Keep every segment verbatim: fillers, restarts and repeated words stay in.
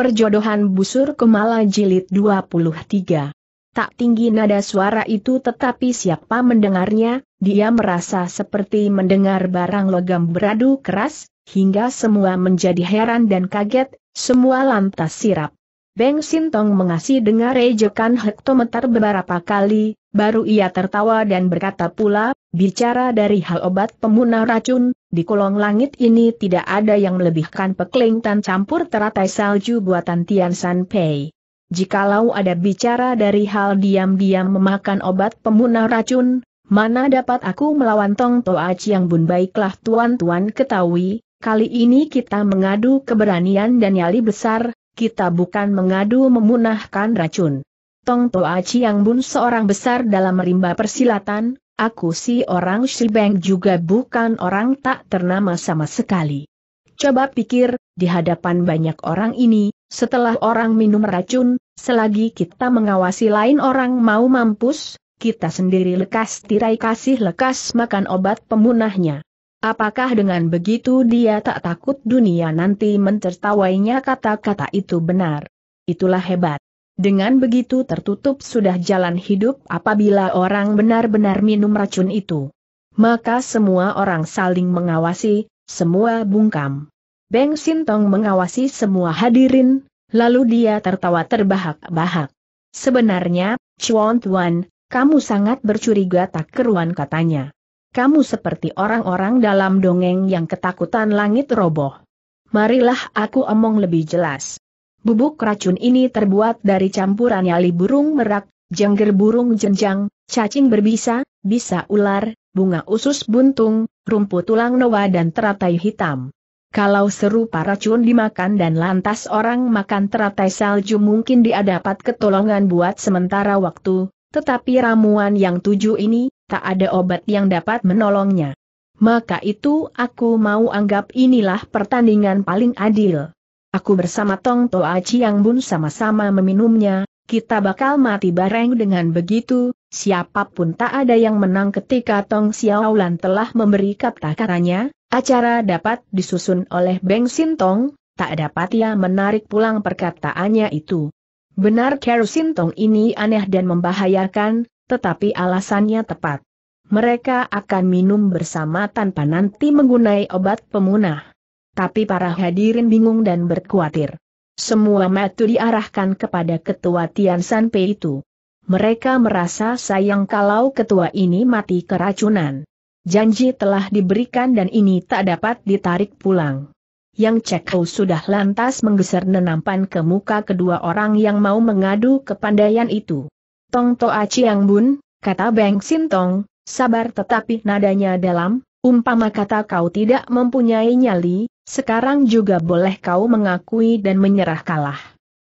Perjodohan Busur Kemala Jilid dua puluh tiga. Tak tinggi nada suara itu, tetapi siapa mendengarnya, dia merasa seperti mendengar barang logam beradu keras, hingga semua menjadi heran dan kaget, semua lantas sirap. Beng Sintong mengasih dengar ejekan hektometer beberapa kali, baru ia tertawa dan berkata pula, bicara dari hal obat pemuna racun, di kolong langit ini tidak ada yang melebihkan peklingtan campur teratai salju buatan Tian San Pei. Jikalau ada bicara dari hal diam-diam memakan obat pemuna racun, mana dapat aku melawan Tong Toa Chiang Bun? Baiklah tuan-tuan ketahui, kali ini kita mengadu keberanian dan nyali besar, kita bukan mengadu memunahkan racun. Tong Toa Chiang Bun seorang besar dalam rimba persilatan, aku si orang Shibeng juga bukan orang tak ternama sama sekali. Coba pikir, di hadapan banyak orang ini, setelah orang minum racun, selagi kita mengawasi lain orang mau mampus, kita sendiri lekas tirai kasih lekas makan obat pemunahnya. Apakah dengan begitu dia tak takut dunia nanti mentertawainya? Kata-kata itu benar. Itulah hebat. Dengan begitu tertutup sudah jalan hidup apabila orang benar-benar minum racun itu. Maka semua orang saling mengawasi, semua bungkam. Beng Sintong mengawasi semua hadirin, lalu dia tertawa terbahak-bahak. Sebenarnya, Chuan Tuan, kamu sangat bercuriga tak keruan, katanya. Kamu seperti orang-orang dalam dongeng yang ketakutan langit roboh. Marilah aku omong lebih jelas. Bubuk racun ini terbuat dari campuran nyali burung merak, jengger burung jenjang, cacing berbisa, bisa ular, bunga usus buntung, rumput tulang noa dan teratai hitam. Kalau serupa racun dimakan dan lantas orang makan teratai salju, mungkin dia dapat ketolongan buat sementara waktu, tetapi ramuan yang tujuh ini, tak ada obat yang dapat menolongnya. Maka itu aku mau anggap inilah pertandingan paling adil. Aku bersama Tong Toa Chiang Bun sama-sama meminumnya, kita bakal mati bareng. Dengan begitu, siapapun tak ada yang menang. Ketika Tong Xiaolan telah memberi kata karanya, acara dapat disusun oleh Beng Sintong, tak dapat ia menarik pulang perkataannya itu. Benar, Kero Sintong ini aneh dan membahayakan, tetapi alasannya tepat. Mereka akan minum bersama tanpa nanti menggunai obat pemunah. Tapi para hadirin bingung dan berkhawatir. Semua mata diarahkan kepada ketua Tian San Pei itu. Mereka merasa sayang kalau ketua ini mati keracunan. Janji telah diberikan dan ini tak dapat ditarik pulang. Yang Cekau sudah lantas menggeser nenampan ke muka kedua orang yang mau mengadu kepandaian itu. Tong Toa Chiang Bun, kata Beng Sintong, sabar, tetapi nadanya dalam, umpama kata kau tidak mempunyai nyali, sekarang juga boleh kau mengakui dan menyerah kalah.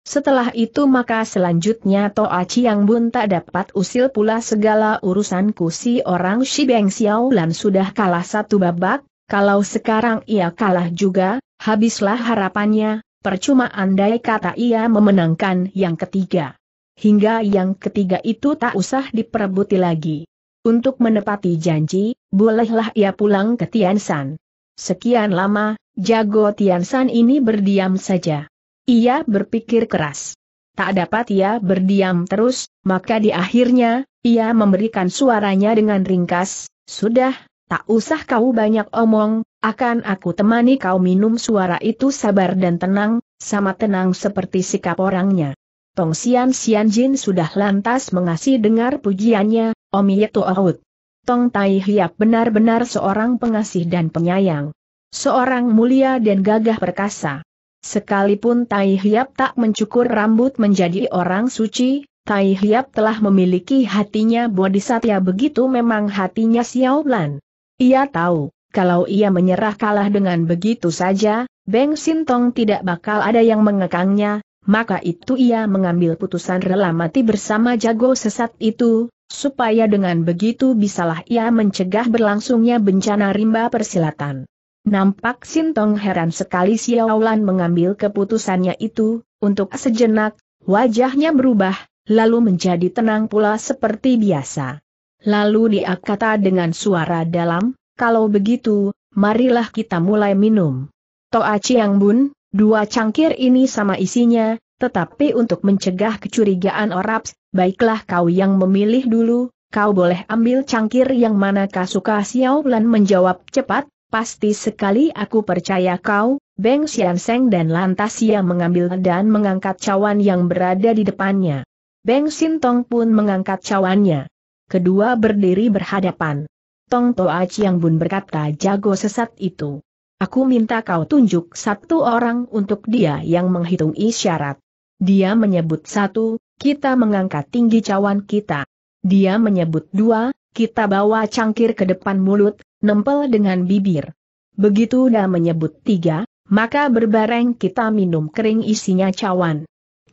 Setelah itu maka selanjutnya Toa Chiang Bun tak dapat usil pula segala urusanku. Si orang Shibeng Xiaolan sudah kalah satu babak, kalau sekarang ia kalah juga, habislah harapannya, percuma andai kata ia memenangkan yang ketiga. Hingga yang ketiga itu tak usah diperebuti lagi. Untuk menepati janji, bolehlah ia pulang ke Tian San. Sekian lama, jago Tian San ini berdiam saja. Ia berpikir keras. Tak dapat ia berdiam terus, maka di akhirnya, ia memberikan suaranya dengan ringkas, sudah, tak usah kau banyak omong, akan aku temani kau minum. Suara itu sabar dan tenang, sama tenang seperti sikap orangnya. Tong Sian Sian Jin sudah lantas mengasih dengar pujiannya, Omieto Out. Tong Tai Hiap benar-benar seorang pengasih dan penyayang. Seorang mulia dan gagah perkasa. Sekalipun Tai Hiap tak mencukur rambut menjadi orang suci, Tai Hiap telah memiliki hatinya bodhisatya. Begitu memang hatinya Xiaolan. Ia tahu, kalau ia menyerah kalah dengan begitu saja, Beng Sintong tidak bakal ada yang mengekangnya, maka itu ia mengambil putusan rela mati bersama jago sesat itu, supaya dengan begitu bisalah ia mencegah berlangsungnya bencana rimba persilatan. Nampak Sintong heran sekali Xiaolan mengambil keputusannya itu. Untuk sejenak, wajahnya berubah, lalu menjadi tenang pula seperti biasa. Lalu dia kata dengan suara dalam, kalau begitu, marilah kita mulai minum. Toa Chiang Bun, Dua cangkir ini sama isinya, tetapi untuk mencegah kecurigaan Oraps, baiklah kau yang memilih dulu, kau boleh ambil cangkir yang mana kau suka. Xiao Lan menjawab cepat, pasti sekali aku percaya kau, Beng Xian Seng, dan lantas ia mengambil dan mengangkat cawan yang berada di depannya. Beng Sintong pun mengangkat cawannya. Kedua berdiri berhadapan. Tong Toa Chiang Bun berkata, jago sesat itu. Aku minta kau tunjuk satu orang untuk dia yang menghitung isyarat. Dia menyebut satu, kita mengangkat tinggi cawan kita. Dia menyebut dua, kita bawa cangkir ke depan mulut, nempel dengan bibir. Begitu dia menyebut tiga, maka berbareng kita minum kering isinya cawan.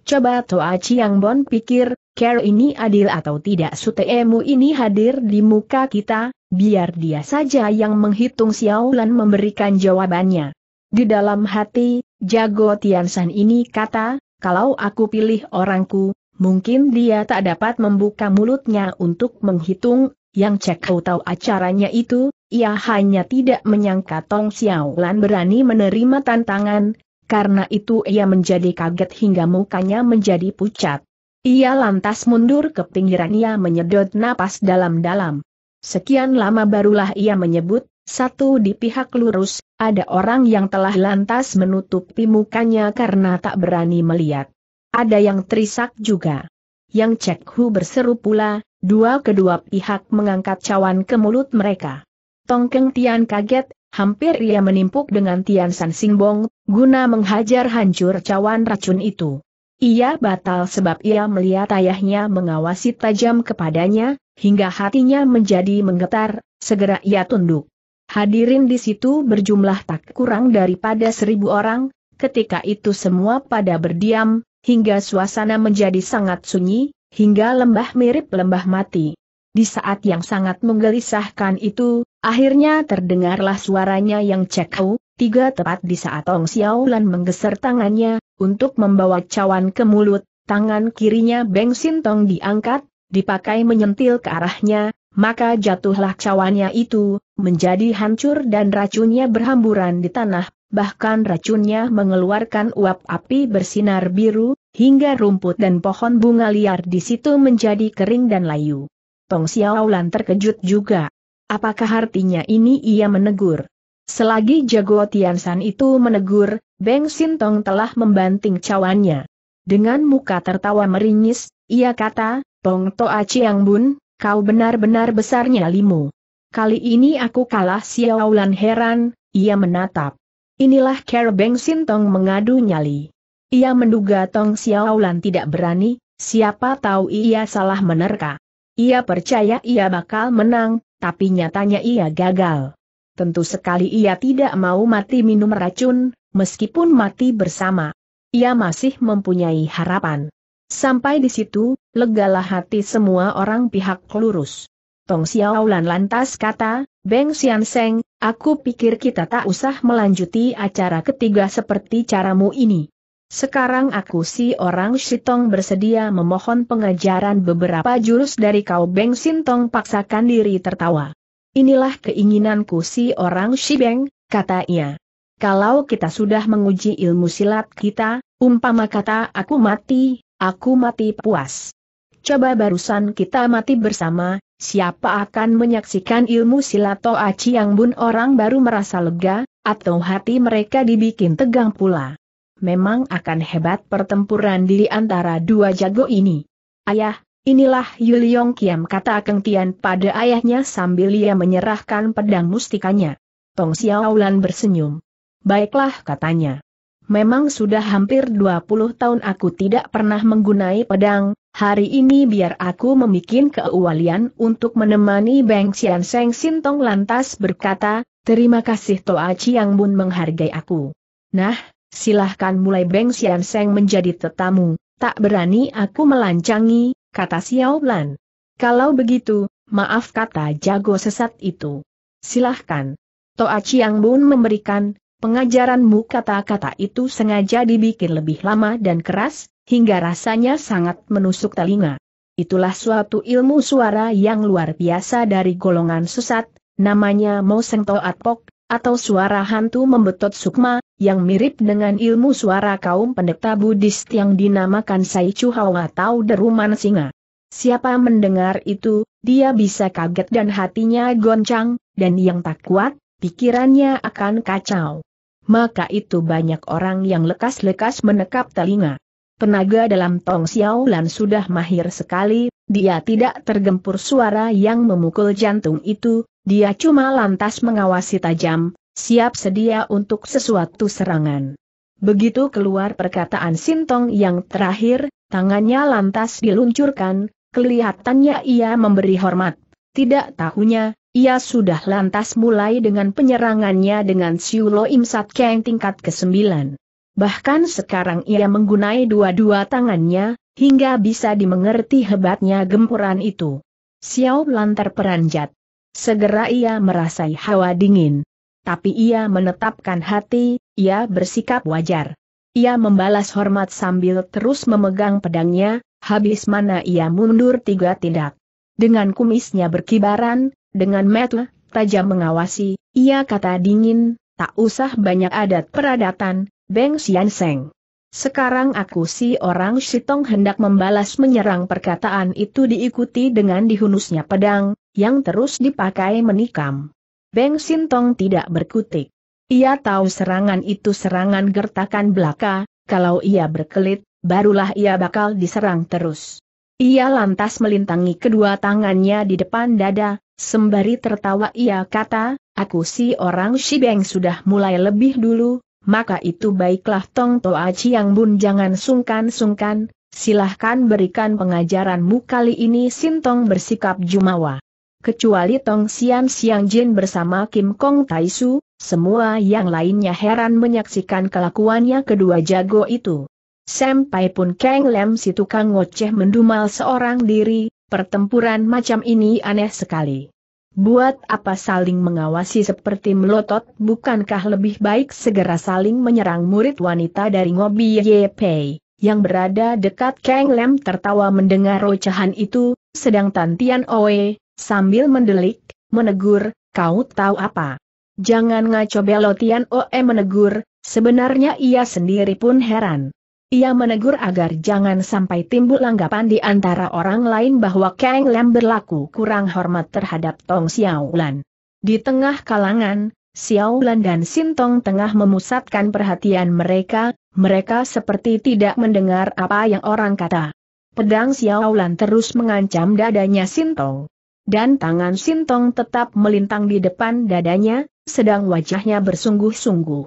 Coba Toa Chiang Bun pikir, care ini adil atau tidak. Sutemu ini hadir di muka kita, biar dia saja yang menghitung. Xiao Lan memberikan jawabannya. Di dalam hati, jago Tiansan ini kata, kalau aku pilih orangku, mungkin dia tak dapat membuka mulutnya untuk menghitung. Yang cek kau tahu acaranya itu, ia hanya tidak menyangka Tong Xiao Lan berani menerima tantangan. Karena itu ia menjadi kaget hingga mukanya menjadi pucat. Ia lantas mundur ke pinggiran, ia menyedot napas dalam-dalam. Sekian lama barulah ia menyebut, satu di pihak lurus, ada orang yang telah lantas menutupi mukanya karena tak berani melihat. Ada yang terisak juga. Yang Cek Hu berseru pula, dua kedua pihak mengangkat cawan ke mulut mereka. Tong Keng Tian kaget, hampir ia menimpuk dengan Tiansan Singbong, guna menghajar hancur cawan racun itu. Ia batal sebab ia melihat ayahnya mengawasi tajam kepadanya, hingga hatinya menjadi menggetar, segera ia tunduk. Hadirin di situ berjumlah tak kurang daripada seribu orang, ketika itu semua pada berdiam, hingga suasana menjadi sangat sunyi, hingga lembah mirip lembah mati. Di saat yang sangat menggelisahkan itu, akhirnya terdengarlah suaranya Yang Cek Hu, tiga tepat di saat Tong Xiao Lan menggeser tangannya, untuk membawa cawan ke mulut, tangan kirinya Beng Sintong diangkat, dipakai menyentil ke arahnya, maka jatuhlah cawannya itu, menjadi hancur dan racunnya berhamburan di tanah, bahkan racunnya mengeluarkan uap api bersinar biru, hingga rumput dan pohon bunga liar di situ menjadi kering dan layu. Tong Xiao Lan terkejut juga. Apakah artinya ini, ia menegur. Selagi jago Tiansan itu menegur, Beng Sintong telah membanting cawannya. Dengan muka tertawa meringis, ia kata, Tong Toa Chiang Bun, kau benar-benar besarnya limu. Kali ini aku kalah. Xiao Lan heran, ia menatap. Inilah cara Beng Sintong mengadu nyali. Ia menduga Tong Xiao Lan tidak berani, siapa tahu ia salah menerka. Ia percaya ia bakal menang, tapi nyatanya ia gagal. Tentu sekali ia tidak mau mati minum racun, meskipun mati bersama. Ia masih mempunyai harapan. Sampai di situ, legalah hati semua orang pihak lurus. Tong Xiao Lan lantas kata, Beng Xian Seng, aku pikir kita tak usah melanjuti acara ketiga seperti caramu ini. Sekarang aku si orang Shitong bersedia memohon pengajaran beberapa jurus dari kau. Beng Sintong paksakan diri tertawa. Inilah keinginanku si orang Shibeng, kata ia. Kalau kita sudah menguji ilmu silat kita, umpama kata aku mati, aku mati puas. Coba barusan kita mati bersama, siapa akan menyaksikan ilmu silat Toa Chiang Bun? Orang baru merasa lega, atau hati mereka dibikin tegang pula. Memang akan hebat pertempuran di antara dua jago ini. Ayah, inilah Yuliong Kiam, kata Keng Tian pada ayahnya sambil ia menyerahkan pedang mustikanya. Tong Xiao Lan bersenyum. Baiklah, katanya. Memang sudah hampir dua puluh tahun aku tidak pernah menggunai pedang, hari ini biar aku membuat keualian untuk menemani Beng Xian Seng. Sintong lantas berkata, terima kasih Toa Chiang Bun menghargai aku. Nah, silahkan mulai. Beng Xian Seng menjadi tetamu. Tak berani aku melancangi, kata Xiao Lan. Kalau begitu, maaf, kata jago sesat itu. Silahkan. Toa Chiang Bun memberikan pengajaranmu. Kata-kata itu sengaja dibikin lebih lama dan keras, hingga rasanya sangat menusuk telinga. Itulah suatu ilmu suara yang luar biasa dari golongan sesat, namanya Mo Seng Toat Pok, atau suara hantu membetot sukma, yang mirip dengan ilmu suara kaum pendeta Buddhis yang dinamakan Saichu Hao atau deruman singa. Siapa mendengar itu, dia bisa kaget dan hatinya goncang, dan yang tak kuat, pikirannya akan kacau. Maka itu banyak orang yang lekas-lekas menekap telinga. Tenaga dalam Tong Xiaolan sudah mahir sekali, dia tidak tergempur suara yang memukul jantung itu, dia cuma lantas mengawasi tajam, siap sedia untuk sesuatu serangan. Begitu keluar perkataan Sintong yang terakhir, tangannya lantas diluncurkan, kelihatannya ia memberi hormat. Tidak tahunya, ia sudah lantas mulai dengan penyerangannya dengan Siu Lo Im Sat Keng tingkat kesembilan. Bahkan sekarang ia menggunai dua-dua tangannya, hingga bisa dimengerti hebatnya gempuran itu. Xiao Lan terperanjat. Segera ia merasai hawa dingin. Tapi ia menetapkan hati, ia bersikap wajar. Ia membalas hormat sambil terus memegang pedangnya, habis mana ia mundur tiga tindak. Dengan kumisnya berkibaran, dengan mata tajam mengawasi, ia kata dingin, tak usah banyak adat peradatan, Beng Xian Seng. Sekarang aku si orang Shitong hendak membalas menyerang. Perkataan itu diikuti dengan dihunusnya pedang, yang terus dipakai menikam. Beng Sintong tidak berkutik. Ia tahu serangan itu serangan gertakan belaka, kalau ia berkelit, barulah ia bakal diserang terus. Ia lantas melintangi kedua tangannya di depan dada, sembari tertawa ia kata, aku si orang Shibeng sudah mulai lebih dulu, maka itu baiklah Tong Toa Chiang Bun jangan sungkan-sungkan, silahkan berikan pengajaranmu kali ini. Sintong bersikap jumawa. Kecuali Tong Xian Xiang Jin bersama Kim Kong Tai Su, semua yang lainnya heran menyaksikan kelakuannya kedua jago itu. Sampai pun Kang Lem si tukang ngoceh mendumal seorang diri, pertempuran macam ini aneh sekali. Buat apa saling mengawasi seperti melotot, bukankah lebih baik segera saling menyerang? Murid wanita dari Ngobi Ye Pei yang berada dekat Kang Lem tertawa mendengar ocehan itu, sedangkan Tian Oe sambil mendelik, menegur, kau tahu apa? Jangan ngaco belo. Tian Oe menegur, sebenarnya ia sendiri pun heran. Ia menegur agar jangan sampai timbul anggapan di antara orang lain bahwa Kang Lem berlaku kurang hormat terhadap Tong Xiaolan. Di tengah kalangan, Xiaolan dan Sintong tengah memusatkan perhatian mereka, mereka seperti tidak mendengar apa yang orang kata. Pedang Xiaolan terus mengancam dadanya Sintong. Dan tangan Sintong tetap melintang di depan dadanya, sedang wajahnya bersungguh-sungguh.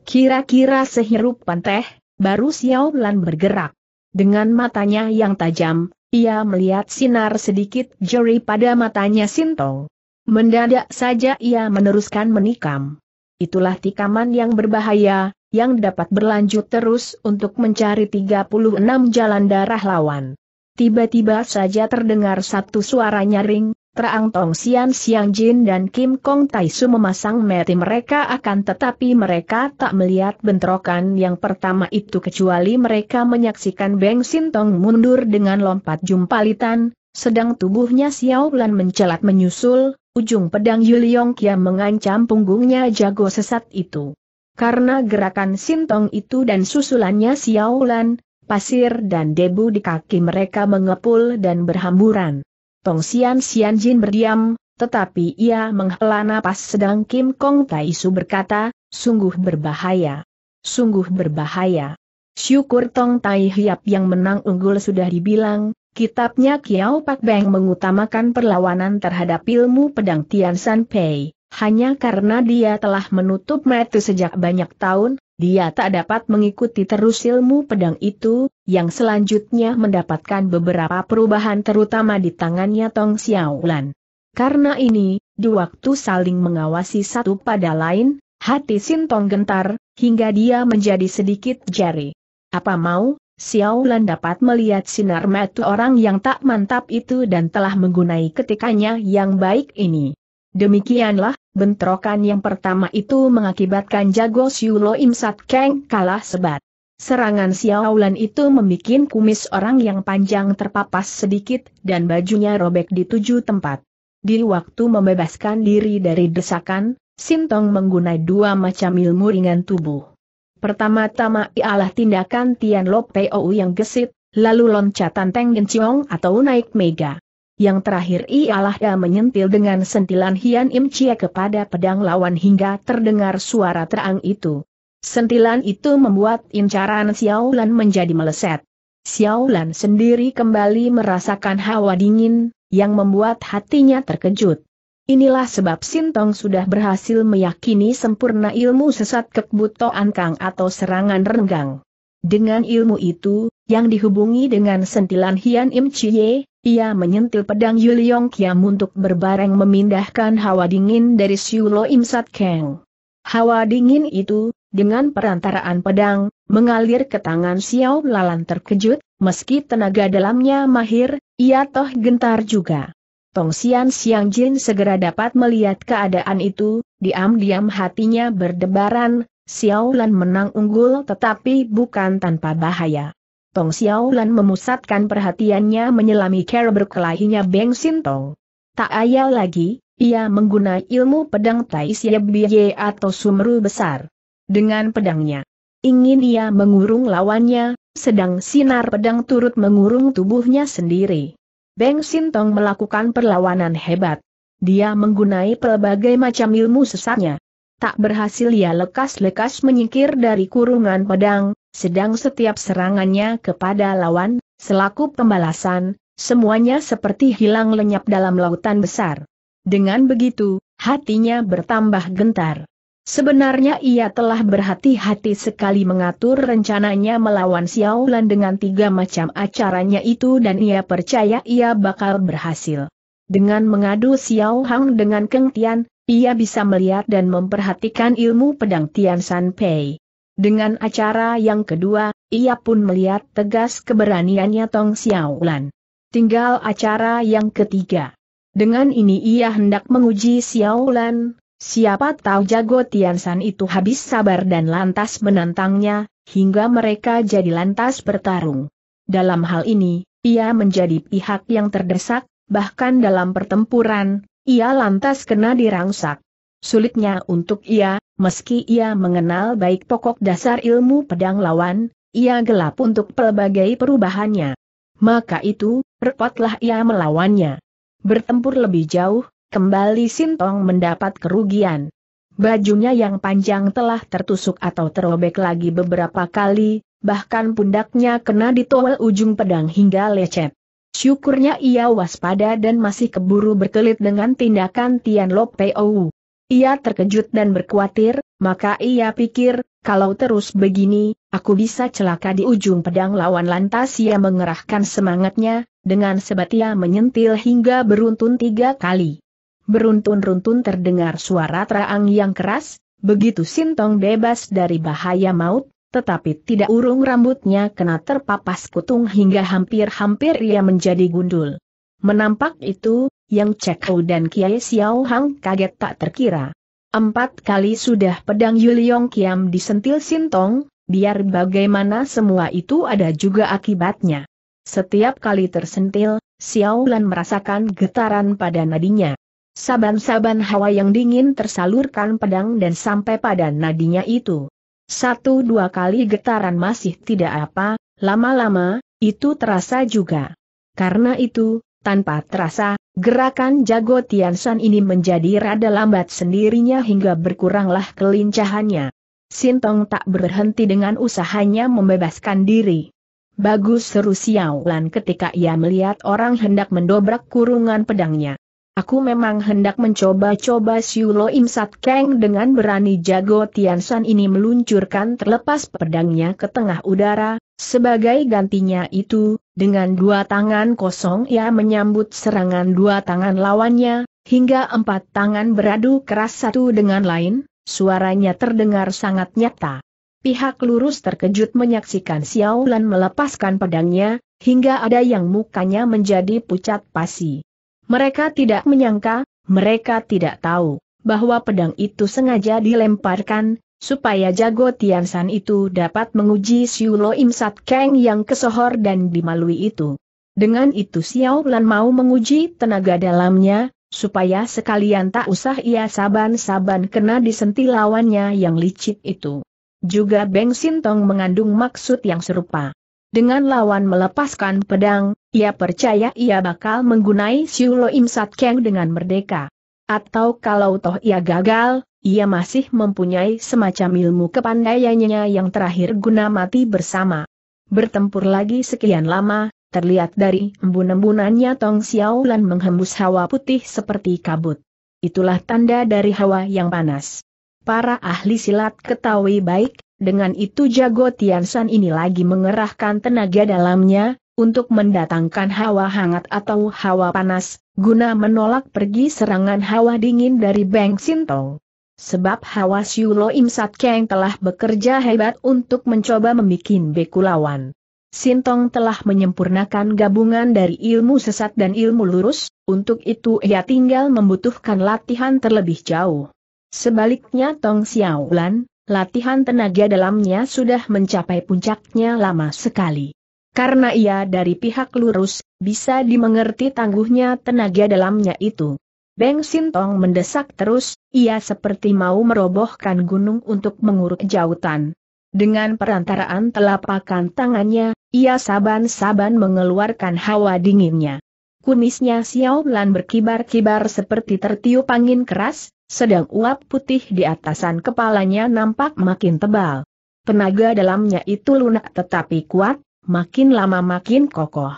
Kira-kira sehirupan teh, baru Xiaolan bergerak. Dengan matanya yang tajam, ia melihat sinar sedikit jeri pada matanya Sintong. Mendadak saja ia meneruskan menikam. Itulah tikaman yang berbahaya, yang dapat berlanjut terus untuk mencari tiga puluh enam jalan darah lawan. Tiba-tiba saja terdengar satu suara nyaring, terang Tong Xian Xiang Jin dan Kim Kong Tai Su memasang mata mereka, akan tetapi mereka tak melihat bentrokan yang pertama itu kecuali mereka menyaksikan Beng Sintong mundur dengan lompat jumpalitan, sedang tubuhnya Xiaolan mencelat menyusul, ujung pedang Yuliong Kia mengancam punggungnya jago sesat itu. Karena gerakan Sintong itu dan susulannya Xiaolan, pasir dan debu di kaki mereka mengepul dan berhamburan. Tong Xian Xian Jin berdiam, tetapi ia menghela napas sedang Kim Kong Tai Su berkata, sungguh berbahaya. Sungguh berbahaya. Syukur Tong Tai Hiap yang menang unggul sudah dibilang, kitabnya Kiao Pak Beng mengutamakan perlawanan terhadap ilmu pedang Tian San Pei, hanya karena dia telah menutup mata sejak banyak tahun. Dia tak dapat mengikuti terus ilmu pedang itu, yang selanjutnya mendapatkan beberapa perubahan terutama di tangannya Tong Xiaolan. Karena ini, di waktu saling mengawasi satu pada lain, hati Sintong gentar, hingga dia menjadi sedikit jari. Apa mau, Xiaolan dapat melihat sinar mata orang yang tak mantap itu dan telah menggunai ketikanya yang baik ini. Demikianlah, bentrokan yang pertama itu mengakibatkan jago Siu Lo Im Sat Keng kalah sebat. Serangan Xiaolan itu membuat kumis orang yang panjang terpapas sedikit dan bajunya robek di tujuh tempat. Di waktu membebaskan diri dari desakan, Sintong menggunakan dua macam ilmu ringan tubuh. Pertama-tama ialah tindakan Tian Lo Peo yang gesit, lalu loncatan Teng Gen Ciong atau naik mega. Yang terakhir ialah dia menyentil dengan sentilan Hian Im Cia kepada pedang lawan hingga terdengar suara terang itu. Sentilan itu membuat incaran Xiao Lan menjadi meleset. Xiao Lan sendiri kembali merasakan hawa dingin, yang membuat hatinya terkejut. Inilah sebab Sintong sudah berhasil meyakini sempurna ilmu sesat Kekbuto Ankang atau serangan renggang. Dengan ilmu itu, yang dihubungi dengan sentilan Hian Im Cie, ia menyentil pedang Yuliong Kiam untuk berbareng memindahkan hawa dingin dari Siu Lo Im Sat Keng. Hawa dingin itu, dengan perantaraan pedang, mengalir ke tangan Xiao Lalan terkejut, meski tenaga dalamnya mahir, ia toh gentar juga. Tong Sian Siang Jin segera dapat melihat keadaan itu, diam-diam hatinya berdebaran, Xiao Lan menang unggul tetapi bukan tanpa bahaya. Tong Xiao Lan memusatkan perhatiannya menyelami cara berkelahinya Beng Sintong. Tak ayal lagi, ia menggunakan ilmu pedang Tai Sia Biye atau sumru besar. Dengan pedangnya, ingin ia mengurung lawannya, sedang sinar pedang turut mengurung tubuhnya sendiri. Beng Sintong melakukan perlawanan hebat. Dia menggunakan pelbagai macam ilmu sesatnya. Tak berhasil ia lekas-lekas menyingkir dari kurungan pedang, sedang setiap serangannya kepada lawan, selaku pembalasan, semuanya seperti hilang lenyap dalam lautan besar. Dengan begitu, hatinya bertambah gentar. Sebenarnya ia telah berhati-hati sekali mengatur rencananya melawan Xiao Lan dengan tiga macam acaranya itu dan ia percaya ia bakal berhasil. Dengan mengadu Xiao Hang dengan Keng Tian, ia bisa melihat dan memperhatikan ilmu pedang Tian San Pei. Dengan acara yang kedua, ia pun melihat tegas keberaniannya Tong Xiao Lan. Tinggal acara yang ketiga. Dengan ini ia hendak menguji Xiao Lan. Siapa tahu jago Tian San itu habis sabar dan lantas menantangnya, hingga mereka jadi lantas bertarung. Dalam hal ini, ia menjadi pihak yang terdesak, bahkan dalam pertempuran, ia lantas kena dirangsak. Sulitnya untuk ia, meski ia mengenal baik pokok dasar ilmu pedang lawan, ia gelap untuk pelbagai perubahannya. Maka itu, repotlah ia melawannya. Bertempur lebih jauh, kembali Sintong mendapat kerugian. Bajunya yang panjang telah tertusuk atau terobek lagi beberapa kali, bahkan pundaknya kena ditowel ujung pedang hingga lecet. Syukurnya ia waspada dan masih keburu berkelit dengan tindakan Tian Lo Peo. Ia terkejut dan berkhawatir, maka ia pikir, kalau terus begini, aku bisa celaka di ujung pedang lawan. Lantas ia mengerahkan semangatnya, dengan sebat ia menyentil hingga beruntun tiga kali. Beruntun-runtun terdengar suara terang yang keras, begitu Sintong bebas dari bahaya maut, tetapi tidak urung rambutnya kena terpapas kutung hingga hampir-hampir ia menjadi gundul. Menampak itu, yang Cekau dan Kiai Xiao Hang kaget tak terkira. Empat kali sudah pedang Yuliong Kiam disentil Sintong, biar bagaimana semua itu ada juga akibatnya. Setiap kali tersentil, Xiao Lan merasakan getaran pada nadinya. Saban-saban hawa yang dingin tersalurkan pedang dan sampai pada nadinya itu. Satu dua kali getaran masih tidak apa, lama-lama, itu terasa juga. Karena itu, tanpa terasa, gerakan jago Tian San ini menjadi rada lambat sendirinya hingga berkuranglah kelincahannya. Sintong tak berhenti dengan usahanya membebaskan diri. Bagus, seru Xiao Lan ketika ia melihat orang hendak mendobrak kurungan pedangnya. Aku memang hendak mencoba-coba. Siu Lo Im Sat Keng dengan berani jago Tian San ini meluncurkan terlepas pedangnya ke tengah udara, sebagai gantinya itu, dengan dua tangan kosong ia menyambut serangan dua tangan lawannya, hingga empat tangan beradu keras satu dengan lain, suaranya terdengar sangat nyata. Pihak lurus terkejut menyaksikan Xiao Lan melepaskan pedangnya, hingga ada yang mukanya menjadi pucat pasi. Mereka tidak menyangka, mereka tidak tahu, bahwa pedang itu sengaja dilemparkan, supaya jago Tian San itu dapat menguji Siu Lo Im Sat Keng yang kesohor dan dimalui itu. Dengan itu Xiao Lan mau menguji tenaga dalamnya, supaya sekalian tak usah ia saban-saban kena disentil lawannya yang licik itu. Juga Beng Sintong mengandung maksud yang serupa. Dengan lawan melepaskan pedang, ia percaya ia bakal menggunai Siu Lo Im Sat Keng dengan merdeka. Atau kalau toh ia gagal, ia masih mempunyai semacam ilmu kepandaiannya yang terakhir guna mati bersama. Bertempur lagi sekian lama, terlihat dari embun-embunannya Tong Xiaolan menghembus hawa putih seperti kabut. Itulah tanda dari hawa yang panas. Para ahli silat ketahui baik, dengan itu jago Tian Shan ini lagi mengerahkan tenaga dalamnya, untuk mendatangkan hawa hangat atau hawa panas, guna menolak pergi serangan hawa dingin dari Beng Sintong. Sebab hawa Siu Lo Im Sat Keng telah bekerja hebat untuk mencoba membuat beku lawan. Sintong telah menyempurnakan gabungan dari ilmu sesat dan ilmu lurus, untuk itu ia tinggal membutuhkan latihan terlebih jauh. Sebaliknya Tong Xiaolan, latihan tenaga dalamnya sudah mencapai puncaknya lama sekali. Karena ia dari pihak lurus, bisa dimengerti tangguhnya tenaga dalamnya itu. Beng Sintong mendesak terus, ia seperti mau merobohkan gunung untuk menguruk jautan. Dengan perantaraan telapakan tangannya, ia saban-saban mengeluarkan hawa dinginnya. Kumisnya Xiaolan berkibar-kibar seperti tertiup angin keras, sedang uap putih di atasan kepalanya nampak makin tebal. Tenaga dalamnya itu lunak tetapi kuat, makin lama makin kokoh.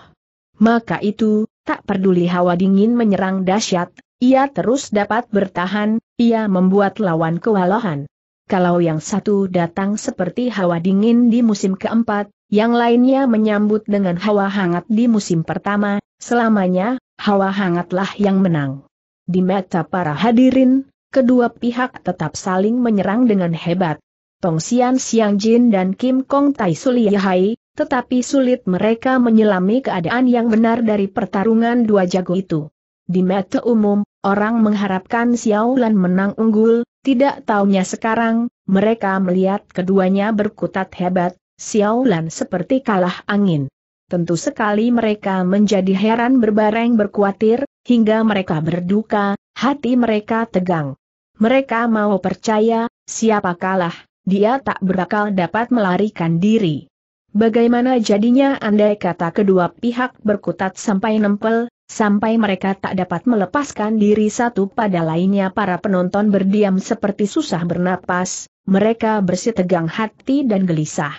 Maka itu, tak peduli hawa dingin menyerang dahsyat, ia terus dapat bertahan, ia membuat lawan kewalahan. Kalau yang satu datang seperti hawa dingin di musim keempat, yang lainnya menyambut dengan hawa hangat di musim pertama, selamanya, hawa hangatlah yang menang. Di mata para hadirin, kedua pihak tetap saling menyerang dengan hebat. Tong Xian Xiang Jin dan Kim Kong Tai Sulihai, tetapi sulit mereka menyelami keadaan yang benar dari pertarungan dua jago itu. Di mata umum, orang mengharapkan Xiaolan menang unggul, tidak taunya sekarang, mereka melihat keduanya berkutat hebat, Xiaolan seperti kalah angin. Tentu sekali mereka menjadi heran berbareng berkuatir, hingga mereka berduka, hati mereka tegang. Mereka mau percaya, siapa kalah, dia tak berakal dapat melarikan diri. Bagaimana jadinya andai kata kedua pihak berkutat sampai nempel, sampai mereka tak dapat melepaskan diri satu pada lainnya? Para penonton berdiam seperti susah bernapas, mereka bersitegang hati dan gelisah.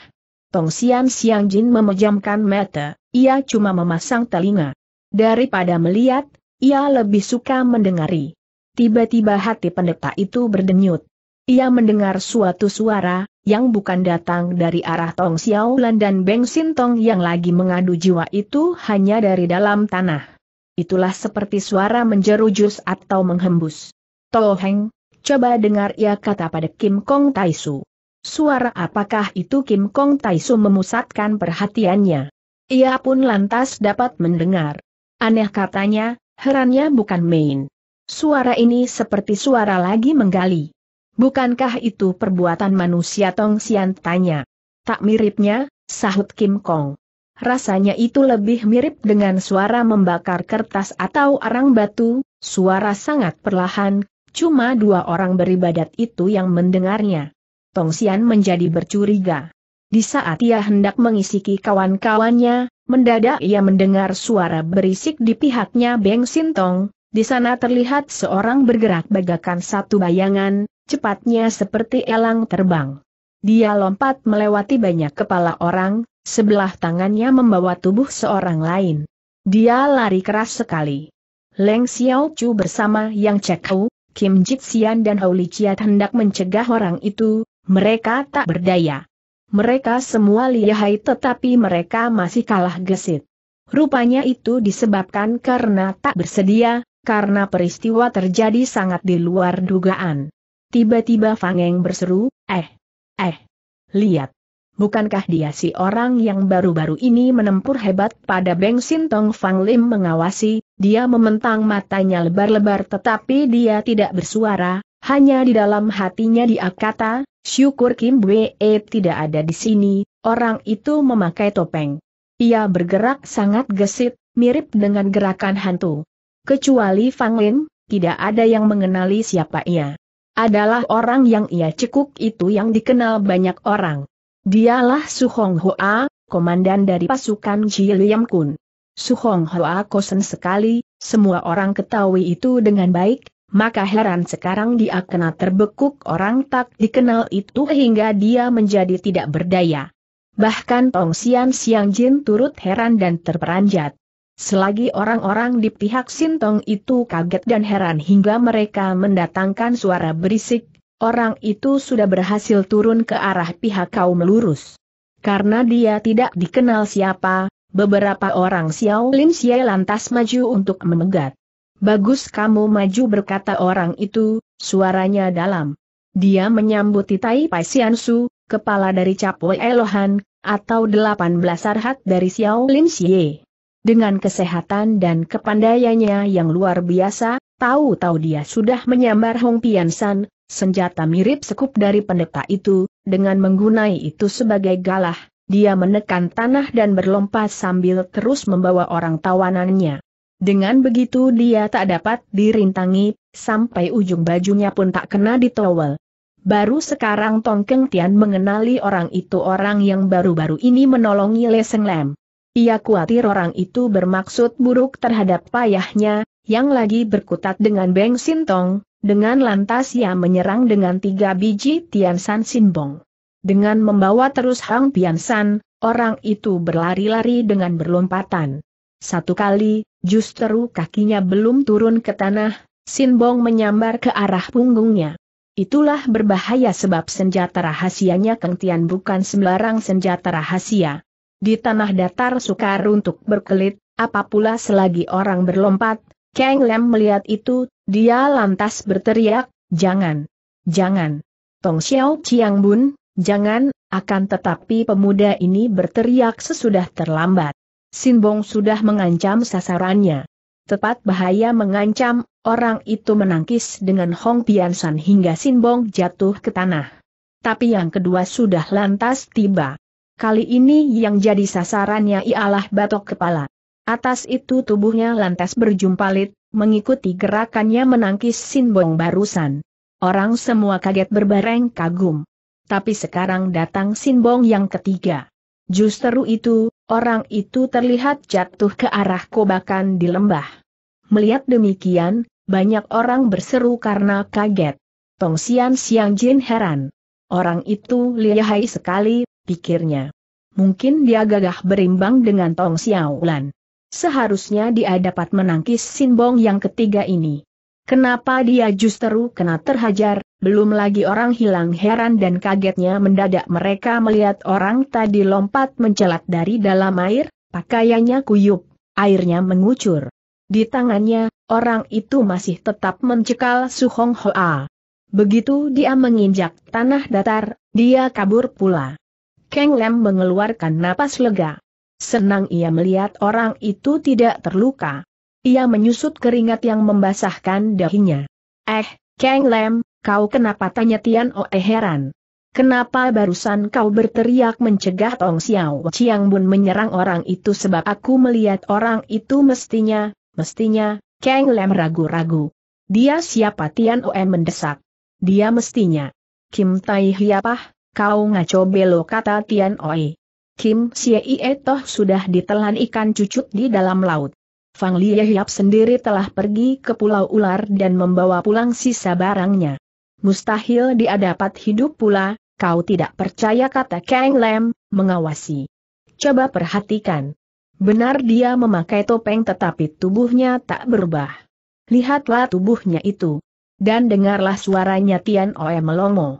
Tong Xian Xiang Jin memejamkan mata, ia cuma memasang telinga. Daripada melihat, ia lebih suka mendengari. Tiba-tiba hati pendeta itu berdenyut. Ia mendengar suatu suara, yang bukan datang dari arah Tong Xiaolan dan Beng Sintong yang lagi mengadu jiwa itu hanya dari dalam tanah. Itulah seperti suara menjerujus atau menghembus. "Toh Heng, coba dengar," ia kata pada Kim Kong Tai Su. "Suara apakah itu?" Kim Kong Tai Su memusatkan perhatiannya. Ia pun lantas dapat mendengar. Aneh, katanya, herannya bukan main. Suara ini seperti suara lagi menggali. "Bukankah itu perbuatan manusia?" Tong Xian tanya. "Tak miripnya," sahut Kim Kong. "Rasanya itu lebih mirip dengan suara membakar kertas atau arang batu, suara sangat perlahan, cuma dua orang beribadat itu yang mendengarnya." Tong Xian menjadi bercuriga. Di saat ia hendak mengisiki kawan-kawannya, mendadak ia mendengar suara berisik di pihaknya Beng Sintong. Di sana terlihat seorang bergerak bagaikan satu bayangan, cepatnya seperti elang terbang. Dia lompat melewati banyak kepala orang, sebelah tangannya membawa tubuh seorang lain. Dia lari keras sekali. Leng Xiao Chu bersama Yang Chek Hou, Kim Jit Sian dan Hou Li Chiat hendak mencegah orang itu, mereka tak berdaya. Mereka semua lihai tetapi mereka masih kalah gesit. Rupanya itu disebabkan karena tak bersedia, karena peristiwa terjadi sangat di luar dugaan. Tiba-tiba Fang Eng berseru, eh, eh, lihat. Bukankah dia si orang yang baru-baru ini menempur hebat pada Beng Sintong? Fang Lim mengawasi, dia mementang matanya lebar-lebar tetapi dia tidak bersuara, hanya di dalam hatinya dia kata, syukur Kim Wee tidak ada di sini, orang itu memakai topeng. Ia bergerak sangat gesit, mirip dengan gerakan hantu. Kecuali Fang Lim, tidak ada yang mengenali siapa ia. Adalah orang yang ia cekuk itu yang dikenal banyak orang. Dialah Su Hong Hoa, komandan dari pasukan Ji Liam Kun. Su Hong Hoa kosen sekali, semua orang ketahui itu dengan baik, maka heran sekarang dia kena terbekuk orang tak dikenal itu hingga dia menjadi tidak berdaya. Bahkan Tong Sian Siang Jin turut heran dan terperanjat. Selagi orang-orang di pihak Sintong itu kaget dan heran hingga mereka mendatangkan suara berisik, orang itu sudah berhasil turun ke arah pihak kaum lurus. Karena dia tidak dikenal siapa, beberapa orang Xiao Lin Xie lantas maju untuk memegat. "Bagus kamu maju," berkata orang itu, suaranya dalam. Dia menyambuti Tai Pai Sian Su, kepala dari Capwe Elohan, atau delapan belas arhat dari Xiao Lin Xie. Dengan kesehatan dan kepandaiannya yang luar biasa, tahu-tahu dia sudah menyambar Hong Pian San, senjata mirip sekup dari pendeta itu. Dengan menggunai itu sebagai galah, dia menekan tanah dan berlompat sambil terus membawa orang tawanannya. Dengan begitu dia tak dapat dirintangi, sampai ujung bajunya pun tak kena di towel. Baru sekarang Tong Keng Tian mengenali orang itu, orang yang baru-baru ini menolongi Le Seng Lam. Ia khawatir orang itu bermaksud buruk terhadap payahnya, yang lagi berkutat dengan Beng Sintong, dengan lantas ia menyerang dengan tiga biji Tian San Sinbong. Dengan membawa terus Hang Pian San, orang itu berlari-lari dengan berlompatan. Satu kali, justru kakinya belum turun ke tanah, Sinbong menyambar ke arah punggungnya. Itulah berbahaya sebab senjata rahasianya Keng Tian bukan sembarang senjata rahasia. Di tanah datar sukar untuk berkelit, apapula selagi orang berlompat. Kang Lam melihat itu, dia lantas berteriak, "Jangan! Jangan! Tong Xiao Chiang Bun, jangan!" Akan tetapi pemuda ini berteriak sesudah terlambat. Sinbong sudah mengancam sasarannya. Tepat bahaya mengancam, orang itu menangkis dengan Hong Pian San hingga Sinbong jatuh ke tanah. Tapi yang kedua sudah lantas tiba. Kali ini yang jadi sasarannya ialah batok kepala. Atas itu tubuhnya lantas berjumpalit, mengikuti gerakannya menangkis Sinbong barusan. Orang semua kaget berbareng kagum. Tapi sekarang datang Sinbong yang ketiga. Justru itu, orang itu terlihat jatuh ke arah kobakan di lembah. Melihat demikian, banyak orang berseru karena kaget. Tong Sian Siang Jin heran. Orang itu lihai sekali, pikirnya. Mungkin dia gagah berimbang dengan Tong Xiaolan. Seharusnya dia dapat menangkis Sinbong yang ketiga ini. Kenapa dia justru kena terhajar? Belum lagi orang hilang heran dan kagetnya mendadak mereka melihat orang tadi lompat mencelat dari dalam air, pakaiannya kuyup, airnya mengucur. Di tangannya, orang itu masih tetap mencekal Su Hong Hoa. Begitu dia menginjak tanah datar, dia kabur pula. Kang Lam mengeluarkan napas lega. Senang ia melihat orang itu tidak terluka. Ia menyusut keringat yang membasahkan dahinya. "Eh, Kang Lam, kau kenapa?" tanya Tian Oe heran. "Kenapa barusan kau berteriak mencegah Tong Xiao Chiang Bun menyerang orang itu?" "Sebab aku melihat orang itu mestinya, mestinya," Kang Lam ragu-ragu. "Dia siapa?" Tian Oe mendesak. "Dia mestinya Kim Tai Hiapah." "Kau ngaco belo," kata Tian Oe. "Kim Siei toh sudah ditelan ikan cucut di dalam laut. Fang Liye Hiap sendiri telah pergi ke Pulau Ular dan membawa pulang sisa barangnya. Mustahil dia dapat hidup pula." "Kau tidak percaya?" kata Kang Lam, mengawasi. "Coba perhatikan." Benar dia memakai topeng tetapi tubuhnya tak berubah. Lihatlah tubuhnya itu. Dan dengarlah suaranya. Tian Oe melongo.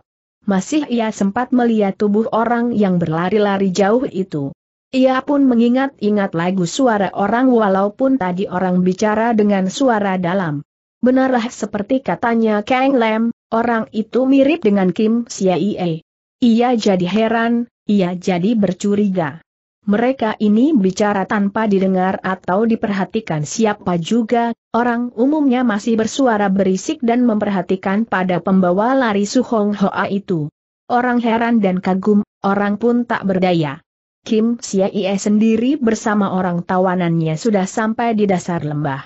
Masih ia sempat melihat tubuh orang yang berlari-lari jauh itu. Ia pun mengingat-ingat lagu suara orang walaupun tadi orang bicara dengan suara dalam. Benarlah seperti katanya Kang Lam, orang itu mirip dengan Kim Siaie. Ia jadi heran, ia jadi bercuriga. Mereka ini bicara tanpa didengar atau diperhatikan siapa juga, orang umumnya masih bersuara berisik dan memperhatikan pada pembawa lari Su Hong Hoa itu. Orang heran dan kagum, orang pun tak berdaya. Kim Siaie sendiri bersama orang tawanannya sudah sampai di dasar lembah.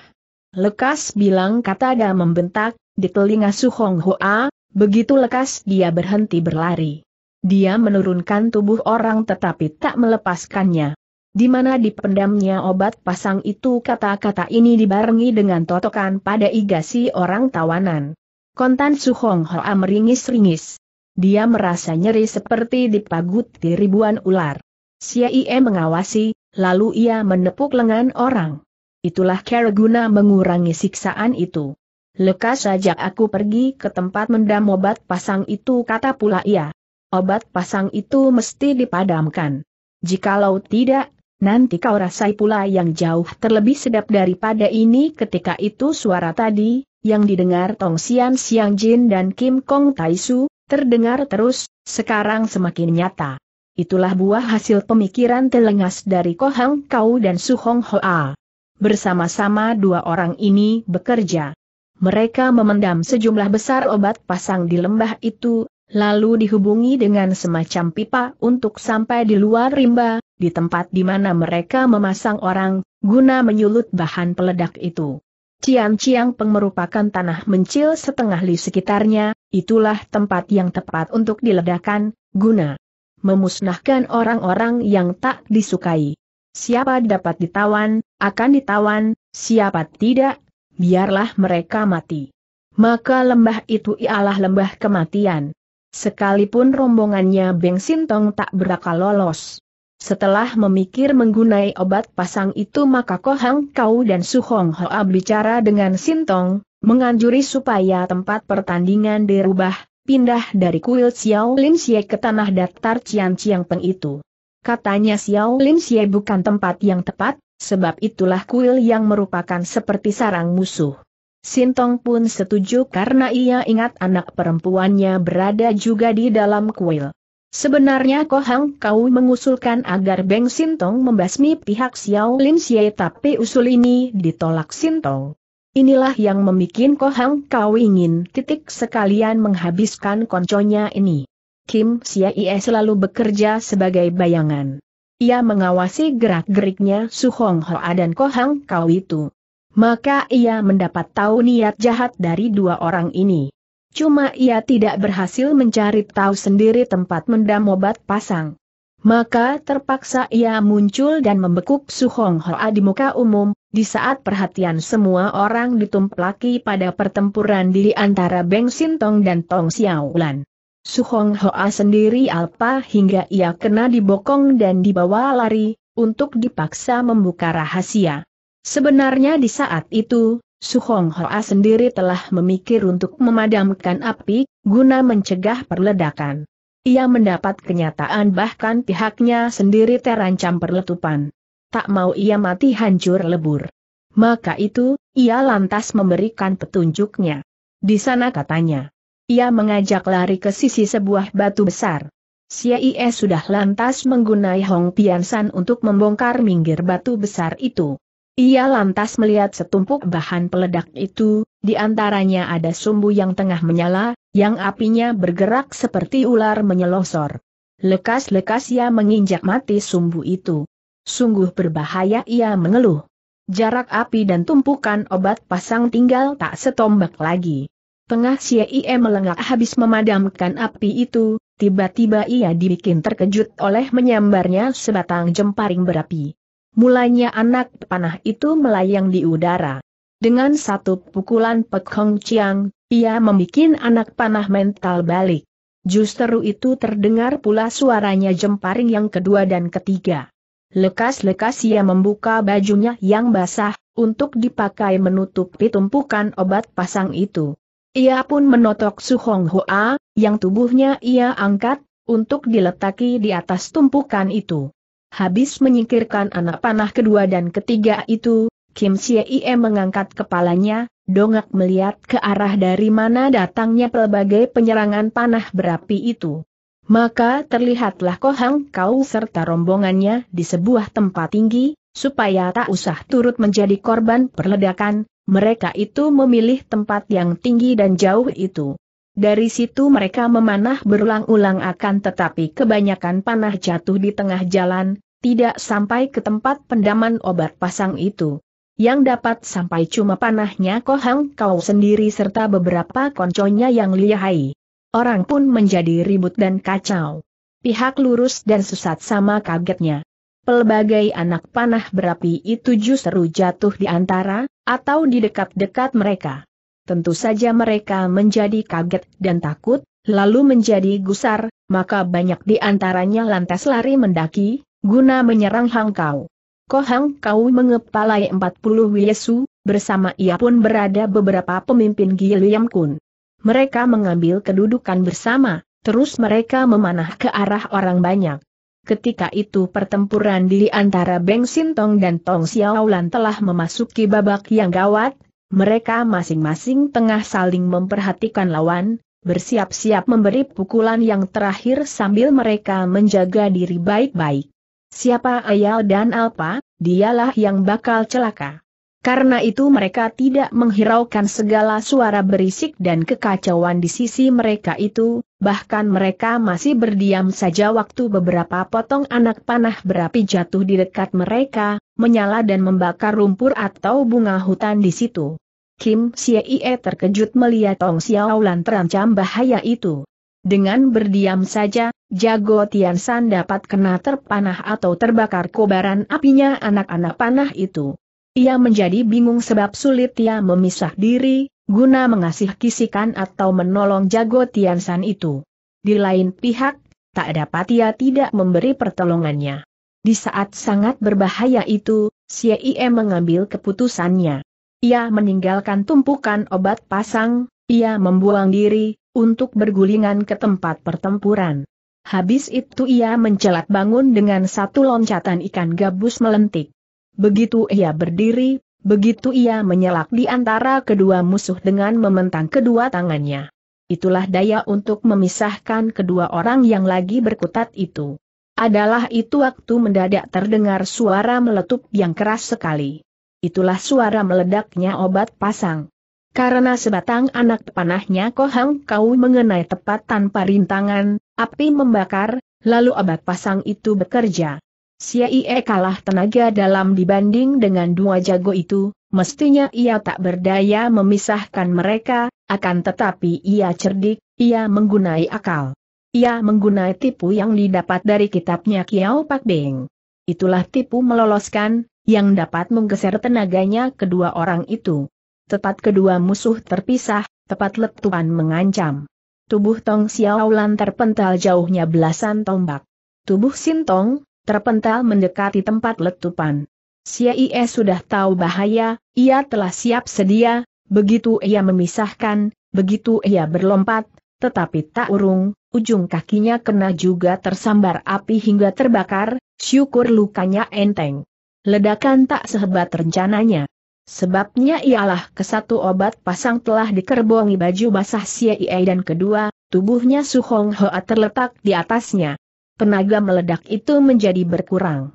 Lekas bilang kata dia membentak di telinga Su Hong Hoa, begitu lekas dia berhenti berlari. Dia menurunkan tubuh orang tetapi tak melepaskannya. Di mana dipendamnya obat pasang itu? Kata-kata ini dibarengi dengan totokan pada iga si orang tawanan. Kontan Su Hong Hoa meringis-ringis. Dia merasa nyeri seperti dipaguti ribuan ular. Siaie mengawasi, lalu ia menepuk lengan orang. Itulah cara guna mengurangi siksaan itu. Lekas saja aku pergi ke tempat mendam obat pasang itu, kata pula ia. Obat pasang itu mesti dipadamkan. Jikalau tidak, nanti kau rasai pula yang jauh terlebih sedap daripada ini. Ketika itu suara tadi, yang didengar Tong Sian Siang Jin dan Kim Kong Tai Su, terdengar terus, sekarang semakin nyata. Itulah buah hasil pemikiran telengas dari Ko Hang Kau dan Su Hong Hoa. Bersama-sama dua orang ini bekerja. Mereka memendam sejumlah besar obat pasang di lembah itu, lalu dihubungi dengan semacam pipa untuk sampai di luar rimba, di tempat di mana mereka memasang orang, guna menyulut bahan peledak itu. Cian Ciang Peng merupakan tanah mencil setengah li sekitarnya, itulah tempat yang tepat untuk diledakkan, guna memusnahkan orang-orang yang tak disukai. Siapa dapat ditawan, akan ditawan, siapa tidak, biarlah mereka mati. Maka lembah itu ialah lembah kematian. Sekalipun rombongannya Beng Sintong tak berakal lolos. Setelah memikir menggunai obat pasang itu, maka Ko Hang Kau dan Su Hong Hoa bicara dengan Sintong, menganjuri supaya tempat pertandingan dirubah, pindah dari kuil Xiao Lin Xie ke tanah datar Cian Ciang Peng itu. Katanya Xiao Lin Xie bukan tempat yang tepat, sebab itulah kuil yang merupakan seperti sarang musuh. Sintong pun setuju karena ia ingat anak perempuannya berada juga di dalam kuil. Sebenarnya Ko Hang Kau mengusulkan agar Beng Sintong membasmi pihak Xiao Lin Xie, tapi usul ini ditolak Sintong. Inilah yang membuat Ko Hang Kau ingin titik sekalian menghabiskan konconya ini. Kim Siaie selalu bekerja sebagai bayangan. Ia mengawasi gerak-geriknya Su Hong Hoa dan Ko Hang Kau itu. Maka ia mendapat tahu niat jahat dari dua orang ini. Cuma ia tidak berhasil mencari tahu sendiri tempat mendam obat pasang. Maka terpaksa ia muncul dan membekuk Su Hong Hoa di muka umum, di saat perhatian semua orang ditumplaki pada pertempuran di antara Beng Sintong dan Tong Xiaolan. Su Hong Hoa sendiri alpa hingga ia kena dibokong dan dibawa lari, untuk dipaksa membuka rahasia. Sebenarnya di saat itu, Su Hong Hoa sendiri telah memikir untuk memadamkan api, guna mencegah perledakan. Ia mendapat kenyataan bahkan pihaknya sendiri terancam perletupan. Tak mau ia mati hancur lebur. Maka itu, ia lantas memberikan petunjuknya. Di sana katanya. Ia mengajak lari ke sisi sebuah batu besar. Siaie sudah lantas menggunai Hong Piansan untuk membongkar minggir batu besar itu. Ia lantas melihat setumpuk bahan peledak itu, di antaranya ada sumbu yang tengah menyala, yang apinya bergerak seperti ular menyelosor. Lekas-lekas ia menginjak mati sumbu itu. Sungguh berbahaya, ia mengeluh. Jarak api dan tumpukan obat pasang tinggal tak setombak lagi. Tengah Siaie melengak habis memadamkan api itu, tiba-tiba ia dibikin terkejut oleh menyambarnya sebatang jemparing berapi. Mulanya anak panah itu melayang di udara. Dengan satu pukulan Pek Hong Chiang, ia membikin anak panah mental balik. Justru itu terdengar pula suaranya jemparing yang kedua dan ketiga. Lekas-lekas ia membuka bajunya yang basah, untuk dipakai menutupi tumpukan obat pasang itu. Ia pun menotok Su Hong Hoa, yang tubuhnya ia angkat, untuk diletaki di atas tumpukan itu. Habis menyingkirkan anak panah kedua dan ketiga itu, Kim Siaie mengangkat kepalanya, dongak melihat ke arah dari mana datangnya pelbagai penyerangan panah berapi itu. Maka terlihatlah Ko Hang Kau serta rombongannya di sebuah tempat tinggi, supaya tak usah turut menjadi korban perledakan. Mereka itu memilih tempat yang tinggi dan jauh itu. Dari situ mereka memanah berulang-ulang, akan tetapi kebanyakan panah jatuh di tengah jalan, tidak sampai ke tempat pendaman obat pasang itu. yang dapat sampai cuma panahnya Kohang Kau sendiri serta beberapa konconya yang lihai. Orang pun menjadi ribut dan kacau. Pihak Lurus dan Susat sama kagetnya. Pelbagai anak panah berapi itu justru jatuh di antara, atau di dekat-dekat mereka. Tentu saja mereka menjadi kaget dan takut, lalu menjadi gusar, maka banyak di antaranya lantas lari mendaki, guna menyerang Hang Kau. Kohang Kau mengepalai empat puluh Wiesu, bersama ia pun berada beberapa pemimpin Giliam Kun. Mereka mengambil kedudukan bersama, terus mereka memanah ke arah orang banyak. Ketika itu pertempuran di antara Beng Sintong dan Tong Xiaolan telah memasuki babak yang gawat, mereka masing-masing tengah saling memperhatikan lawan, bersiap-siap memberi pukulan yang terakhir sambil mereka menjaga diri baik-baik. Siapa Ayal dan Alpa, dialah yang bakal celaka. Karena itu mereka tidak menghiraukan segala suara berisik dan kekacauan di sisi mereka itu, bahkan mereka masih berdiam saja waktu beberapa potong anak panah berapi jatuh di dekat mereka, menyala dan membakar rumpur atau bunga hutan di situ. Kim Siei terkejut melihat Tong Xiaolan terancam bahaya itu. Dengan berdiam saja, Jago Tiansan dapat kena terpanah atau terbakar kobaran apinya anak-anak panah itu. Ia menjadi bingung sebab sulit ia memisah diri, guna mengasih kisikan atau menolong Jago Tiansan itu. Di lain pihak, tak dapat ia tidak memberi pertolongannya. Di saat sangat berbahaya itu, Siei mengambil keputusannya. Ia meninggalkan tumpukan obat pasang, ia membuang diri, untuk bergulingan ke tempat pertempuran. Habis itu ia mencelat bangun dengan satu loncatan ikan gabus melentik. Begitu ia berdiri, begitu ia menyelak di antara kedua musuh dengan mementang kedua tangannya. Itulah daya untuk memisahkan kedua orang yang lagi berkutat itu. Adalah itu waktu mendadak terdengar suara meletup yang keras sekali. Itulah suara meledaknya obat pasang. Karena sebatang anak panahnya Kohang Kau mengenai tepat tanpa rintangan, api membakar, lalu obat pasang itu bekerja. Siei kalah tenaga dalam dibanding dengan dua jago itu, mestinya ia tak berdaya memisahkan mereka, akan tetapi ia cerdik, ia menggunai akal. Ia menggunai tipu yang didapat dari kitabnya Kiao Pak Beng. Itulah tipu meloloskan, yang dapat menggeser tenaganya kedua orang itu. Tepat kedua musuh terpisah, tepat letupan mengancam. Tubuh Tong Xiaolan terpental jauhnya belasan tombak. Tubuh Sintong terpental mendekati tempat letupan. Siei sudah tahu bahaya, ia telah siap sedia, begitu ia memisahkan, begitu ia berlompat, tetapi tak urung, ujung kakinya kena juga tersambar api hingga terbakar, syukur lukanya enteng. Ledakan tak sehebat rencananya. Sebabnya ialah kesatu obat pasang telah dikerbongi baju basah Siei dan kedua, tubuhnya Su Hong Hoa terletak di atasnya. Tenaga meledak itu menjadi berkurang.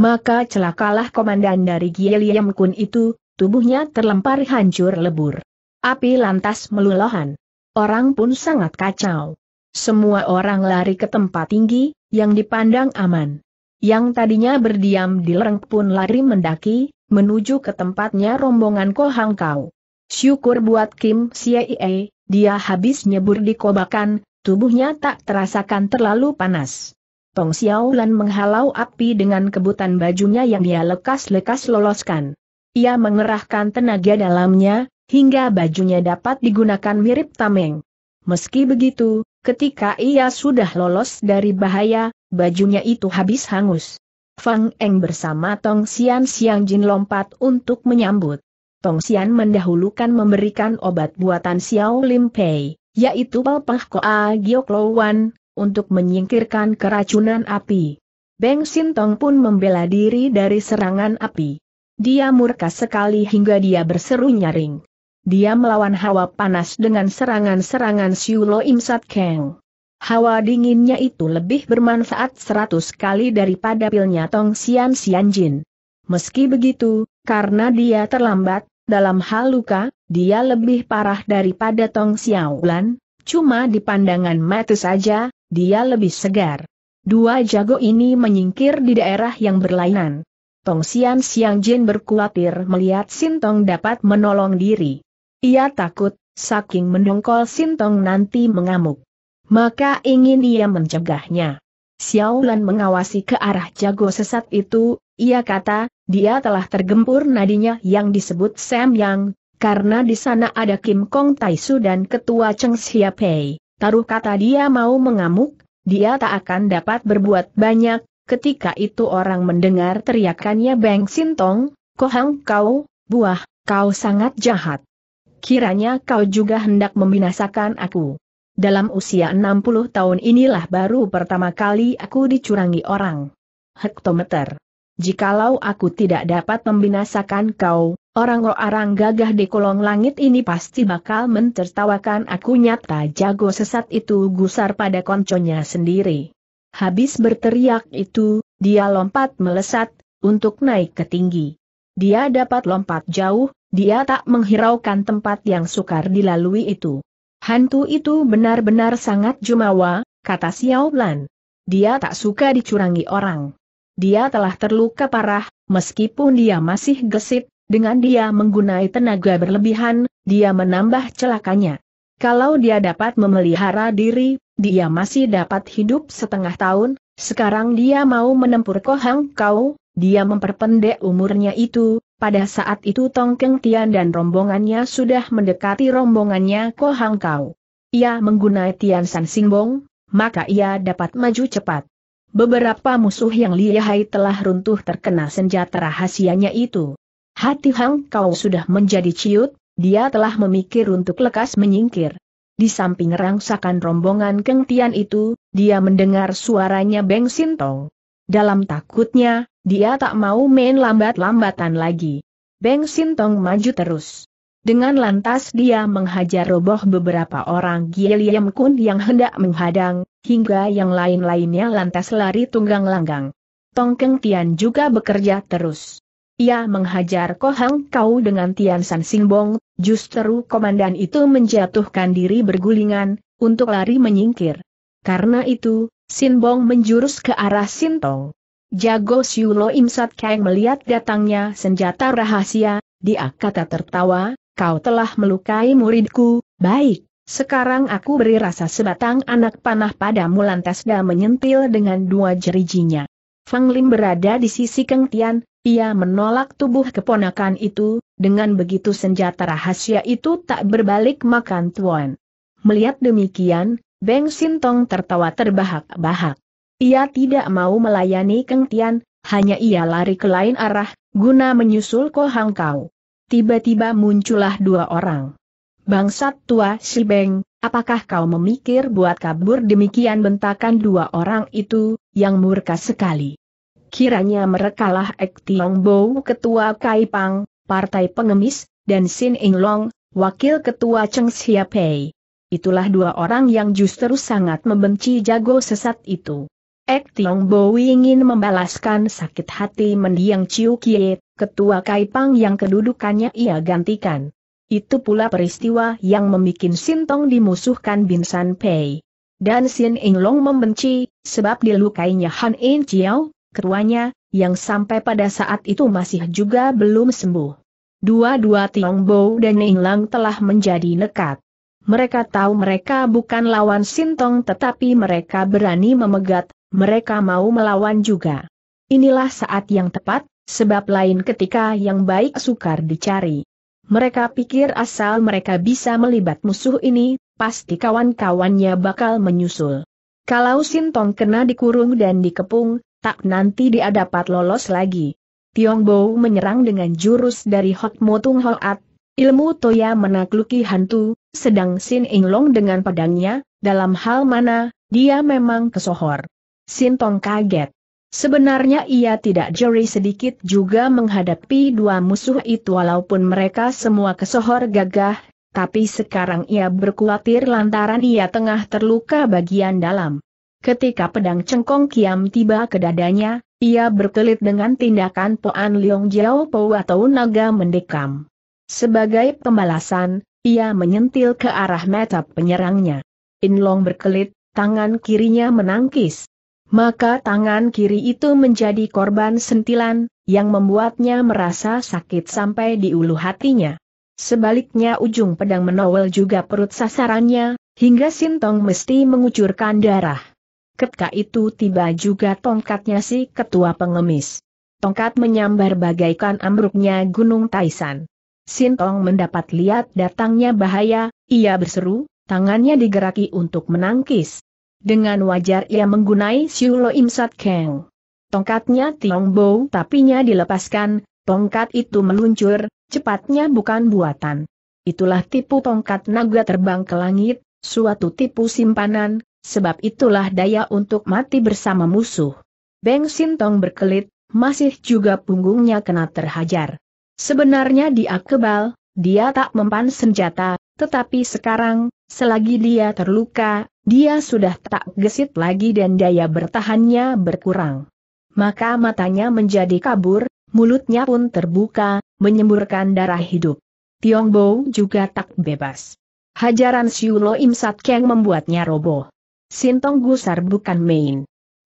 Maka celakalah komandan dari Giliam Kun itu, tubuhnya terlempar hancur lebur. Api lantas meluluhan. Orang pun sangat kacau. Semua orang lari ke tempat tinggi, yang dipandang aman. Yang tadinya berdiam di lereng pun lari mendaki, menuju ke tempatnya rombongan Kohang Kau. Syukur buat Kim Siei, dia habis nyebur di kobakan, tubuhnya tak terasakan terlalu panas. Tong Xiaolan menghalau api dengan kebutan bajunya yang dia lekas-lekas loloskan. Ia mengerahkan tenaga dalamnya, hingga bajunya dapat digunakan mirip tameng. Meski begitu, ketika ia sudah lolos dari bahaya, bajunya itu habis hangus. Fang Eng bersama Tong Xian Xiang Jin lompat untuk menyambut. Tong Xian mendahulukan memberikan obat buatan Xiao Lim Pei, yaitu Palpah Koa Giok Lowan, untuk menyingkirkan keracunan api. Beng Sintong pun membela diri dari serangan api. Dia murka sekali hingga dia berseru nyaring. Dia melawan hawa panas dengan serangan-serangan Siu Lo Im Sat Keng. Hawa dinginnya itu lebih bermanfaat seratus kali daripada pilnya Tong Xian Xian Jin. Meski begitu, karena dia terlambat, dalam hal luka, dia lebih parah daripada Tong Xiaolan, cuma di pandangan mata saja, dia lebih segar. Dua jago ini menyingkir di daerah yang berlainan. Tong Sian Siang Jin berkhawatir melihat Sintong dapat menolong diri. Ia takut, saking mendongkol Sintong nanti mengamuk. Maka ingin ia mencegahnya. Xiao Lan mengawasi ke arah jago sesat itu, ia kata, dia telah tergempur nadinya yang disebut Sam Yang, karena di sana ada Kim Kong Tai Su dan Ketua Cheng Sia Pei. Taruh kata dia mau mengamuk, dia tak akan dapat berbuat banyak. Ketika itu orang mendengar teriakannya Beng Sintong, "Kohang kau, buah, kau sangat jahat. Kiranya kau juga hendak membinasakan aku. Dalam usia enam puluh tahun inilah baru pertama kali aku dicurangi orang. Hektometer. Jikalau aku tidak dapat membinasakan kau, orang-orang gagah di kolong langit ini pasti bakal mentertawakan aku." Nyata jago sesat itu gusar pada konconya sendiri. Habis berteriak itu, dia lompat melesat, untuk naik ke tinggi. Dia dapat lompat jauh, dia tak menghiraukan tempat yang sukar dilalui itu. "Hantu itu benar-benar sangat jumawa," kata Xiao Lan. "Dia tak suka dicurangi orang. Dia telah terluka parah, meskipun dia masih gesit, dengan dia menggunai tenaga berlebihan, dia menambah celakanya. Kalau dia dapat memelihara diri, dia masih dapat hidup setengah tahun, sekarang dia mau menempur Kohang kau, dia memperpendek umurnya itu." Pada saat itu Tong Keng Tian dan rombongannya sudah mendekati rombongannya Kohang kau. Ia menggunai Tian San Singbong, maka ia dapat maju cepat. Beberapa musuh yang lihai telah runtuh terkena senjata rahasianya itu. Hati Hang kau sudah menjadi ciut, dia telah memikir untuk lekas menyingkir. Di samping rangsakan rombongan Keng Tian itu, dia mendengar suaranya Beng Sintong. Dalam takutnya, dia tak mau main lambat-lambatan lagi. Beng Sintong maju terus. Dengan lantas dia menghajar roboh beberapa orang Giliam Kun yang hendak menghadang, hingga yang lain-lainnya lantas lari tunggang-langgang. Tong Keng Tian juga bekerja terus. Ia menghajar Kohang kau dengan Tian San Singbong, justru komandan itu menjatuhkan diri bergulingan, untuk lari menyingkir. Karena itu, Sinbong menjurus ke arah Sintong. Jago Siulo Im Sat Kang melihat datangnya senjata rahasia, dia kata tertawa, "Kau telah melukai muridku, baik, sekarang aku beri rasa sebatang anak panah padamu." Lantas dia menyentil dengan dua jerijinya. Fang Lim berada di sisi Keng Tian. Ia menolak tubuh keponakan itu, dengan begitu senjata rahasia itu tak berbalik makan tuan. Melihat demikian, Beng Sintong tertawa terbahak-bahak. Ia tidak mau melayani Keng Tian, hanya ia lari ke lain arah, guna menyusul Kohang kau. Tiba-tiba muncullah dua orang. "Bangsat tua si Beng, apakah kau memikir buat kabur?" Demikian bentakan dua orang itu, yang murka sekali. Kiranya merekalah Ek Tiong Bo, ketua Kai Pang, partai pengemis, dan Sin Ing Long, wakil ketua Cheng Sia Pei. Itulah dua orang yang justru sangat membenci jago sesat itu. Ek Tiong Bo ingin membalaskan sakit hati mendiang Chiu Kie, ketua Kai Pang yang kedudukannya ia gantikan. Itu pula peristiwa yang membuat Sintong dimusuhkan Bin San Pei. Dan Sin Ing Long membenci, sebab dilukainya Han In Chiao, ketuanya, yang sampai pada saat itu masih juga belum sembuh. Dua-dua Tiong Bo dan Ning Lang telah menjadi nekat. Mereka tahu mereka bukan lawan Sintong, tetapi mereka berani memegat, mereka mau melawan juga. Inilah saat yang tepat, sebab lain ketika yang baik sukar dicari. Mereka pikir asal mereka bisa melibat musuh ini, pasti kawan-kawannya bakal menyusul. Kalau Sintong kena dikurung dan dikepung, tak nanti dia dapat lolos lagi. Tiong Bo menyerang dengan jurus dari Hot Motung Hoat, ilmu Toya menakluki hantu, sedang Sin Ing Long dengan pedangnya, dalam hal mana, dia memang kesohor. Sintong kaget. Sebenarnya ia tidak jeri sedikit juga menghadapi dua musuh itu walaupun mereka semua kesohor gagah, tapi sekarang ia berkhawatir lantaran ia tengah terluka bagian dalam. Ketika pedang cengkong kiam tiba ke dadanya, ia berkelit dengan tindakan Poan Liong Jiao Po atau naga mendekam. Sebagai pembalasan, ia menyentil ke arah mata penyerangnya. In Long berkelit, tangan kirinya menangkis. maka tangan kiri itu menjadi korban sentilan, yang membuatnya merasa sakit sampai di ulu hatinya. Sebaliknya ujung pedang menowel juga perut sasarannya, hingga Sintong mesti mengucurkan darah. Ketika itu tiba juga tongkatnya si ketua pengemis. Tongkat menyambar bagaikan ambruknya Gunung Taisan. Sintong mendapat lihat datangnya bahaya, ia berseru, tangannya digeraki untuk menangkis. Dengan wajar ia menggunai Siu Lo Im Sat Keng. Tongkatnya Tiong Bo tapinya dilepaskan, tongkat itu meluncur, cepatnya bukan buatan. Itulah tipu tongkat naga terbang ke langit, suatu tipu simpanan, sebab itulah daya untuk mati bersama musuh. Beng Sintong berkelit, masih juga punggungnya kena terhajar. Sebenarnya dia kebal, dia tak mempan senjata, tetapi sekarang, selagi dia terluka, dia sudah tak gesit lagi dan daya bertahannya berkurang. Maka matanya menjadi kabur, mulutnya pun terbuka, menyemburkan darah hidup. Tiong Bo juga tak bebas. Hajaran Siu Lo Im Sat Keng membuatnya roboh. Sintong gusar bukan main.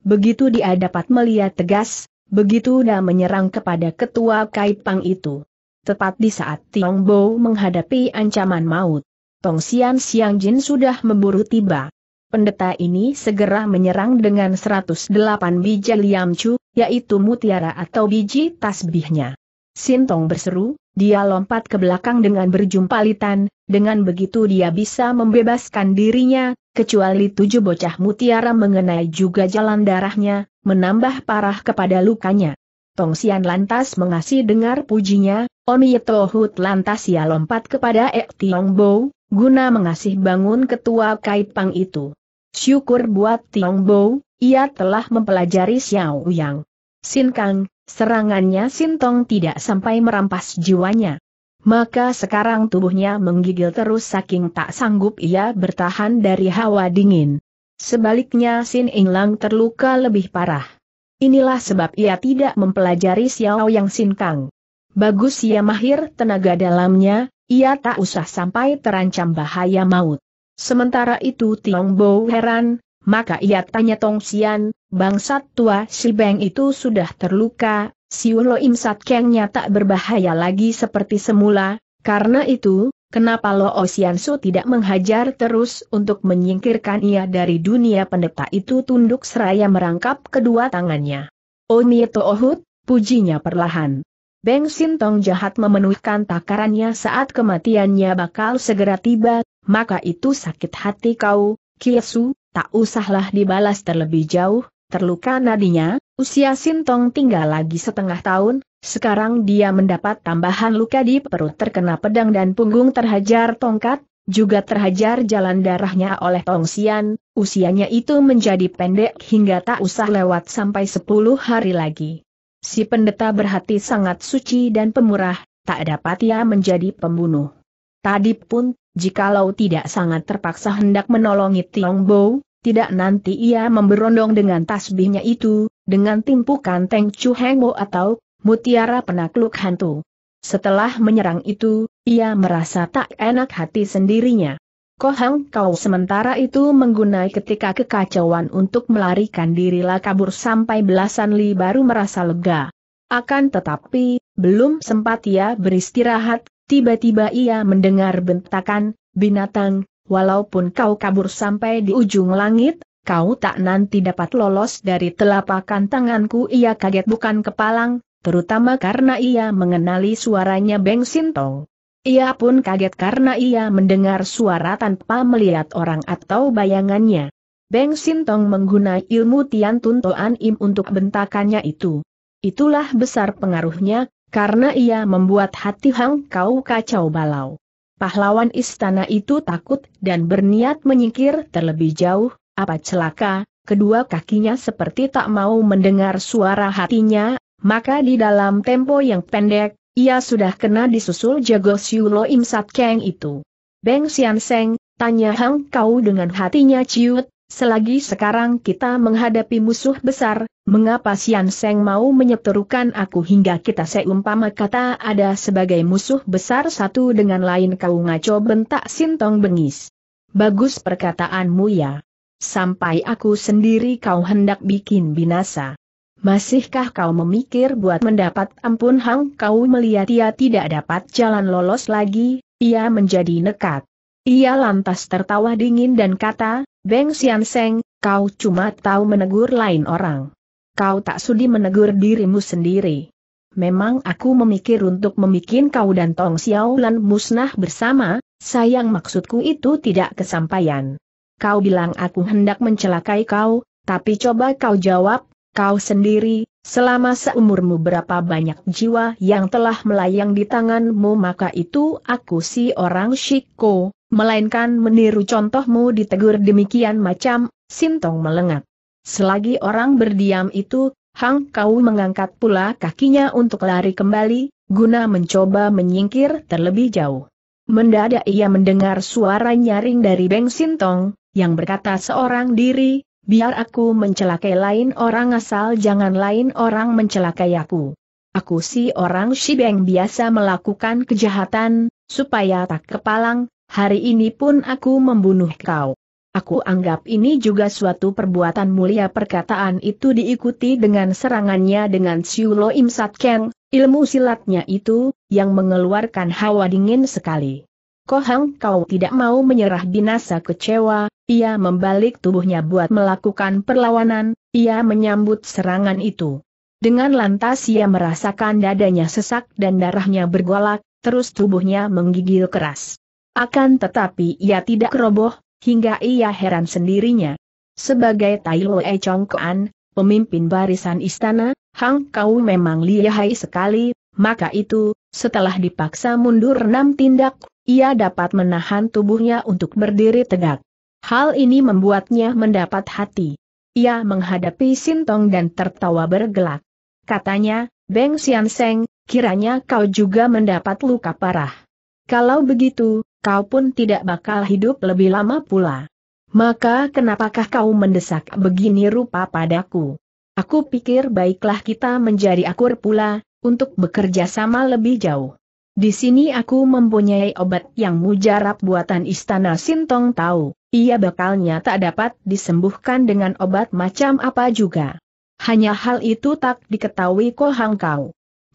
Begitu dia dapat melihat tegas, begitu dia menyerang kepada ketua Kaipang itu. Tepat di saat Tiong Bo menghadapi ancaman maut, Tong Sian Siang Jin sudah memburu tiba. Pendeta ini segera menyerang dengan seratus delapan biji liamcu, yaitu mutiara atau biji tasbihnya. Sintong berseru, dia lompat ke belakang dengan berjumpalitan, dengan begitu dia bisa membebaskan dirinya, kecuali tujuh bocah mutiara mengenai juga jalan darahnya, menambah parah kepada lukanya. Tong Sian lantas mengasih dengar pujinya, Oni Tohut lantas ia lompat kepada Ek Tiong Bo, guna mengasih bangun ketua Kaipang itu. Syukur buat Tiong Bo, ia telah mempelajari Xiao Yang. Sin Kang, serangannya Sintong tidak sampai merampas jiwanya. Maka sekarang tubuhnya menggigil terus saking tak sanggup ia bertahan dari hawa dingin. Sebaliknya Sin Eng Lang terluka lebih parah. Inilah sebab ia tidak mempelajari Xiao Yang Sin Kang. Bagus ia mahir tenaga dalamnya, ia tak usah sampai terancam bahaya maut. Sementara itu Tiong Bo heran, maka ia tanya Tong Sian, bangsat tua si Beng itu sudah terluka, Siu Lo Im Sat Kengnya tak berbahaya lagi seperti semula, karena itu, kenapa Lo Osian Su tidak menghajar terus untuk menyingkirkan ia dari dunia? Pendeta itu tunduk seraya merangkap kedua tangannya. Oni Tohut, pujinya perlahan. Beng Sintong jahat memenuhkan takarannya saat kematiannya bakal segera tiba, maka itu sakit hati kau, Kiesu, tak usahlah dibalas terlebih jauh, terluka nadinya, usia Sintong tinggal lagi setengah tahun. Sekarang dia mendapat tambahan luka di perut terkena pedang dan punggung terhajar tongkat, juga terhajar jalan darahnya oleh Tong Sian, usianya itu menjadi pendek hingga tak usah lewat sampai sepuluh hari lagi. Si pendeta berhati sangat suci dan pemurah, tak dapat ia menjadi pembunuh. Tadi pun, jikalau tidak sangat terpaksa hendak menolongi Tiong Bo, tidak nanti ia memberondong dengan tasbihnya itu, dengan timpukan Teng Chu Heng Bo atau mutiara penakluk hantu. Setelah menyerang itu, ia merasa tak enak hati sendirinya. Kohang Kau sementara itu menggunai ketika kekacauan untuk melarikan dirilah kabur sampai belasan li baru merasa lega. Akan tetapi, belum sempat ia beristirahat, tiba-tiba ia mendengar bentakan, binatang, walaupun kau kabur sampai di ujung langit, kau tak nanti dapat lolos dari telapakan tanganku. Ia kaget bukan kepalang, terutama karena ia mengenali suaranya Beng Sintong. Ia pun kaget karena ia mendengar suara tanpa melihat orang atau bayangannya. Beng Sintong menggunakan ilmu Tian Tun Toan Im untuk bentakannya itu. Itulah besar pengaruhnya, karena ia membuat hati Hang Kau kacau balau. Pahlawan istana itu takut dan berniat menyingkir terlebih jauh, apa celaka, kedua kakinya seperti tak mau mendengar suara hatinya. Maka di dalam tempo yang pendek, ia sudah kena disusul jago Siu Lo Im Sat Keng itu. Beng Sian Seng, tanya Hang Kau dengan hatinya ciut, selagi sekarang kita menghadapi musuh besar, mengapa Sian Seng mau menyeterukan aku hingga kita seumpama kata ada sebagai musuh besar satu dengan lain? Kau ngaco, bentak Sintong bengis. Bagus perkataanmu ya. sampai aku sendiri kau hendak bikin binasa. Masihkah kau memikir buat mendapat ampun? Hang Kau melihat ia tidak dapat jalan lolos lagi, ia menjadi nekat. Ia lantas tertawa dingin dan kata, Beng Sian Seng, kau cuma tahu menegur lain orang. Kau tak sudi menegur dirimu sendiri. Memang aku memikir untuk membikin kau dan Tong Xiaolan musnah bersama, sayang maksudku itu tidak kesampaian. Kau bilang aku hendak mencelakai kau, tapi coba kau jawab. Kau sendiri, selama seumurmu berapa banyak jiwa yang telah melayang di tanganmu? Maka itu aku si orang Shiko, melainkan meniru contohmu ditegur demikian macam. Sintong melengat. Selagi orang berdiam itu, Hang Kau mengangkat pula kakinya untuk lari kembali, guna mencoba menyingkir terlebih jauh. Mendadak ia mendengar suara nyaring dari Beng Sintong, yang berkata seorang diri, biar aku mencelakai lain orang asal jangan lain orang mencelakai aku. Aku si orang Shibeng biasa melakukan kejahatan, supaya tak kepalang, hari ini pun aku membunuh kau. Aku anggap ini juga suatu perbuatan mulia. Perkataan itu diikuti dengan serangannya dengan Siu Lo Im Sat Keng, ilmu silatnya itu, yang mengeluarkan hawa dingin sekali. Ko Hang Kau tidak mau menyerah binasa kecewa, ia membalik tubuhnya buat melakukan perlawanan, ia menyambut serangan itu. Dengan lantas ia merasakan dadanya sesak dan darahnya bergolak, terus tubuhnya menggigil keras. Akan tetapi ia tidak roboh, hingga ia heran sendirinya. Sebagai Tai Loe Chongkoan, pemimpin barisan istana, Hang Kau memang lihai sekali, maka itu, setelah dipaksa mundur enam tindak, ia dapat menahan tubuhnya untuk berdiri tegak. Hal ini membuatnya mendapat hati. Ia menghadapi Sintong dan tertawa bergelak. Katanya, Beng Sian Seng, kiranya kau juga mendapat luka parah. Kalau begitu, kau pun tidak bakal hidup lebih lama pula. Maka kenapakah kau mendesak begini rupa padaku? Aku pikir baiklah kita menjadi akur pula, untuk bekerja sama lebih jauh. Di sini aku mempunyai obat yang mujarab buatan istana. Sintong tahu, ia bakalnya tak dapat disembuhkan dengan obat macam apa juga. Hanya hal itu tak diketahui Ko Hang Kau.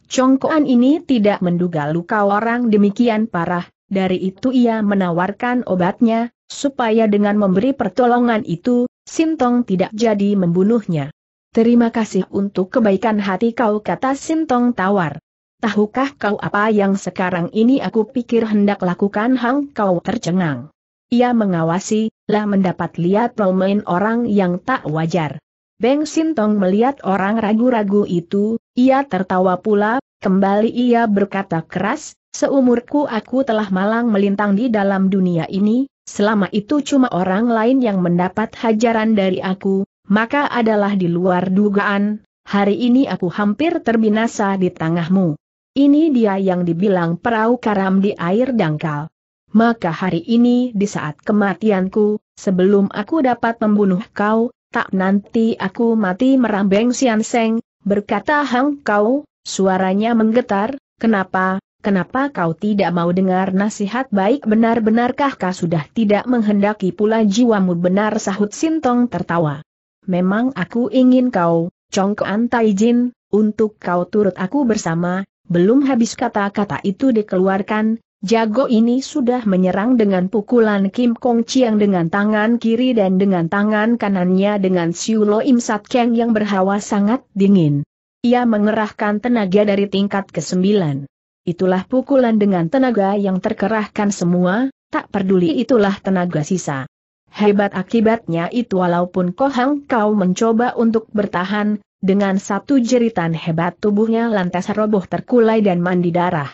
Chongkoan ini tidak menduga luka orang demikian parah, dari itu ia menawarkan obatnya, supaya dengan memberi pertolongan itu, Sintong tidak jadi membunuhnya. Terima kasih untuk kebaikan hati kau, kata Sintong tawar. Tahukah kau apa yang sekarang ini aku pikir hendak lakukan? Hang Kau tercengang. Ia mengawasi, lah mendapat lihat pemain orang yang tak wajar. Beng Sintong melihat orang ragu-ragu itu, ia tertawa pula, kembali ia berkata keras, seumurku aku telah malang melintang di dalam dunia ini, selama itu cuma orang lain yang mendapat hajaran dari aku, maka adalah di luar dugaan, hari ini aku hampir terbinasa di tanganmu. Ini dia yang dibilang perahu karam di air dangkal. Maka hari ini di saat kematianku, sebelum aku dapat membunuh kau, tak nanti aku mati merambeng. Sian Seng, berkata Hang Kau, suaranya menggetar, kenapa, kenapa kau tidak mau dengar nasihat baik? Benar-benarkah kau sudah tidak menghendaki pula jiwamu? Benar, sahut Sintong tertawa. Memang aku ingin kau, Chongkoan Taijin, untuk kau turut aku bersama. Belum habis kata-kata itu dikeluarkan, jago ini sudah menyerang dengan pukulan Kim Kong Chiang dengan tangan kiri dan dengan tangan kanannya dengan Siu Lo Im Sat Keng yang berhawa sangat dingin. Ia mengerahkan tenaga dari tingkat kesembilan. Itulah pukulan dengan tenaga yang terkerahkan semua, tak peduli itulah tenaga sisa. Hebat akibatnya itu, walaupun Ko Hang Kau mencoba untuk bertahan, dengan satu jeritan hebat tubuhnya lantas roboh terkulai dan mandi darah.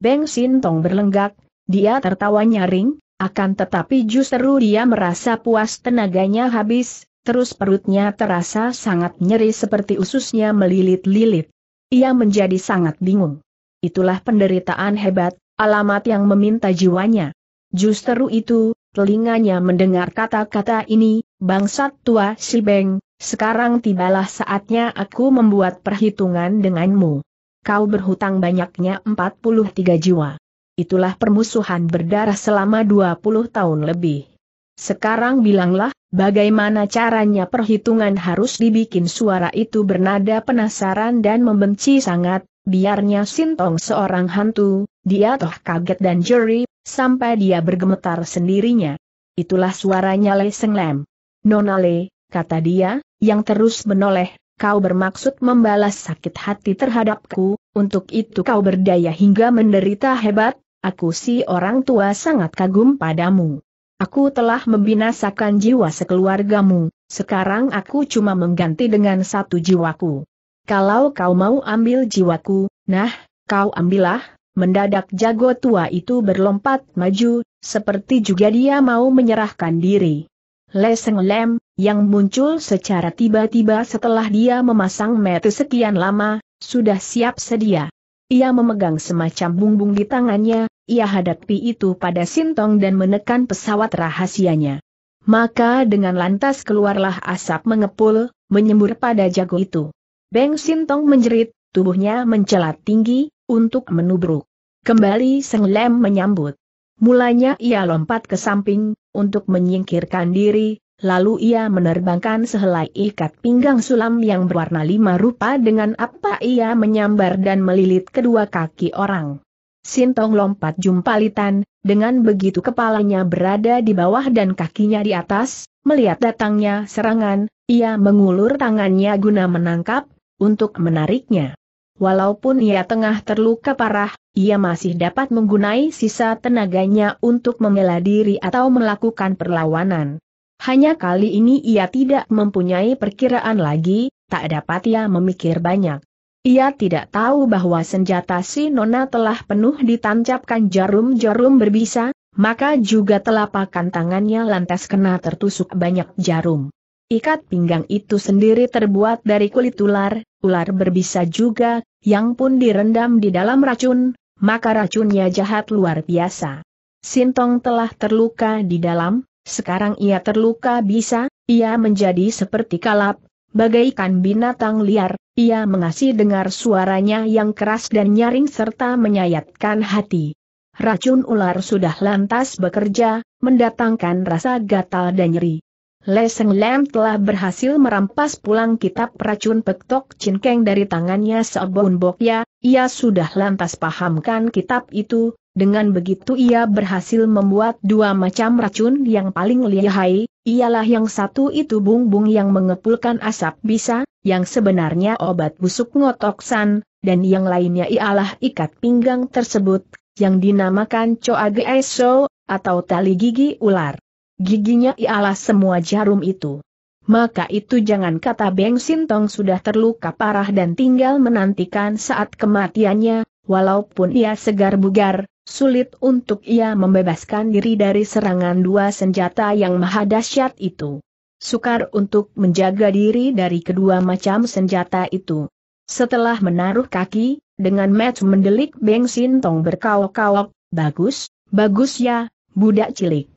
Beng Sintong berlenggak, dia tertawa nyaring, akan tetapi justru dia merasa puas tenaganya habis, terus perutnya terasa sangat nyeri seperti ususnya melilit-lilit. Ia menjadi sangat bingung. Itulah penderitaan hebat, alamat yang meminta jiwanya. Justru itu, telinganya mendengar kata-kata ini, bangsat tua Shibeng, sekarang tibalah saatnya aku membuat perhitungan denganmu. Kau berhutang banyaknya empat puluh tiga jiwa. Itulah permusuhan berdarah selama dua puluh tahun lebih. Sekarang bilanglah, Bagaimana caranya? Perhitungan harus dibikin. Suara itu bernada penasaran dan membenci sangat. Biarnya Sintong seorang hantu, dia toh kaget dan jeri, sampai dia bergemetar sendirinya. Itulah suaranya Le Seng Lam. "Nona Le," kata dia, yang terus menoleh, "kau bermaksud membalas sakit hati terhadapku, untuk itu kau berdaya hingga menderita hebat, aku si orang tua sangat kagum padamu. Aku telah membinasakan jiwa sekeluargamu, sekarang aku cuma mengganti dengan satu jiwaku. Kalau kau mau ambil jiwaku, nah, kau ambillah." Mendadak jago tua itu berlompat maju, seperti juga dia mau menyerahkan diri. Le Seng Lam, yang muncul secara tiba-tiba setelah dia memasang mata sekian lama, sudah siap sedia. Ia memegang semacam bumbung di tangannya, ia hadapi itu pada Sintong dan menekan pesawat rahasianya. Maka dengan lantas keluarlah asap mengepul, menyembur pada jago itu. Beng Sintong menjerit, tubuhnya mencelat tinggi, untuk menubruk. Kembali Seng Lam menyambut. Mulanya ia lompat ke samping, untuk menyingkirkan diri, lalu ia menerbangkan sehelai ikat pinggang sulam yang berwarna lima rupa, dengan apa ia menyambar dan melilit kedua kaki orang. Sintong lompat jumpalitan, dengan begitu kepalanya berada di bawah dan kakinya di atas. Melihat datangnya serangan, ia mengulur tangannya guna menangkap, untuk menariknya. Walaupun ia tengah terluka parah, ia masih dapat menggunai sisa tenaganya untuk membela diri atau melakukan perlawanan. Hanya kali ini ia tidak mempunyai perkiraan lagi, tak dapat ia memikir banyak. Ia tidak tahu bahwa senjata si Nona telah penuh ditancapkan jarum-jarum berbisa, maka juga telapak tangannya lantas kena tertusuk banyak jarum. Ikat pinggang itu sendiri terbuat dari kulit ular, ular berbisa juga, yang pun direndam di dalam racun, maka racunnya jahat luar biasa. Sintong telah terluka di dalam, sekarang ia terluka bisa, ia menjadi seperti kalap, bagaikan binatang liar, ia mengasih dengar suaranya yang keras dan nyaring serta menyayatkan hati. Racun ular sudah lantas bekerja, mendatangkan rasa gatal dan nyeri. Le Seng Lam telah berhasil merampas pulang kitab racun Pek Tok Chin Keng dari tangannya Seobun Bokya, ia sudah lantas pahamkan kitab itu, dengan begitu ia berhasil membuat dua macam racun yang paling lihai, ialah yang satu itu bumbung yang mengepulkan asap bisa, yang sebenarnya obat busuk ngotoksan, dan yang lainnya ialah ikat pinggang tersebut, yang dinamakan Choa Gai So, atau tali gigi ular. Giginya ialah semua jarum itu. Maka itu jangan kata Beng Sintong sudah terluka parah dan tinggal menantikan saat kematiannya, walaupun ia segar bugar, sulit untuk ia membebaskan diri dari serangan dua senjata yang maha dahsyat itu. Sukar untuk menjaga diri dari kedua macam senjata itu. Setelah menaruh kaki, dengan mata mendelik Beng Sintong berkaok-kaok, "Bagus, bagus ya, budak cilik.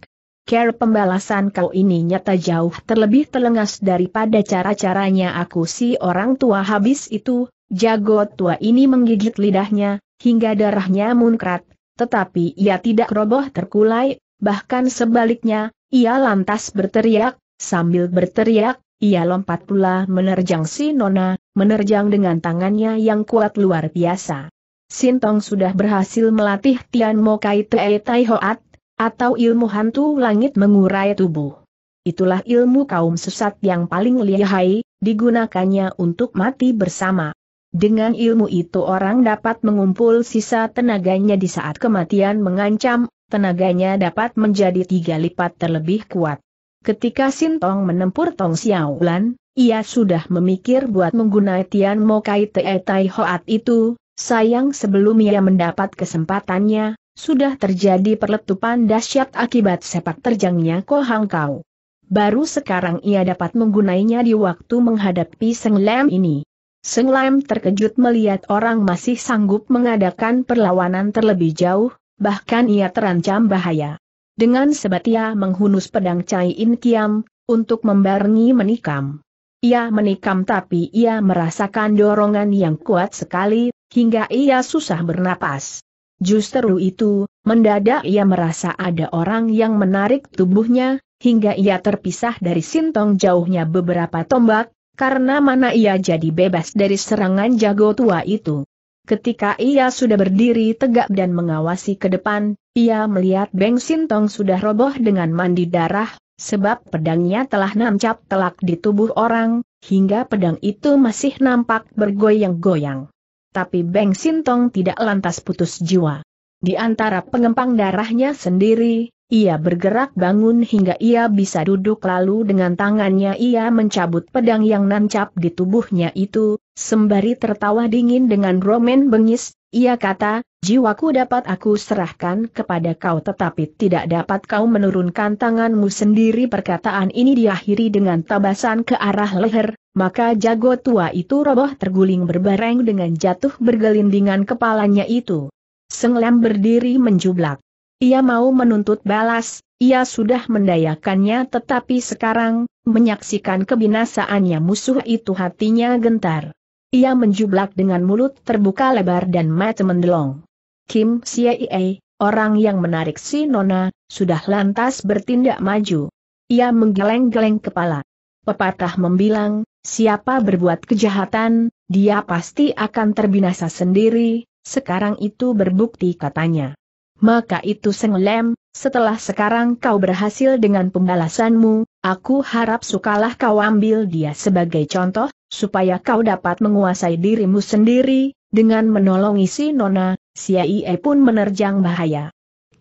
Cara pembalasan kau ini nyata jauh terlebih telengas daripada cara-caranya aku si orang tua." Habis itu, jago tua ini menggigit lidahnya, hingga darahnya munkrat, tetapi ia tidak roboh terkulai, bahkan sebaliknya, ia lantas berteriak. Sambil berteriak, ia lompat pula menerjang si Nona, menerjang dengan tangannya yang kuat luar biasa. Sintong sudah berhasil melatih Tian Mo Kai Te Tai Hoat, atau ilmu hantu langit mengurai tubuh. Itulah ilmu kaum sesat yang paling lihai, digunakannya untuk mati bersama. Dengan ilmu itu orang dapat mengumpul sisa tenaganya di saat kematian mengancam, tenaganya dapat menjadi tiga lipat terlebih kuat. Ketika Sintong menempur Tong Xiaolan, ia sudah memikir buat menggunakan Tian Mo Kai Te Tai Hoat itu, sayang sebelum ia mendapat kesempatannya, sudah terjadi perletupan dahsyat akibat sepak terjangnya Ko Hang Kau. Baru sekarang ia dapat menggunainya di waktu menghadapi Seng Lam ini. Seng Lam terkejut melihat orang masih sanggup mengadakan perlawanan terlebih jauh, bahkan ia terancam bahaya. Dengan sebat ia menghunus pedang Cai In Kiam, untuk membarengi menikam. Ia menikam tapi ia merasakan dorongan yang kuat sekali, hingga ia susah bernapas. Justru itu, mendadak ia merasa ada orang yang menarik tubuhnya, hingga ia terpisah dari Sintong jauhnya beberapa tombak, karena mana ia jadi bebas dari serangan jago tua itu. Ketika ia sudah berdiri tegak dan mengawasi ke depan, ia melihat Beng Sintong sudah roboh dengan mandi darah, sebab pedangnya telah nancap telak di tubuh orang, hingga pedang itu masih nampak bergoyang-goyang. Tapi Beng Sintong tidak lantas putus jiwa. Di antara pengempang darahnya sendiri, ia bergerak bangun hingga ia bisa duduk, lalu dengan tangannya ia mencabut pedang yang nancap di tubuhnya itu, sembari tertawa dingin dengan romen bengis. Ia kata, "Jiwaku dapat aku serahkan kepada kau, tetapi tidak dapat kau menurunkan tanganmu sendiri." Perkataan ini diakhiri dengan tabasan ke arah leher, maka jago tua itu roboh terguling berbareng dengan jatuh bergelindingan kepalanya itu. Seng Lam berdiri menjublak. Ia mau menuntut balas, ia sudah mendayakannya, tetapi sekarang, menyaksikan kebinasaannya musuh itu hatinya gentar. Ia menjublak dengan mulut terbuka lebar dan mata mendelong. Kim Siei, orang yang menarik si Nona, sudah lantas bertindak maju. Ia menggeleng-geleng kepala. Pepatah membilang, siapa berbuat kejahatan, dia pasti akan terbinasa sendiri. Sekarang itu berbukti, katanya. Maka itu Seng Lam, setelah sekarang kau berhasil dengan pembalasanmu, aku harap sukalah kau ambil dia sebagai contoh, supaya kau dapat menguasai dirimu sendiri. Dengan menolongi si Nona, Siei pun menerjang bahaya.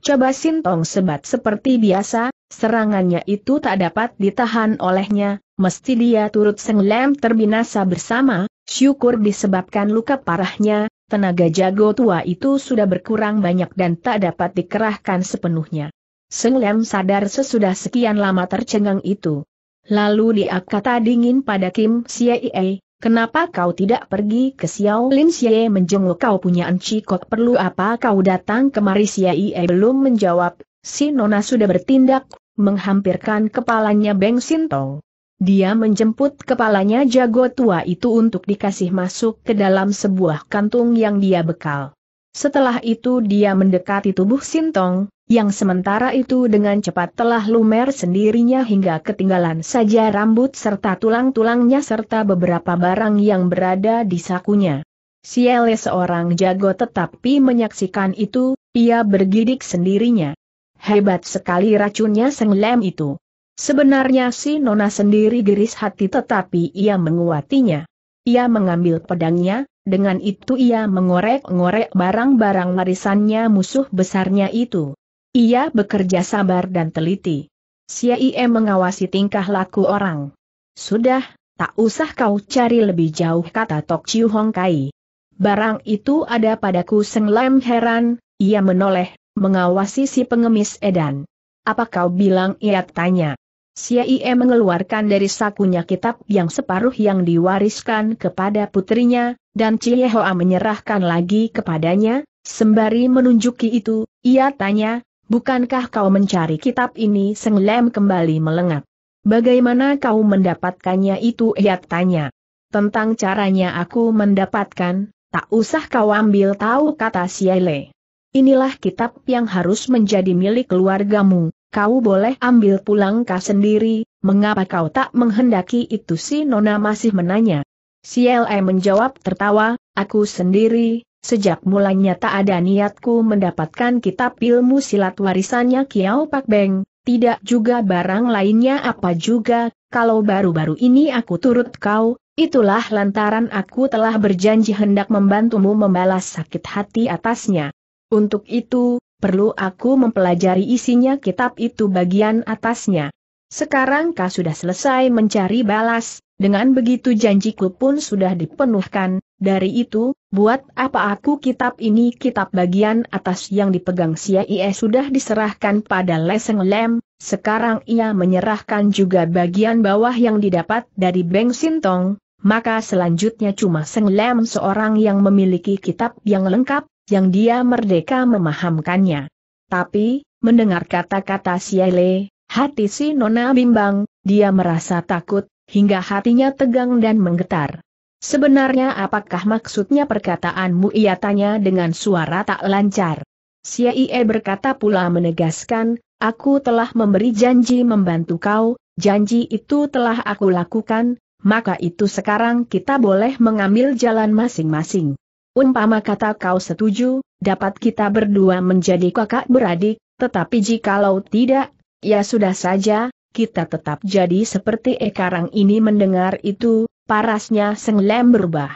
Coba Sintong sebat seperti biasa, serangannya itu tak dapat ditahan olehnya, mesti dia turut Seng Lam terbinasa bersama. Syukur disebabkan luka parahnya, tenaga jago tua itu sudah berkurang banyak dan tak dapat dikerahkan sepenuhnya. Seng Lam sadar sesudah sekian lama tercengang itu. Lalu dia kata dingin pada Kim Siei, "Kenapa kau tidak pergi ke Xiao Lin Siei menjenguk kau punya Enci Kok? Perlu apa kau datang kemari?" Siei belum menjawab, si Nona sudah bertindak, menghampirkan kepalanya Beng Sintong. Dia menjemput kepalanya jago tua itu untuk dikasih masuk ke dalam sebuah kantung yang dia bekal. Setelah itu dia mendekati tubuh Sintong, yang sementara itu dengan cepat telah lumer sendirinya hingga ketinggalan saja rambut serta tulang-tulangnya serta beberapa barang yang berada di sakunya. Sial, seorang jago tetapi menyaksikan itu, ia bergidik sendirinya. Hebat sekali racunnya Seng Lam itu. Sebenarnya si Nona sendiri geris hati, tetapi ia menguatinya. Ia mengambil pedangnya, dengan itu ia mengorek-ngorek barang-barang warisannya musuh besarnya itu. Ia bekerja sabar dan teliti. Siei mengawasi tingkah laku orang. "Sudah, tak usah kau cari lebih jauh," kata Tok Chiu Hong Kai. "Barang itu ada padaku." Seng Lam heran, ia menoleh, mengawasi si pengemis edan. "Apa kau bilang?" ia tanya. Siei mengeluarkan dari sakunya kitab yang separuh yang diwariskan kepada putrinya, dan Ciehoa menyerahkan lagi kepadanya, sembari menunjuki itu. Ia tanya, "Bukankah kau mencari kitab ini?" Seng Lam kembali melengak. "Bagaimana kau mendapatkannya itu?" ia tanya. "Tentang caranya aku mendapatkan, tak usah kau ambil tahu," kata Siei. "Inilah kitab yang harus menjadi milik keluargamu. Kau boleh ambil pulang kau sendiri. Mengapa kau tak menghendaki itu?" si Nona masih menanya. Siel menjawab tertawa, "Aku sendiri, sejak mulanya tak ada niatku mendapatkan kitab ilmu silat warisannya Kiao Pak Beng, tidak juga barang lainnya apa juga. Kalau baru-baru ini aku turut kau, itulah lantaran aku telah berjanji hendak membantumu membalas sakit hati atasnya. Untuk itu, perlu aku mempelajari isinya kitab itu bagian atasnya. Sekarang kau sudah selesai mencari balas, dengan begitu janjiku pun sudah dipenuhkan. Dari itu, buat apa aku kitab ini?" Kitab bagian atas yang dipegang Siei sudah diserahkan pada Seng Lam, sekarang ia menyerahkan juga bagian bawah yang didapat dari Beng Sintong, maka selanjutnya cuma Seng Lam seorang yang memiliki kitab yang lengkap, yang dia merdeka memahamkannya. Tapi, mendengar kata-kata Siele, hati si Nona bimbang, dia merasa takut, hingga hatinya tegang dan menggetar. "Sebenarnya apakah maksudnya perkataanmu?" ia tanya dengan suara tak lancar. Siele berkata pula menegaskan, Aku telah memberi janji membantu kau, janji itu telah aku lakukan, maka itu sekarang kita boleh mengambil jalan masing-masing. Umpama kata kau setuju, dapat kita berdua menjadi kakak beradik, tetapi jikalau tidak, ya sudah saja, kita tetap jadi seperti sekarang ini. Mendengar itu, parasnya Seng Lem berubah.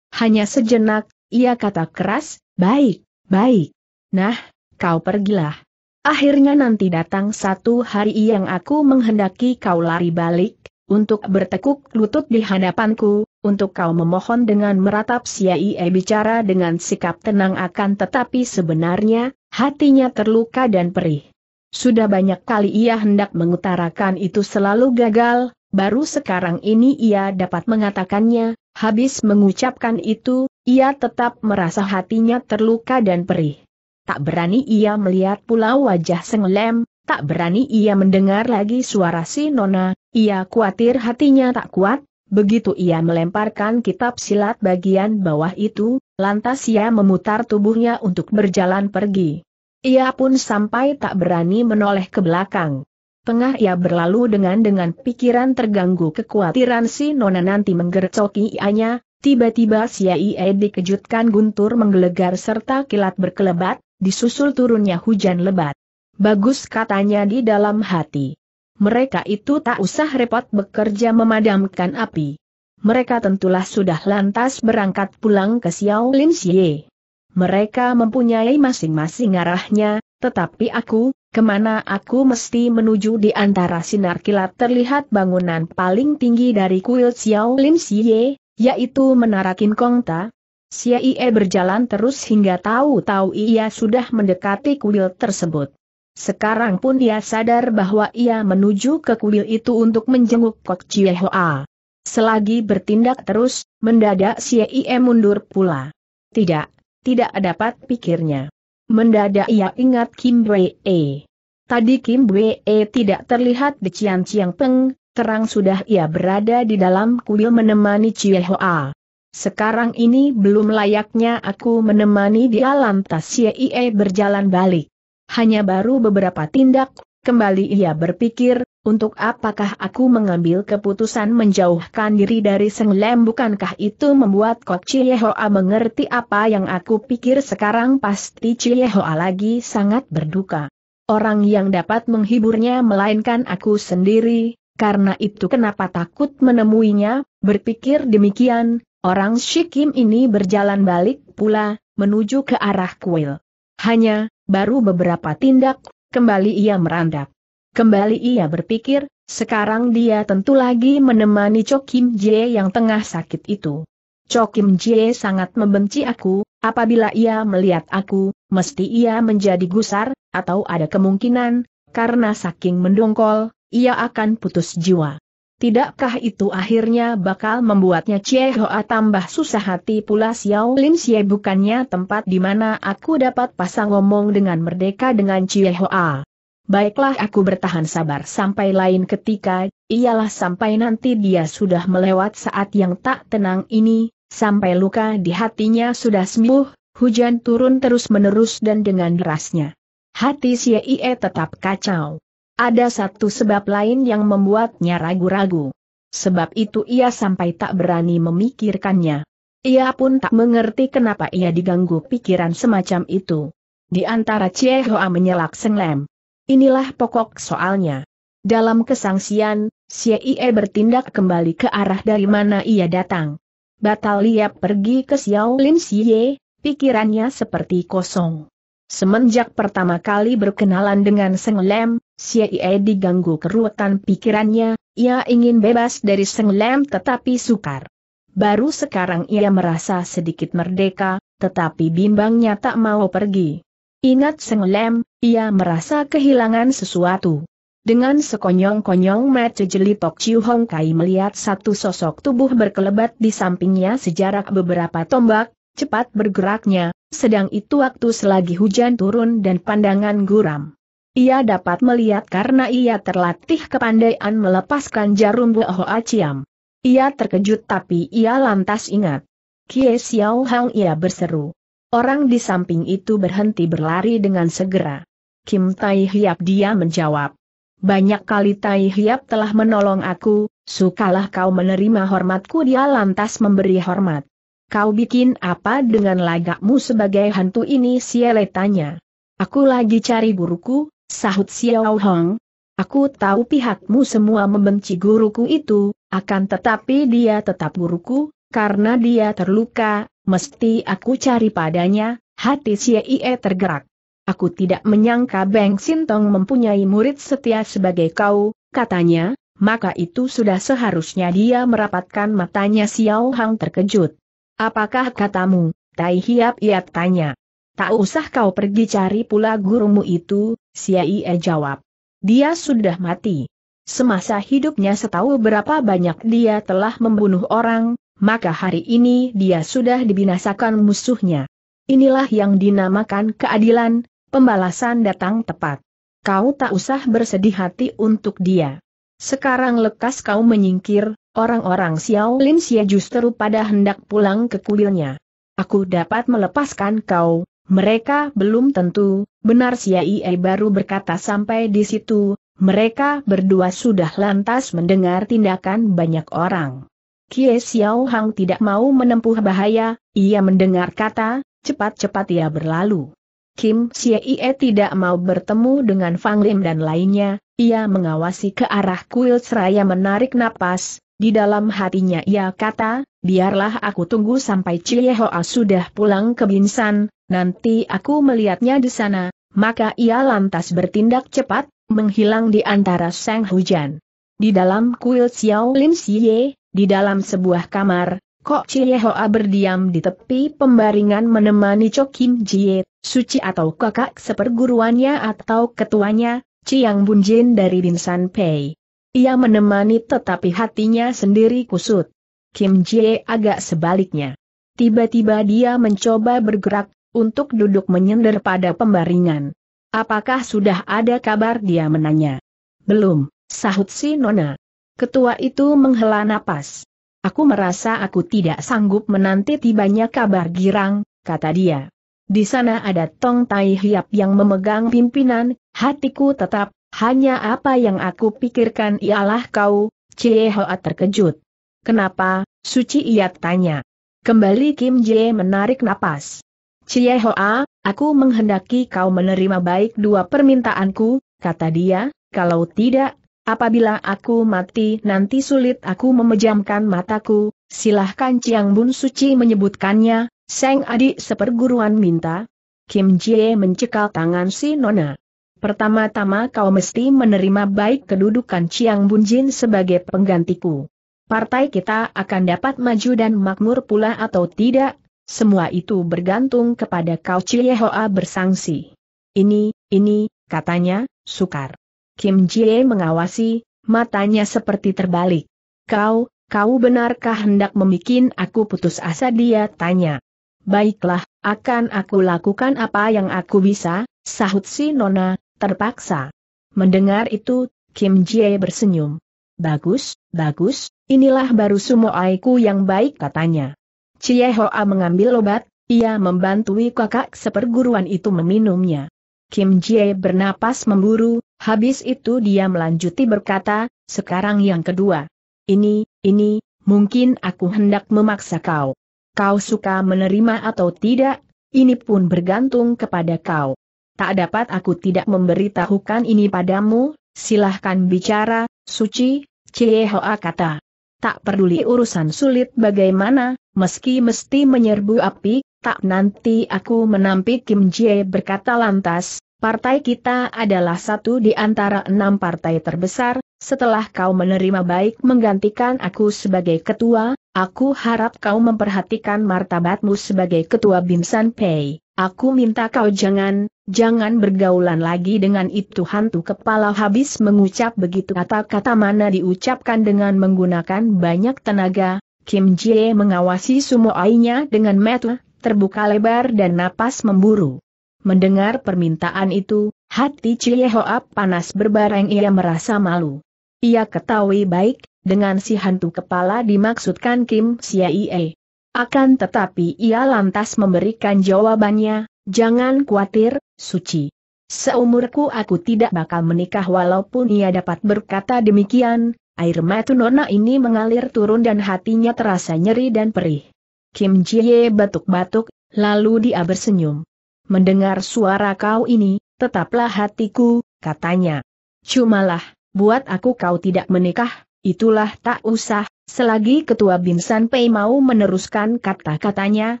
Hanya sejenak, ia kata keras, baik, baik. Nah, kau pergilah. Akhirnya nanti datang satu hari yang aku menghendaki kau lari balik, untuk bertekuk lutut di hadapanku, untuk kau memohon dengan meratap. Siaie bicara dengan sikap tenang, akan tetapi sebenarnya, hatinya terluka dan perih. Sudah banyak kali ia hendak mengutarakan itu selalu gagal, baru sekarang ini ia dapat mengatakannya. Habis mengucapkan itu, ia tetap merasa hatinya terluka dan perih. Tak berani ia melihat pula wajah Seng Lem, tak berani ia mendengar lagi suara si Nona, ia khawatir hatinya tak kuat. Begitu ia melemparkan kitab silat bagian bawah itu, lantas ia memutar tubuhnya untuk berjalan pergi. Ia pun sampai tak berani menoleh ke belakang. Tengah ia berlalu dengan dengan pikiran terganggu kekhawatiran si Nona nanti menggercoki ianya, tiba-tiba si Ie dikejutkan guntur menggelegar serta kilat berkelebat, disusul turunnya hujan lebat. Bagus, katanya di dalam hati. Mereka itu tak usah repot bekerja memadamkan api. Mereka tentulah sudah lantas berangkat pulang ke Xiao Lin Xie. Mereka mempunyai masing-masing arahnya, tetapi aku, kemana aku mesti menuju? Di antara sinar kilat terlihat bangunan paling tinggi dari kuil Xiao Lin Xie, yaitu Menara Kinkongta. Siaie berjalan terus hingga tahu-tahu ia sudah mendekati kuil tersebut. Sekarang pun ia sadar bahwa ia menuju ke kuil itu untuk menjenguk Kok Chie Hoa. Selagi bertindak terus, mendadak Siaie mundur pula. Tidak, tidak dapat, pikirnya. Mendadak ia ingat Kim Wee. Tadi Kim Wee tidak terlihat di Cian Ciang Peng, terang sudah ia berada di dalam kuil menemani Chie Hoa. Sekarang ini belum layaknya aku menemani dia. Lantas Siaie berjalan balik. Hanya baru beberapa tindak, kembali ia berpikir, untuk apakah aku mengambil keputusan menjauhkan diri dari Seng Lem? Bukankah itu membuat Kok Chie Hoa mengerti apa yang aku pikir? Sekarang pasti Chie Hoa lagi sangat berduka. Orang yang dapat menghiburnya melainkan aku sendiri, karena itu kenapa takut menemuinya. Berpikir demikian, orang Shikim ini berjalan balik pula, menuju ke arah kuil. Hanya, baru beberapa tindak, kembali ia merandak. Kembali ia berpikir, sekarang dia tentu lagi menemani Cho Kim Jie yang tengah sakit itu. Cho Kim Jie sangat membenci aku, apabila ia melihat aku, mesti ia menjadi gusar, atau ada kemungkinan, karena saking mendongkol, ia akan putus jiwa. Tidakkah itu akhirnya bakal membuatnya Chie Hoa tambah susah hati? Pula Xiao Lin Xie bukannya tempat di mana aku dapat pasang ngomong dengan merdeka dengan Chie Hoa. Baiklah, aku bertahan sabar sampai lain ketika, ialah sampai nanti dia sudah melewat saat yang tak tenang ini, sampai luka di hatinya sudah sembuh. Hujan turun terus-menerus dan dengan derasnya. Hati Xiaie tetap kacau. Ada satu sebab lain yang membuatnya ragu-ragu. Sebab itu ia sampai tak berani memikirkannya. Ia pun tak mengerti kenapa ia diganggu pikiran semacam itu. Di antara Chie Hoa menyelak Seng Lem. Inilah pokok soalnya. Dalam kesangsian, Siaie bertindak kembali ke arah dari mana ia datang. Batal ia pergi ke Xiao Lin Xie, pikirannya seperti kosong. Semenjak pertama kali berkenalan dengan Seng Lem, Siaie diganggu keruwetan pikirannya. Ia ingin bebas dari Seng Lem tetapi sukar. Baru sekarang ia merasa sedikit merdeka, tetapi bimbangnya tak mau pergi. Ingat Seng Lem, ia merasa kehilangan sesuatu. Dengan sekonyong-konyong mata jeli Tok Chiu Hong Kai melihat satu sosok tubuh berkelebat di sampingnya sejarak beberapa tombak. Cepat bergeraknya, sedang itu waktu selagi hujan turun dan pandangan guram. Ia dapat melihat karena ia terlatih kepandaian melepaskan jarum Hoa Ciam. Ia terkejut tapi ia lantas ingat. Kie Xiao Hang, ia berseru. Orang di samping itu berhenti berlari dengan segera. Kim Tai Hiap dia menjawab. Banyak kali Tai Hiap telah menolong aku, sukalah kau menerima hormatku. Dia lantas memberi hormat. Kau bikin apa dengan lagakmu sebagai hantu ini? Siele tanya. Aku lagi cari guruku, sahut Xiao Hong. Aku tahu pihakmu semua membenci guruku itu, akan tetapi dia tetap guruku, karena dia terluka, mesti aku cari padanya. Hati Xie tergerak. Aku tidak menyangka Beng Sintong mempunyai murid setia sebagai kau, katanya, maka itu sudah seharusnya dia merapatkan matanya. Xiao Hang terkejut. Apakah katamu, Tai Hiap? Ia tanya. Tak usah kau pergi cari pula gurumu itu, Xie jawab. Dia sudah mati. Semasa hidupnya setahu berapa banyak dia telah membunuh orang, maka hari ini dia sudah dibinasakan musuhnya. Inilah yang dinamakan keadilan, pembalasan datang tepat. Kau tak usah bersedih hati untuk dia. Sekarang lekas kau menyingkir, orang-orang Xiao Lim Xie justru pada hendak pulang ke kuilnya. Aku dapat melepaskan kau, mereka belum tentu, benar Xie baru berkata sampai di situ, mereka berdua sudah lantas mendengar tindakan banyak orang. Kie Xiao Hang tidak mau menempuh bahaya, ia mendengar kata, cepat-cepat ia berlalu. Kim Xie tidak mau bertemu dengan Fang Lim dan lainnya, ia mengawasi ke arah kuil seraya menarik napas, di dalam hatinya ia kata, biarlah aku tunggu sampai Chie Hoa sudah pulang ke Binsan, nanti aku melihatnya di sana, maka ia lantas bertindak cepat, menghilang di antara sang hujan. Di dalam kuil Xiao Lim Xie, di dalam sebuah kamar, Kok Chie Hoa berdiam di tepi pembaringan menemani Cho Kim Jie, suci atau kakak seperguruannya atau ketuanya, Chiang Bunjin dari Binsan Pei. Ia menemani tetapi hatinya sendiri kusut. Kim Jie agak sebaliknya. Tiba-tiba dia mencoba bergerak, untuk duduk menyender pada pembaringan. Apakah sudah ada kabar? Dia menanya. Belum, sahut si Nona. Ketua itu menghela napas. Aku merasa aku tidak sanggup menanti tibanya kabar girang, kata dia. Di sana ada Tong Tai Hiap yang memegang pimpinan, hatiku tetap, hanya apa yang aku pikirkan ialah kau. Chie Hoa terkejut. Kenapa, suci? Ia tanya. Kembali Kim Jie menarik napas. Chie Hoa, aku menghendaki kau menerima baik dua permintaanku, kata dia, kalau tidak, apabila aku mati nanti sulit aku memejamkan mataku. Silahkan Chiang Bun Suci menyebutkannya, sang adik seperguruan minta. Kim Jie mencekal tangan si Nona. Pertama-tama kau mesti menerima baik kedudukan Chiang Bun Jin sebagai penggantiku. Partai kita akan dapat maju dan makmur pula atau tidak, semua itu bergantung kepada kau. Chie Hoa bersangsi. Ini, ini, katanya, sukar. Kim Jie mengawasi, matanya seperti terbalik. Kau, kau benarkah hendak membuat aku putus asa? Dia tanya. Baiklah, akan aku lakukan apa yang aku bisa, sahut si Nona, terpaksa. Mendengar itu, Kim Jie bersenyum. Bagus, bagus, inilah baru sumoaiku yang baik, katanya. Chie Hoa mengambil obat, ia membantu kakak seperguruan itu meminumnya. Kim Jie bernapas memburu, habis itu dia melanjuti berkata, sekarang yang kedua. Ini, ini, mungkin aku hendak memaksa kau. Kau suka menerima atau tidak, ini pun bergantung kepada kau. Tak dapat aku tidak memberitahukan ini padamu, silahkan bicara, suci, Chie Hoa kata. Tak peduli urusan sulit bagaimana, meski mesti menyerbu api, tak nanti aku menampi. Kim Jie berkata lantas, partai kita adalah satu di antara enam partai terbesar, setelah kau menerima baik menggantikan aku sebagai ketua, aku harap kau memperhatikan martabatmu sebagai ketua Binsan Pei. Aku minta kau jangan, jangan bergaulan lagi dengan itu hantu kepala. Habis mengucap begitu kata-kata mana diucapkan dengan menggunakan banyak tenaga, Kim Jie mengawasi sumoainya dengan mata terbuka lebar dan napas memburu. Mendengar permintaan itu, hati Chie Hoa panas berbareng. Ia merasa malu. Ia ketahui baik, dengan si hantu kepala dimaksudkan Kim Xie. Akan tetapi ia lantas memberikan jawabannya, jangan khawatir, suci. Seumurku aku tidak bakal menikah. Walaupun ia dapat berkata demikian, air mata nona ini mengalir turun dan hatinya terasa nyeri dan perih. Kim Ji-ye batuk-batuk, lalu dia bersenyum. Mendengar suara kau ini, tetaplah hatiku, katanya. Cumalah, buat aku kau tidak menikah, itulah tak usah. Selagi Ketua Bin San Pei mau meneruskan kata-katanya,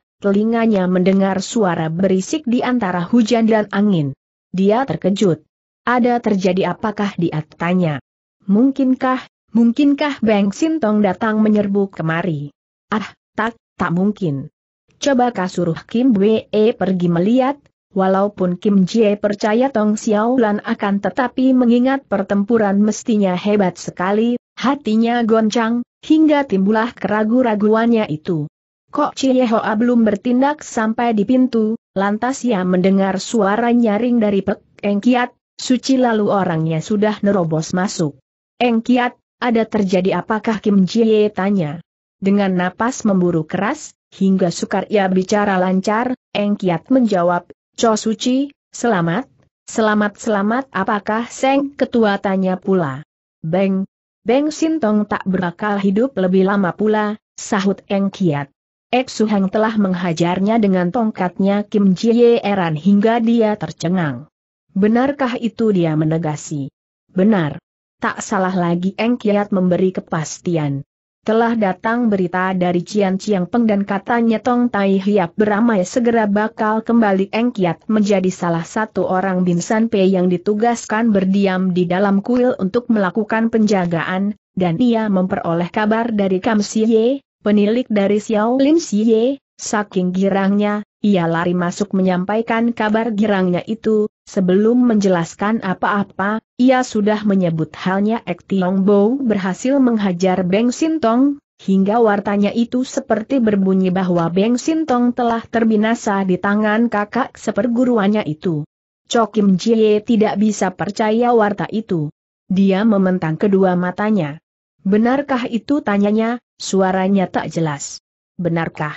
telinganya mendengar suara berisik di antara hujan dan angin. Dia terkejut. Ada terjadi apakah, dia tanya. Mungkinkah, mungkinkah Beng Sintong datang menyerbu kemari? Ah, tak, tak mungkin. Coba kau suruh Kim Wei pergi melihat. Walaupun Kim Ji percaya Tong Xiaolan akan tetapi mengingat pertempuran mestinya hebat sekali, hatinya goncang, hingga timbullah keraguan-raguannya itu. Kok Chie Hoa belum bertindak sampai di pintu, lantas ia mendengar suara nyaring dari Pek Eng Kiat, suci lalu orangnya sudah nerobos masuk. Eng Kiat, ada terjadi apakah, Kim Ji tanya. Dengan napas memburu keras, hingga sukar ia bicara lancar, Eng Kiat menjawab. Cho Suci, selamat, selamat-selamat. Apakah Seng Ketua, tanya pula. Beng, Beng Sintong tak berakal hidup lebih lama pula, sahut Eng Kiat. Ek Suhang telah menghajarnya dengan tongkatnya. Kim Ji-ye heran hingga dia tercengang. Benarkah itu, dia menegasi. Benar. Tak salah lagi, Eng Kiat memberi kepastian. Telah datang berita dari Cian Ciang Peng dan katanya Tong Tai Hiap beramai segera bakal kembali. Eng Kiat menjadi salah satu orang Bin San Pei yang ditugaskan berdiam di dalam kuil untuk melakukan penjagaan, dan ia memperoleh kabar dari Kam Siye, penilik dari Xiao Lim Siye. Saking girangnya, ia lari masuk menyampaikan kabar girangnya itu. Sebelum menjelaskan apa-apa, ia sudah menyebut halnya Ek Tiong Bo berhasil menghajar Beng Sintong, hingga wartanya itu seperti berbunyi bahwa Beng Sintong telah terbinasa di tangan kakak seperguruannya itu. Cho Kim Ji-ye tidak bisa percaya warta itu. Dia mementang kedua matanya. Benarkah itu, tanyanya, suaranya tak jelas. Benarkah?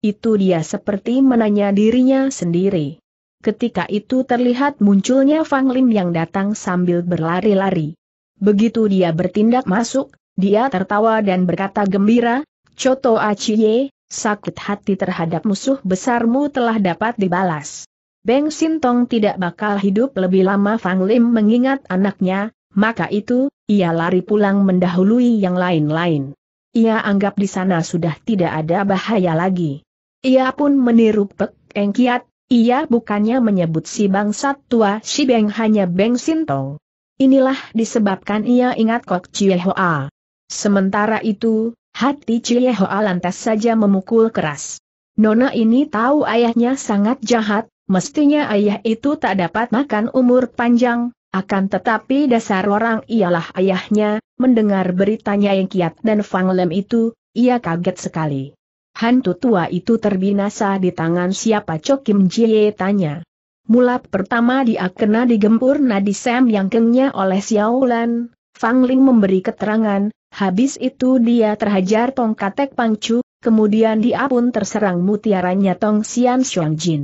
Itu dia seperti menanya dirinya sendiri. Ketika itu terlihat munculnya Fang Lim yang datang sambil berlari-lari. Begitu dia bertindak masuk, dia tertawa dan berkata gembira, Cho To Achiye, sakit hati terhadap musuh besarmu telah dapat dibalas. Beng Sintong tidak bakal hidup lebih lama. Fang Lim mengingat anaknya, maka itu, ia lari pulang mendahului yang lain-lain. Ia anggap di sana sudah tidak ada bahaya lagi. Ia pun meniru Pek Eng Kiat. Ia bukannya menyebut si bangsat tua si Beng, hanya Beng Sintong. Inilah disebabkan ia ingat Kok Chie Hoa. Sementara itu, hati Chie Hoa lantas saja memukul keras. Nona ini tahu ayahnya sangat jahat, mestinya ayah itu tak dapat makan umur panjang. Akan tetapi dasar orang ialah ayahnya. Mendengar beritanya Eng Kiat dan Fang Lim itu, ia kaget sekali. Hantu tua itu terbinasa di tangan siapa, Cho Kim Ji-ye tanya. Mula pertama dia kena digempur nadi Sam yang kengnya oleh Xiaolan, Fang Ling memberi keterangan, habis itu dia terhajar tongkat Tek Pangcu, kemudian dia pun terserang mutiaranya Tong Xian Xiong Jin.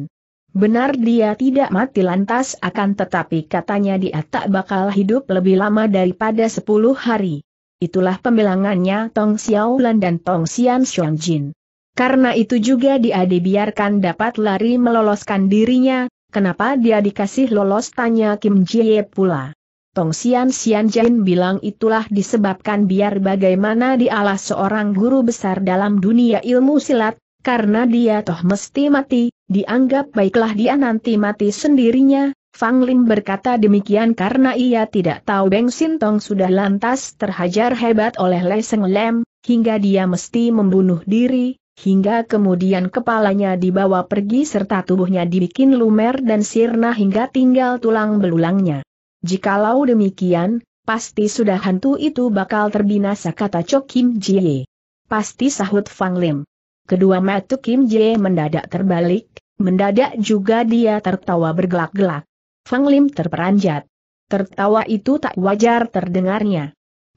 Benar, dia tidak mati lantas, akan tetapi katanya dia tak bakal hidup lebih lama daripada sepuluh hari. Itulah pembilangannya Tong Xiaolan dan Tong Xian Xiong Jin. Karena itu juga dia dibiarkan dapat lari meloloskan dirinya. Kenapa dia dikasih lolos, tanya Kim Ji-ye pula. Tong Xian Xian Jin bilang itulah disebabkan biar bagaimana dialah seorang guru besar dalam dunia ilmu silat, karena dia toh mesti mati, dianggap baiklah dia nanti mati sendirinya. Fang Lim berkata demikian karena ia tidak tahu Beng Sintong sudah lantas terhajar hebat oleh Lai Seng Lem, hingga dia mesti membunuh diri. Hingga kemudian kepalanya dibawa pergi serta tubuhnya dibikin lumer dan sirna hingga tinggal tulang belulangnya. Jikalau demikian, pasti sudah hantu itu bakal terbinasa, kata Cho Kim Ji-ye. Pasti, sahut Fang Lim. Kedua mata Kim Ji-ye mendadak terbalik, mendadak juga dia tertawa bergelak-gelak. Fang Lim terperanjat. Tertawa itu tak wajar terdengarnya.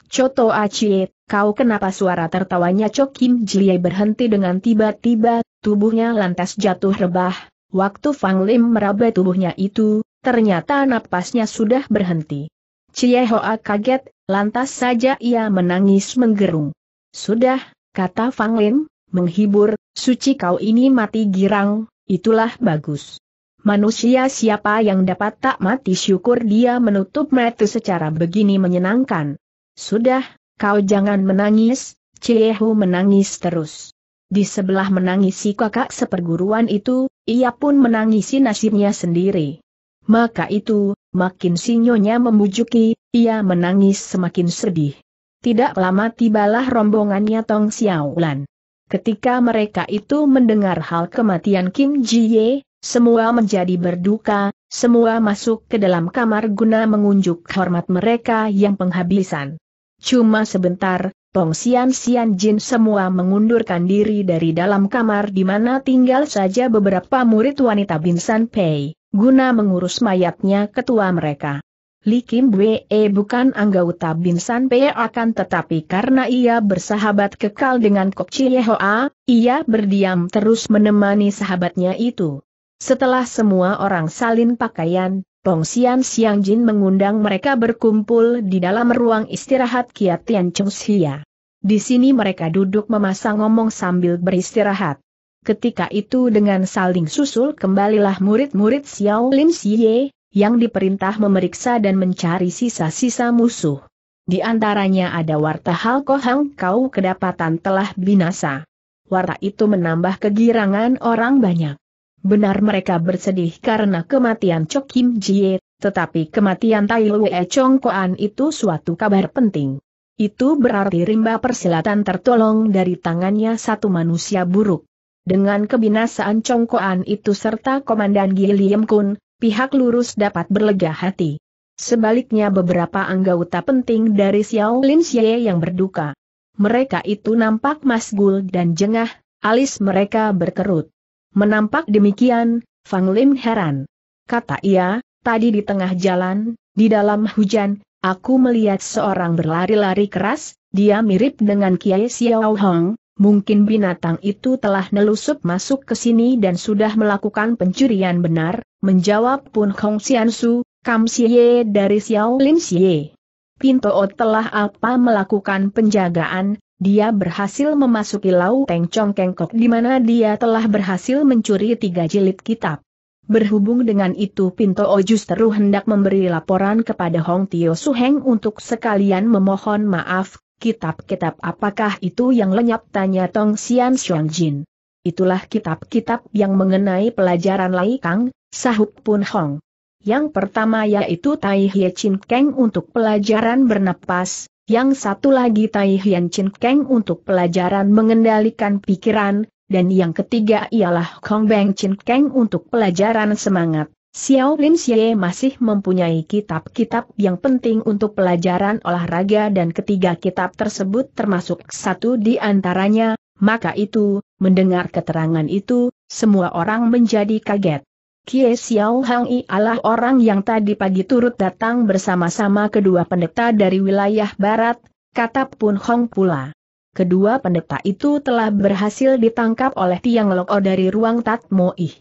Cho To Achiye, kau kenapa? Suara tertawanya Cho Kim Ji-ye berhenti dengan tiba-tiba, tubuhnya lantas jatuh rebah. Waktu Fang Lim meraba tubuhnya itu, Ternyata napasnya sudah berhenti. Cie Hoa kaget, lantas saja ia menangis menggerung. "Sudah," kata Fang Lin, menghibur, "suci kau ini mati girang, itulah bagus. Manusia siapa yang dapat tak mati?" Syukur dia menutup mata secara begini menyenangkan. "Sudah, kau jangan menangis." Cie Hoa menangis terus. Di sebelah menangisi kakak seperguruan itu, ia pun menangisi nasibnya sendiri. Maka itu, makin si nyonya membujuki, ia menangis semakin sedih. Tidak lama tibalah rombongannya Tong Xiaolan. Ketika mereka itu mendengar hal kematian Kim Jiye, semua menjadi berduka, semua masuk ke dalam kamar guna mengunjuk hormat mereka yang penghabisan. Cuma sebentar, Tong Xian Xian Jin semua mengundurkan diri dari dalam kamar di mana tinggal saja beberapa murid wanita Binsan Pei, guna mengurus mayatnya ketua mereka. Li Kim Bwe bukan anggota Binsan Pei, akan tetapi karena ia bersahabat kekal dengan Kok Chie Hoa, ia berdiam terus menemani sahabatnya itu. Setelah semua orang salin pakaian, Tong Xian Xiang Jin mengundang mereka berkumpul di dalam ruang istirahat Kiat Tian Cheng Sia. Di sini mereka duduk memasang ngomong sambil beristirahat. Ketika itu dengan saling susul kembalilah murid-murid Xiao Lim Siye, yang diperintah memeriksa dan mencari sisa-sisa musuh. Di antaranya ada warta Hal Kohang Kau kedapatan telah binasa. Warta itu menambah kegirangan orang banyak. Benar mereka bersedih karena kematian Chok Kim Jiye, tetapi kematian Tai Lue Chong Koan itu suatu kabar penting. Itu berarti rimba persilatan tertolong dari tangannya satu manusia buruk. Dengan kebinasaan Congkoan itu serta Komandan Giliem Kun, pihak lurus dapat berlega hati. Sebaliknya beberapa anggota penting dari Xiao Lin Xie yang berduka. Mereka itu nampak masgul dan jengah, alis mereka berkerut. Menampak demikian, Fang Lin heran. Kata ia, "Tadi di tengah jalan, di dalam hujan, aku melihat seorang berlari-lari keras, dia mirip dengan Kiai Xiao Hong. Mungkin binatang itu telah nelusup masuk ke sini dan sudah melakukan pencurian." "Benar," menjawab Pun Hong Xiansu, "Kam Siye dari Xiao Lin Siye. Pinto telah apa melakukan penjagaan, dia berhasil memasuki Lau Teng Chong Kengkok di mana dia telah berhasil mencuri tiga jilid kitab. Berhubung dengan itu Pinto justru hendak memberi laporan kepada Hong Tio Suheng untuk sekalian memohon maaf." "Kitab-kitab apakah itu yang lenyap?" tanya Tong Xian Xiang Jin. "Itulah kitab-kitab yang mengenai pelajaran Lai Kang," sahut Pun Hong. "Yang pertama yaitu Tai Hye Chin Keng untuk pelajaran bernapas, yang satu lagi Tai Hyan Chin Keng untuk pelajaran mengendalikan pikiran, dan yang ketiga ialah Kong Beng Chin Keng untuk pelajaran semangat." Xiao Lin Xie masih mempunyai kitab-kitab yang penting untuk pelajaran olahraga dan ketiga kitab tersebut termasuk satu di antaranya. Maka itu, mendengar keterangan itu, semua orang menjadi kaget. Kie Xiao Hang ialah orang yang tadi pagi turut datang bersama-sama kedua pendeta dari wilayah barat, kata Pun Hong pula. Kedua pendeta itu telah berhasil ditangkap oleh Tiang Loko dari ruang Tat Mo Ih.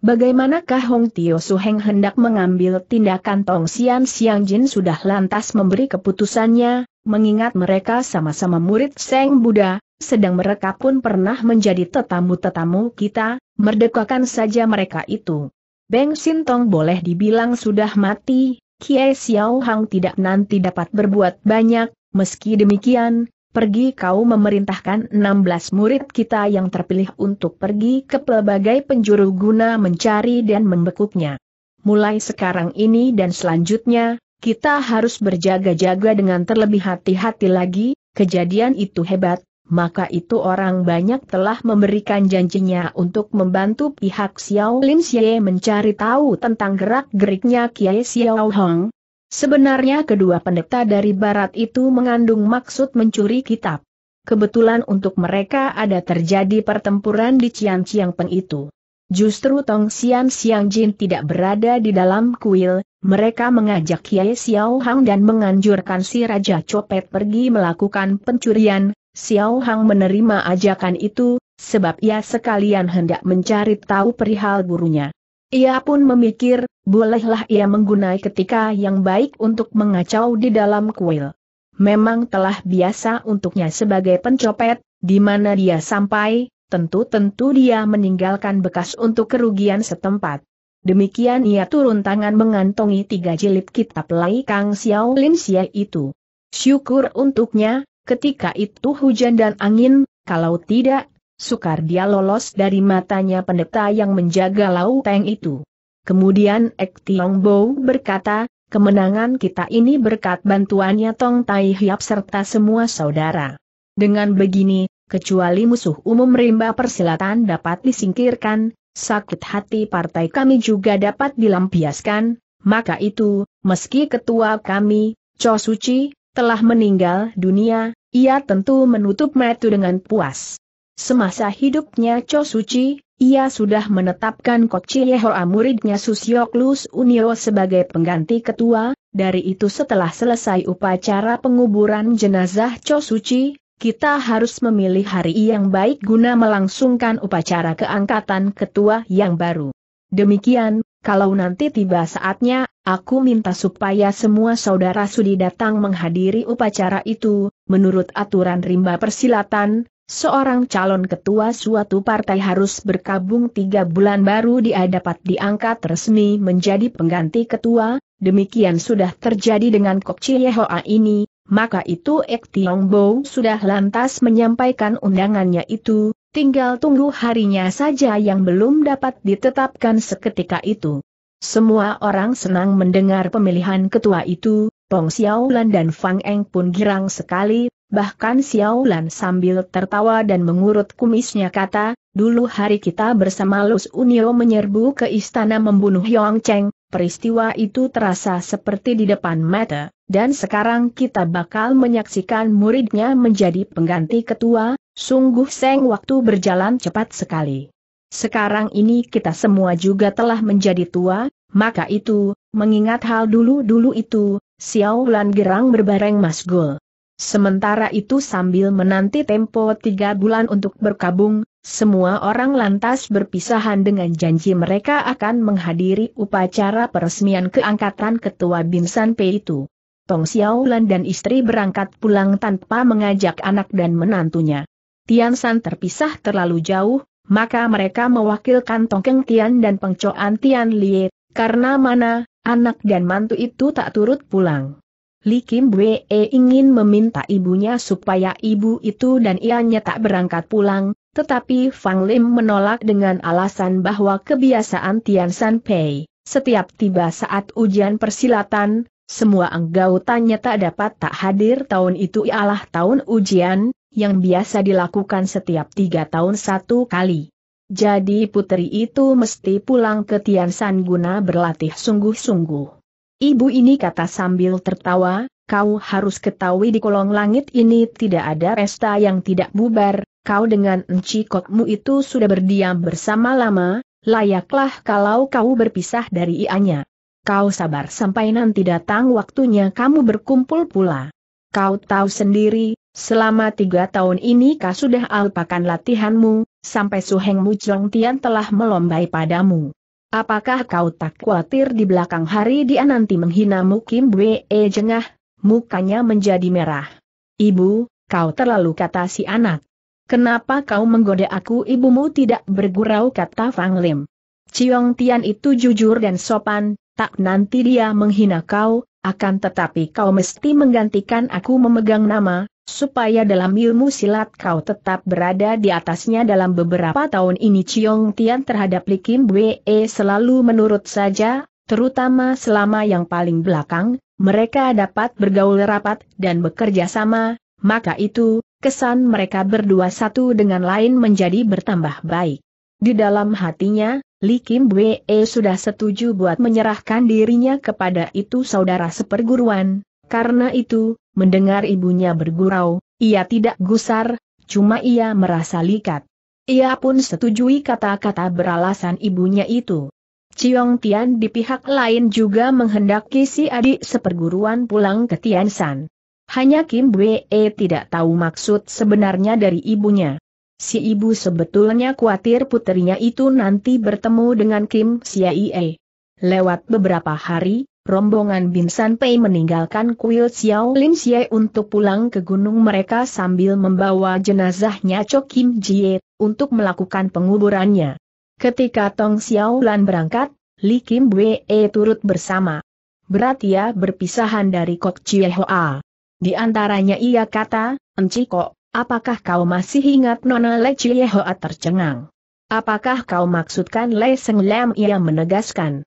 Bagaimanakah Hong Tio Suheng hendak mengambil tindakan? Tong Xian Xiang Jin sudah lantas memberi keputusannya, mengingat mereka sama-sama murid Seng Buddha, sedang mereka pun pernah menjadi tetamu-tetamu kita, merdekakan saja mereka itu. Beng Sintong boleh dibilang sudah mati, Kie Xiao Hang tidak nanti dapat berbuat banyak. Meski demikian, pergi kau memerintahkan enam belas murid kita yang terpilih untuk pergi ke pelbagai penjuru guna mencari dan membekuknya. Mulai sekarang ini dan selanjutnya, kita harus berjaga-jaga dengan terlebih hati-hati lagi. Kejadian itu hebat, maka itu orang banyak telah memberikan janjinya untuk membantu pihak Xiao Lin Xie mencari tahu tentang gerak-geriknya Kiai Xiao Hong. Sebenarnya kedua pendeta dari barat itu mengandung maksud mencuri kitab. Kebetulan untuk mereka ada terjadi pertempuran di Cian Ciang Peng itu. Justru Tong Xian Xiang Jin tidak berada di dalam kuil, mereka mengajak Kiai Xiao Hang dan menganjurkan si Raja Copet pergi melakukan pencurian. Xiao Hang menerima ajakan itu, sebab ia sekalian hendak mencari tahu perihal gurunya. Ia pun memikir, bolehlah ia menggunai ketika yang baik untuk mengacau di dalam kuil. Memang telah biasa untuknya sebagai pencopet, di mana dia sampai, tentu-tentu dia meninggalkan bekas untuk kerugian setempat. Demikian ia turun tangan mengantongi tiga jilid kitab Lai Kang Xiao Lim Xie itu. Syukur untuknya, ketika itu hujan dan angin, kalau tidak, sukar dia lolos dari matanya pendeta yang menjaga Lau Peng itu. Kemudian Ek Tiong Bo berkata, kemenangan kita ini berkat bantuannya Tong Tai Hiap serta semua saudara. Dengan begini, kecuali musuh umum rimba persilatan dapat disingkirkan, sakit hati partai kami juga dapat dilampiaskan, maka itu, meski ketua kami, Cho Suci, telah meninggal dunia, ia tentu menutup mata dengan puas. Semasa hidupnya Cho Suci, ia sudah menetapkan Koci Yehoa muridnya Susyok Lus Unio sebagai pengganti ketua. Dari itu setelah selesai upacara penguburan jenazah Cho Suci, kita harus memilih hari yang baik guna melangsungkan upacara keangkatan ketua yang baru. Demikian, kalau nanti tiba saatnya, aku minta supaya semua saudara sudi datang menghadiri upacara itu. Menurut aturan rimba persilatan, seorang calon ketua suatu partai harus berkabung tiga bulan baru dia dapat diangkat resmi menjadi pengganti ketua. Demikian sudah terjadi dengan Kokci Yehoa ini, maka itu Ek Tiong Bo sudah lantas menyampaikan undangannya itu, tinggal tunggu harinya saja yang belum dapat ditetapkan seketika itu. Semua orang senang mendengar pemilihan ketua itu, Tong Xiaolan dan Fang Eng pun girang sekali. Bahkan Xiaolan sambil tertawa dan mengurut kumisnya kata, dulu hari kita bersama Lus Unio menyerbu ke istana membunuh Yong Cheng, peristiwa itu terasa seperti di depan mata, dan sekarang kita bakal menyaksikan muridnya menjadi pengganti ketua, sungguh seng waktu berjalan cepat sekali. Sekarang ini kita semua juga telah menjadi tua, maka itu, mengingat hal dulu-dulu itu, Xiaolan girang berbareng masgul. Sementara itu sambil menanti tempo tiga bulan untuk berkabung, semua orang lantas berpisahan dengan janji mereka akan menghadiri upacara peresmian keangkatan ketua Binsan P itu. Tong Xiaolan dan istri berangkat pulang tanpa mengajak anak dan menantunya. Tian San terpisah terlalu jauh, maka mereka mewakilkan Tong Keng Tian dan Pengcoan Tian Liet, karena mana, anak dan mantu itu tak turut pulang. Li Kim Bwe ingin meminta ibunya supaya ibu itu dan ianya tak berangkat pulang, tetapi Fang Lim menolak dengan alasan bahwa kebiasaan Tian San Pei, setiap tiba saat ujian persilatan, semua anggotanya tak dapat tak hadir. Tahun itu ialah tahun ujian, yang biasa dilakukan setiap tiga tahun satu kali. Jadi putri itu mesti pulang ke Tian San guna berlatih sungguh-sungguh. Ibu ini kata sambil tertawa, kau harus ketahui di kolong langit ini tidak ada pesta yang tidak bubar, kau dengan enci kokmu itu sudah berdiam bersama lama, layaklah kalau kau berpisah dari ianya. Kau sabar sampai nanti datang waktunya kamu berkumpul pula. Kau tahu sendiri, selama tiga tahun ini kau sudah alpakan latihanmu, sampai Suheng Mu Chong Tian telah melombai padamu. Apakah kau tak khawatir di belakang hari dia nanti menghinamu? Kim Bwe jengah, mukanya menjadi merah. Ibu, kau terlalu, kata si anak. Kenapa kau menggoda aku? Ibumu tidak bergurau, kata Fang Lim. Ciong Tian itu jujur dan sopan, tak nanti dia menghina kau, akan tetapi kau mesti menggantikan aku memegang nama, supaya dalam ilmu silat kau tetap berada di atasnya. Dalam beberapa tahun ini Ciong Tian terhadap Li Kim Bwe selalu menurut saja, terutama selama yang paling belakang, mereka dapat bergaul rapat dan bekerja sama, maka itu, kesan mereka berdua satu dengan lain menjadi bertambah baik. Di dalam hatinya, Li Kim Bwe sudah setuju buat menyerahkan dirinya kepada itu saudara seperguruan, karena itu, mendengar ibunya bergurau, ia tidak gusar, cuma ia merasa likat. Ia pun setujui kata-kata beralasan ibunya itu. Ciong Tian di pihak lain juga menghendaki si adik seperguruan pulang ke Tian San. Hanya Kim Bwe tidak tahu maksud sebenarnya dari ibunya. Si ibu sebetulnya khawatir putrinya itu nanti bertemu dengan Kim Siaie. Lewat beberapa hari, rombongan Bin San Pei meninggalkan kuil Xiao Lim Xie untuk pulang ke gunung mereka sambil membawa jenazahnya Cho Kim Jie untuk melakukan penguburannya. Ketika Tong Xiao Lan berangkat, Li Kim Bwe turut bersama. Berat ia berpisahan dari Kok Chie Hoa. Di antaranya ia kata, "Enciko, apakah kau masih ingat Nona Le Chie Hoa?" Tercengang. "Apakah kau maksudkan Le Seng Lam?" Ia menegaskan.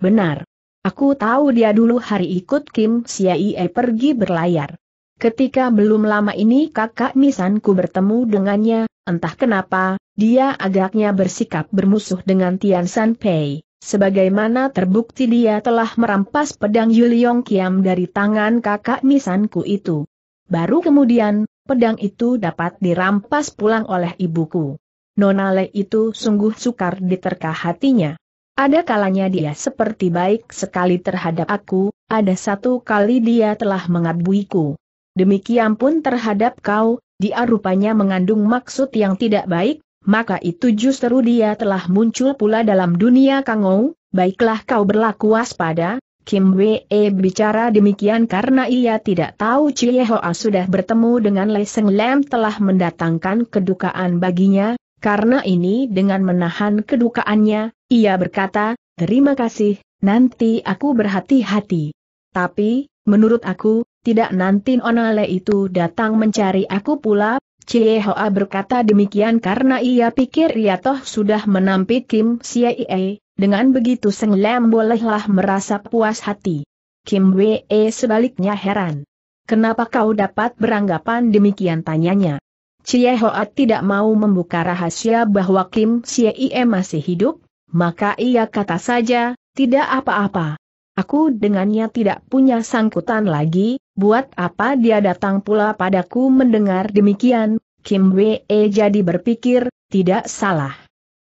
"Benar. Aku tahu dia dulu hari ikut Kim Siaie pergi berlayar. Ketika belum lama ini kakak misanku bertemu dengannya, entah kenapa, dia agaknya bersikap bermusuh dengan Tian San Pei, sebagaimana terbukti dia telah merampas pedang Yuliong Kiam dari tangan kakak misanku itu. Baru kemudian, pedang itu dapat dirampas pulang oleh ibuku. Nona Le itu sungguh sukar diterka hatinya. Ada kalanya dia seperti baik sekali terhadap aku, ada satu kali dia telah mengabuiku. Demikian pun terhadap kau, dia rupanya mengandung maksud yang tidak baik, maka itu justru dia telah muncul pula dalam dunia Kangou, baiklah kau berlaku waspada." Kim Wei bicara demikian karena ia tidak tahu Chie Hoa sudah bertemu dengan Le Seng Lam telah mendatangkan kedukaan baginya. Karena ini dengan menahan kedukaannya, ia berkata, "Terima kasih, nanti aku berhati-hati. Tapi, menurut aku, tidak nanti Nona Le itu datang mencari aku pula." Chie Hoa berkata demikian karena ia pikir ia toh sudah menampik Kim Siaie, dengan begitu Seng Lam bolehlah merasa puas hati. Kim Wei sebaliknya heran. "Kenapa kau dapat beranggapan demikian?" tanyanya. Chie Hoa tidak mau membuka rahasia bahwa Kim Siaie masih hidup, maka ia kata saja, "Tidak apa-apa. Aku dengannya tidak punya sangkutan lagi, buat apa dia datang pula padaku?" Mendengar demikian, Kim Wei jadi berpikir, tidak salah.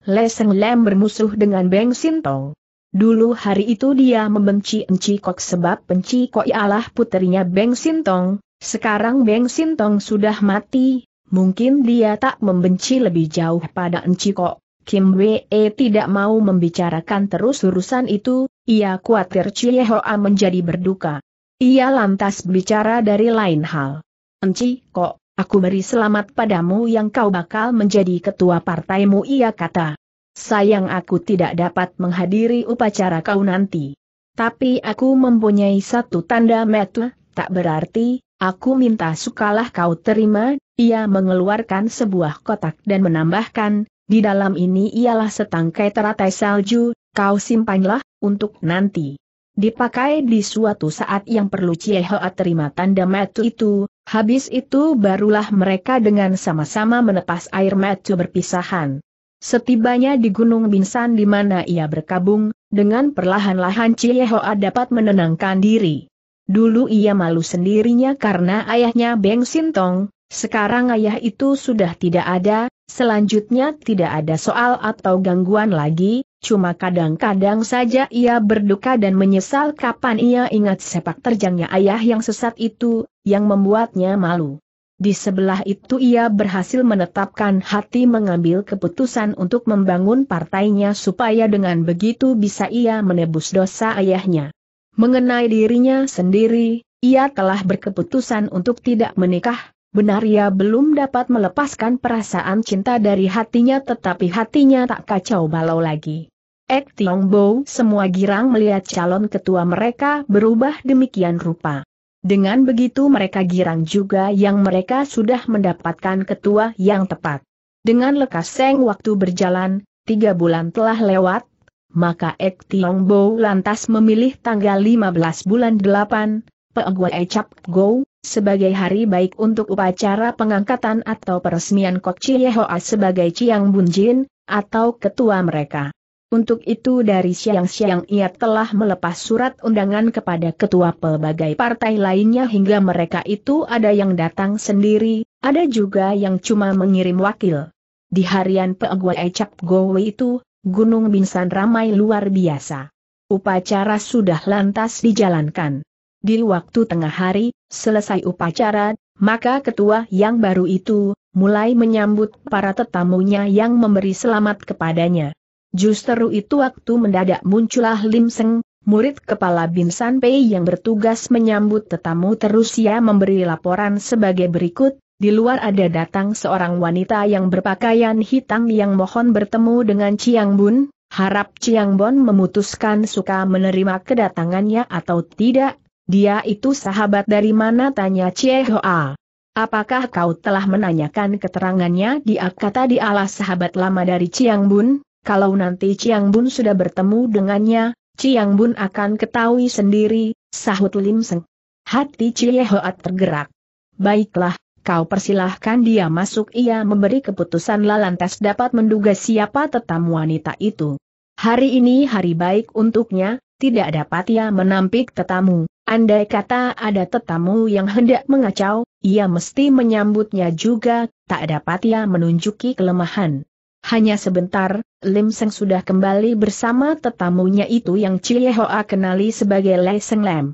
Le Seng Lam bermusuh dengan Beng Sintong. Dulu hari itu dia membenci Enci Kok sebab Enci Kok ialah puterinya Beng Sintong, sekarang Beng Sintong sudah mati. Mungkin dia tak membenci lebih jauh pada Enciko. Kim Wei tidak mau membicarakan terus urusan itu, ia khawatir Chie Hoa menjadi berduka. Ia lantas bicara dari lain hal. "Enciko, aku beri selamat padamu yang kau bakal menjadi ketua partaimu," ia kata. "Sayang aku tidak dapat menghadiri upacara kau nanti. Tapi aku mempunyai satu tanda metu, tak berarti, aku minta sukalah kau terima." Ia mengeluarkan sebuah kotak dan menambahkan, "Di dalam ini ialah setangkai teratai salju, kau simpanlah, untuk nanti dipakai di suatu saat yang perlu." Chie Hoa terima tanda metu itu, habis itu barulah mereka dengan sama-sama menepas air metu berpisahan. Setibanya di Gunung Bin San di mana ia berkabung, dengan perlahan-lahan Chie Hoa dapat menenangkan diri. Dulu ia malu sendirinya karena ayahnya Beng Sintong. Sekarang ayah itu sudah tidak ada, selanjutnya tidak ada soal atau gangguan lagi, cuma kadang-kadang saja ia berduka dan menyesal kapan ia ingat sepak terjangnya ayah yang sesat itu, yang membuatnya malu. Di sebelah itu ia berhasil menetapkan hati mengambil keputusan untuk membangun partainya supaya dengan begitu bisa ia menebus dosa ayahnya. Mengenai dirinya sendiri, ia telah berkeputusan untuk tidak menikah. Benar ia belum dapat melepaskan perasaan cinta dari hatinya tetapi hatinya tak kacau balau lagi. Ek Tiong Bo semua girang melihat calon ketua mereka berubah demikian rupa. Dengan begitu mereka girang juga yang mereka sudah mendapatkan ketua yang tepat. Dengan lekaseng waktu berjalan, tiga bulan telah lewat, maka Ek Tiong Bo lantas memilih tanggal lima belas bulan delapan, Peguai Ecap Go, sebagai hari baik untuk upacara pengangkatan atau peresmian Kok Chie Hoa sebagai Chiang Bunjin, atau ketua mereka. Untuk itu dari siang-siang ia telah melepas surat undangan kepada ketua pelbagai partai lainnya hingga mereka itu ada yang datang sendiri, ada juga yang cuma mengirim wakil. Di harian Peguai Ecap Go itu, Gunung Bin San ramai luar biasa. Upacara sudah lantas dijalankan. Di waktu tengah hari, selesai upacara, maka ketua yang baru itu mulai menyambut para tetamunya yang memberi selamat kepadanya. Justru itu waktu mendadak muncullah Lim Seng, murid kepala Bin San Pei yang bertugas menyambut tetamu, terus ia memberi laporan sebagai berikut. Di luar ada datang seorang wanita yang berpakaian hitam yang mohon bertemu dengan Chiang Bun, harap Chiang Bun memutuskan suka menerima kedatangannya atau tidak. Dia itu sahabat dari mana, tanya Chie Hoa. Apakah kau telah menanyakan keterangannya? Dia kata dialah sahabat lama dari Chiang Bun. Kalau nanti Chiang Bun sudah bertemu dengannya, Chiang Bun akan ketahui sendiri, sahut Lim Seng. Hati Chie Hoa tergerak. Baiklah, kau persilahkan dia masuk. Ia memberi keputusan, lantas dapat menduga siapa tetamu wanita itu. Hari ini hari baik untuknya, tidak dapat ia menampik tetamu. Andai kata ada tetamu yang hendak mengacau, ia mesti menyambutnya juga, tak dapat ia menunjuki kelemahan. Hanya sebentar, Lim Seng sudah kembali bersama tetamunya itu yang Chie Hoa kenali sebagai Lai Seng Lam.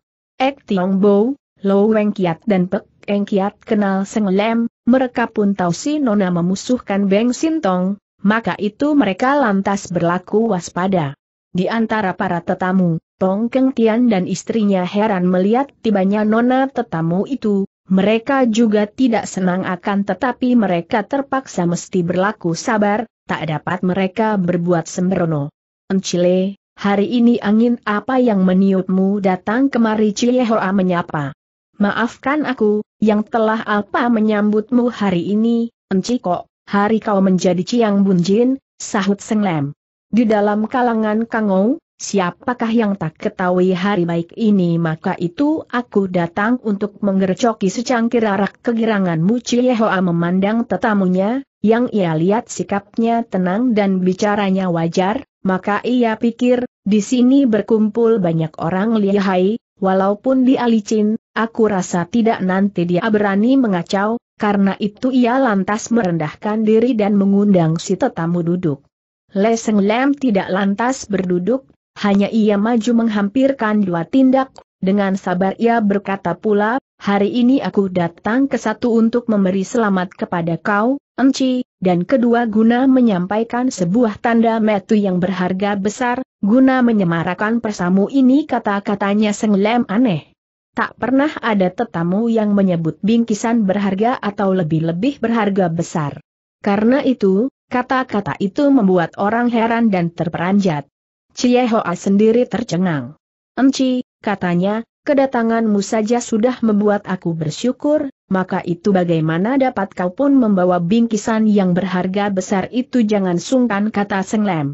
Ek Tiong Bo, Lo Weng Kiat dan Pek Eng Kiat kenal Seng Lam, mereka pun tahu si Nona memusuhkan Beng Sintong, maka itu mereka lantas berlaku waspada. Di antara para tetamu, Tong Keng Tian dan istrinya heran melihat tibanya Nona tetamu itu. Mereka juga tidak senang, akan tetapi mereka terpaksa mesti berlaku sabar. Tak dapat mereka berbuat sembrono. Encile, hari ini angin apa yang meniupmu datang kemari? Chie Hoa menyapa. Maafkan aku, yang telah apa menyambutmu hari ini, Enci kok, hari kau menjadi Chiang Bun Jin, sahut Seng Lam. Di dalam kalangan Kangou, siapakah yang tak ketahui hari baik ini? Maka itu aku datang untuk menggercoki secangkir arak kegiranganmu. Chie Hoa memandang tetamunya, yang ia lihat sikapnya tenang dan bicaranya wajar, maka ia pikir, di sini berkumpul banyak orang lihai, walaupun dia licin, aku rasa tidak nanti dia berani mengacau, karena itu ia lantas merendahkan diri dan mengundang si tetamu duduk. Lai Seng Lam tidak lantas berduduk, hanya ia maju menghampirkan dua tindak, dengan sabar ia berkata pula, hari ini aku datang ke satu untuk memberi selamat kepada kau, Enci, dan kedua guna menyampaikan sebuah tanda metu yang berharga besar, guna menyemarakan persamu ini. Kata-katanya Seng Lam aneh. Tak pernah ada tetamu yang menyebut bingkisan berharga atau lebih-lebih berharga besar. Karena itu, kata-kata itu membuat orang heran dan terperanjat. Chie Hoa sendiri tercengang. Enci, katanya, kedatanganmu saja sudah membuat aku bersyukur, maka itu bagaimana dapat kau pun membawa bingkisan yang berharga besar itu? Jangan sungkan, kata Seng Lam.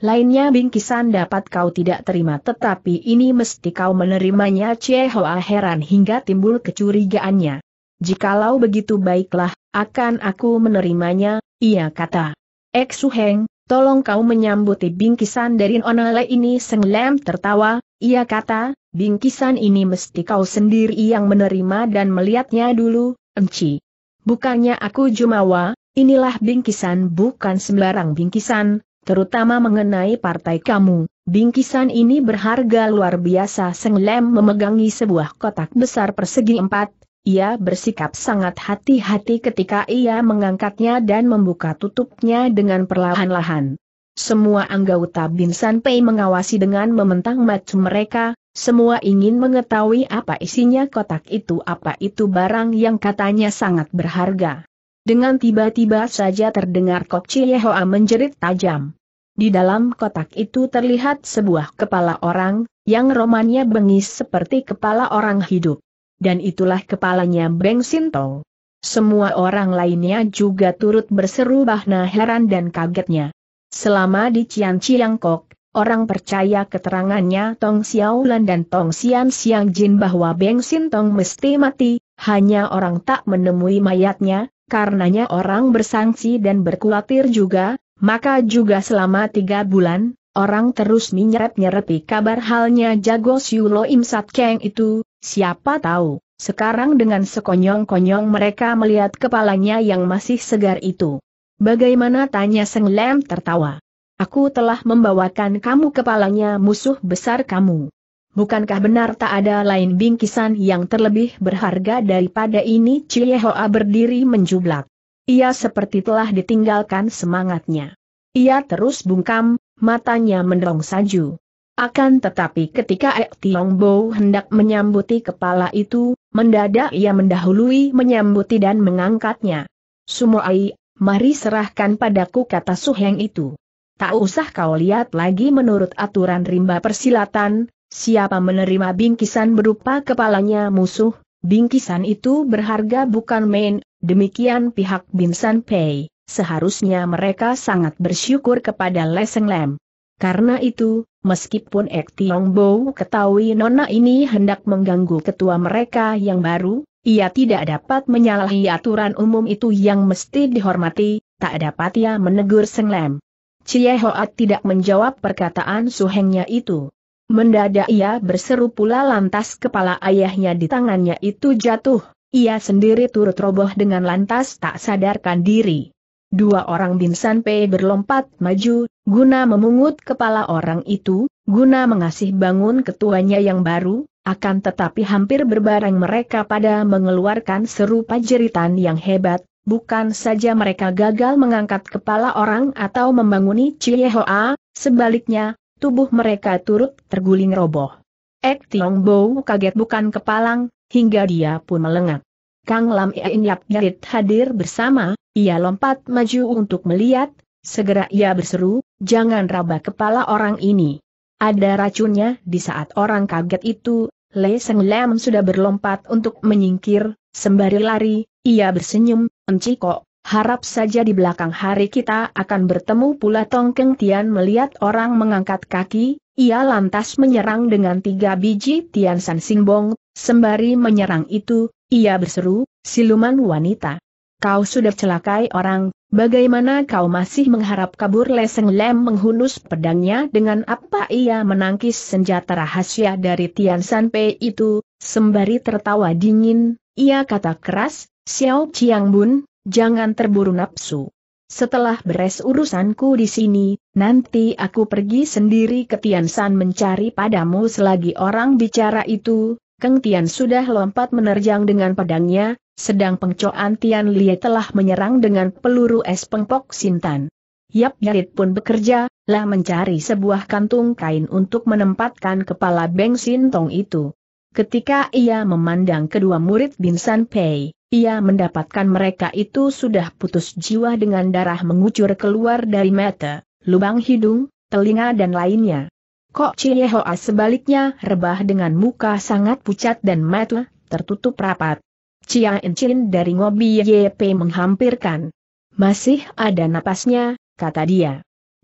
Lainnya bingkisan dapat kau tidak terima, tetapi ini mesti kau menerimanya. Chie Hoa heran hingga timbul kecurigaannya. Jikalau begitu baiklah, akan aku menerimanya, ia kata. Ek Su Heng, tolong kau menyambuti bingkisan dari Nona ini. Seng Lam tertawa, ia kata. Bingkisan ini mesti kau sendiri yang menerima dan melihatnya dulu, Enci. Bukannya aku jumawa, inilah bingkisan bukan sembarang bingkisan, terutama mengenai partai kamu. Bingkisan ini berharga luar biasa. Seng Lam memegangi sebuah kotak besar persegi empat, ia bersikap sangat hati-hati ketika ia mengangkatnya dan membuka tutupnya dengan perlahan-lahan. Semua anggota Bin San Pei mengawasi dengan mementang mata mereka. Semua ingin mengetahui apa isinya kotak itu, apa itu barang yang katanya sangat berharga. Dengan tiba-tiba saja terdengar kok Chie Hoa menjerit tajam. Di dalam kotak itu terlihat sebuah kepala orang, yang romannya bengis seperti kepala orang hidup. Dan itulah kepalanya Beng Sintong. Semua orang lainnya juga turut berseru bahna heran dan kagetnya. Selama di Cian Ciang Kok, orang percaya keterangannya Tong Xiaolan dan Tong Xian Xiang Jin bahwa Beng Sintong mesti mati, hanya orang tak menemui mayatnya, karenanya orang bersangsi dan berkhawatir juga, maka juga selama tiga bulan, orang terus menyerap-nyerepi kabar halnya jago Siu Lo Im Sat Keng itu, siapa tahu, sekarang dengan sekonyong-konyong mereka melihat kepalanya yang masih segar itu. Bagaimana, tanya Seng Lam tertawa. Aku telah membawakan kamu kepalanya musuh besar kamu. Bukankah benar tak ada lain bingkisan yang terlebih berharga daripada ini? Chie Hoa berdiri menjublak. Ia seperti telah ditinggalkan semangatnya. Ia terus bungkam, matanya menderong salju. Akan tetapi ketika Ek Tiong Bo hendak menyambuti kepala itu, mendadak ia mendahului menyambuti dan mengangkatnya. "Sumoai, mari serahkan padaku," kata Su Heng itu. "Tak usah kau lihat lagi, menurut aturan rimba persilatan, siapa menerima bingkisan berupa kepalanya musuh, bingkisan itu berharga bukan main." Demikian pihak Bin San Pei, seharusnya mereka sangat bersyukur kepada Leseng Lem. Karena itu, meskipun Ek Tiong Bo ketahui nona ini hendak mengganggu ketua mereka yang baru, ia tidak dapat menyalahi aturan umum itu yang mesti dihormati, tak dapat ia menegur Seng Lem. Cie Hoat tidak menjawab perkataan suhengnya itu. Mendadak ia berseru pula, lantas kepala ayahnya di tangannya itu jatuh. Ia sendiri turut roboh dengan lantas tak sadarkan diri. Dua orang Bin San Pei berlompat maju, guna memungut kepala orang itu, guna mengasih bangun ketuanya yang baru, akan tetapi hampir berbareng mereka pada mengeluarkan serupa jeritan yang hebat. Bukan saja mereka gagal mengangkat kepala orang atau membanguni Cie Hoa, sebaliknya, tubuh mereka turut terguling roboh. Ek Tiong Bo kaget bukan kepalang, hingga dia pun melengak. Kang Lam Ein Yap Yarit hadir bersama, ia lompat maju untuk melihat, segera ia berseru, "Jangan raba kepala orang ini. Ada racunnya." Di saat orang kaget itu, Leseng Lem sudah berlompat untuk menyingkir, sembari lari, ia bersenyum, "Enciko, harap saja di belakang hari kita akan bertemu pula." Tong Keng Tian melihat orang mengangkat kaki, ia lantas menyerang dengan tiga biji Tian San Singbong. Sembari menyerang itu, ia berseru, "Siluman wanita, kau sudah celakai orang, bagaimana kau masih mengharap kabur?" Leseng Lem menghunus pedangnya. Dengan apa ia menangkis senjata rahasia dari Tian San Pei itu, sembari tertawa dingin, ia kata keras, "Xiao Chiang Bun, jangan terburu nafsu. Setelah beres urusanku di sini, nanti aku pergi sendiri ke Tian San mencari padamu." Selagi orang bicara itu, Keng Tian sudah lompat menerjang dengan pedangnya, sedang pengcoan Tian Lie telah menyerang dengan peluru es pengpok Sintan. Yap Yarit pun bekerja, lah mencari sebuah kantung kain untuk menempatkan kepala Beng Sin Tong itu. Ketika ia memandang kedua murid Bin San Pei, ia mendapatkan mereka itu sudah putus jiwa dengan darah mengucur keluar dari mata, lubang hidung, telinga dan lainnya. Kok Cie Hoa sebaliknya rebah dengan muka sangat pucat dan mata tertutup rapat. Cia Encin dari Ngobi Y P menghampirkan. "Masih ada napasnya," kata dia.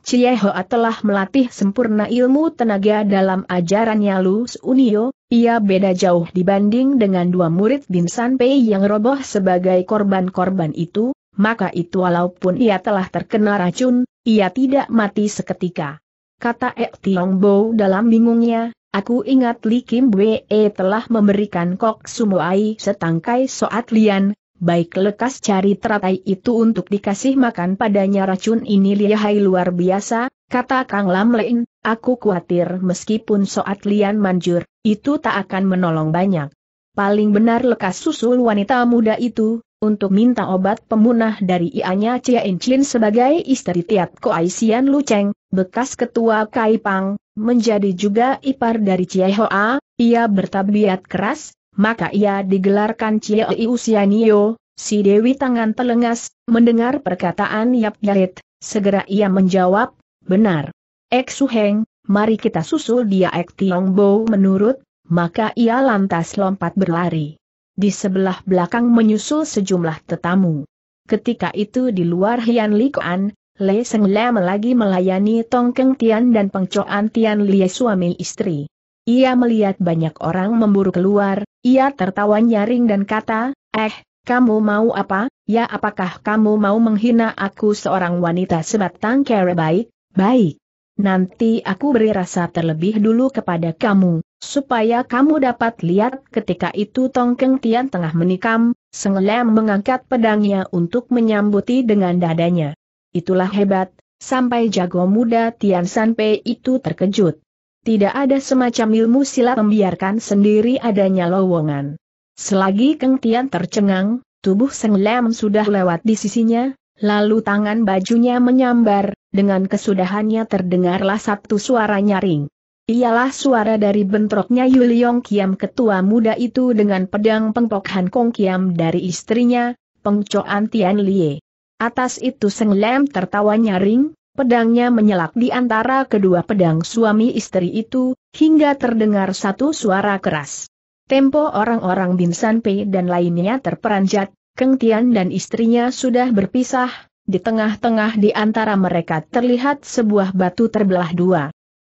"Cie Hoa telah melatih sempurna ilmu tenaga dalam ajarannya Lu Unio, ia beda jauh dibanding dengan dua murid Bin San Pei yang roboh sebagai korban-korban itu, maka itu walaupun ia telah terkena racun, ia tidak mati seketika." Kata Ek Tiong Bo dalam bingungnya, "Aku ingat Li Kim Wee telah memberikan Kok Sumoai setangkai soat lian, baik lekas cari teratai itu untuk dikasih makan padanya. Racun ini lihai luar biasa," kata Kang Lam Lein, "aku khawatir meskipun soat lian manjur, itu tak akan menolong banyak. Paling benar lekas susul wanita muda itu, untuk minta obat pemunah dari ianya Cia Encin sebagai istri Tiat Koai Sian Lu Cheng, bekas ketua Kai Pang, menjadi juga ipar dari Cie Hoa, ia bertabiat keras, maka ia digelarkan Cie Iu Sianio, si Dewi Tangan Telengas." Mendengar perkataan Yap Yarit, segera ia menjawab, "Benar. Ek Su Heng, mari kita susul dia." Ek Tiong Bo menurut, maka ia lantas lompat berlari. Di sebelah belakang menyusul sejumlah tetamu. Ketika itu di luar Hian Li Kuan, Leseng Lem lagi melayani Tong Keng Tian dan pengcoan Tian Lie suami istri. Ia melihat banyak orang memburu keluar, ia tertawa nyaring dan kata, "Eh, kamu mau apa? Ya, apakah kamu mau menghina aku seorang wanita sebatang kara? Baik, baik. Nanti aku beri rasa terlebih dulu kepada kamu, supaya kamu dapat lihat." Ketika itu Tong Keng Tian tengah menikam, Seng Lem mengangkat pedangnya untuk menyambuti dengan dadanya. Itulah hebat, sampai jago muda Tian San Pei itu terkejut. Tidak ada semacam ilmu silat membiarkan sendiri adanya lowongan. Selagi Keng Tian tercengang, tubuh Seng Lem sudah lewat di sisinya, lalu tangan bajunya menyambar, dengan kesudahannya terdengarlah satu suara nyaring. Ialah suara dari bentroknya Yuliong Kiam ketua muda itu dengan pedang pengpok Han Kong Kiam dari istrinya, Pengcoan Tian Lie. Atas itu Seng Lam tertawa nyaring, pedangnya menyelak di antara kedua pedang suami istri itu, hingga terdengar satu suara keras. Tempo orang-orang Bin San Pei dan lainnya terperanjat, Keng Tian dan istrinya sudah berpisah, di tengah-tengah di antara mereka terlihat sebuah batu terbelah dua.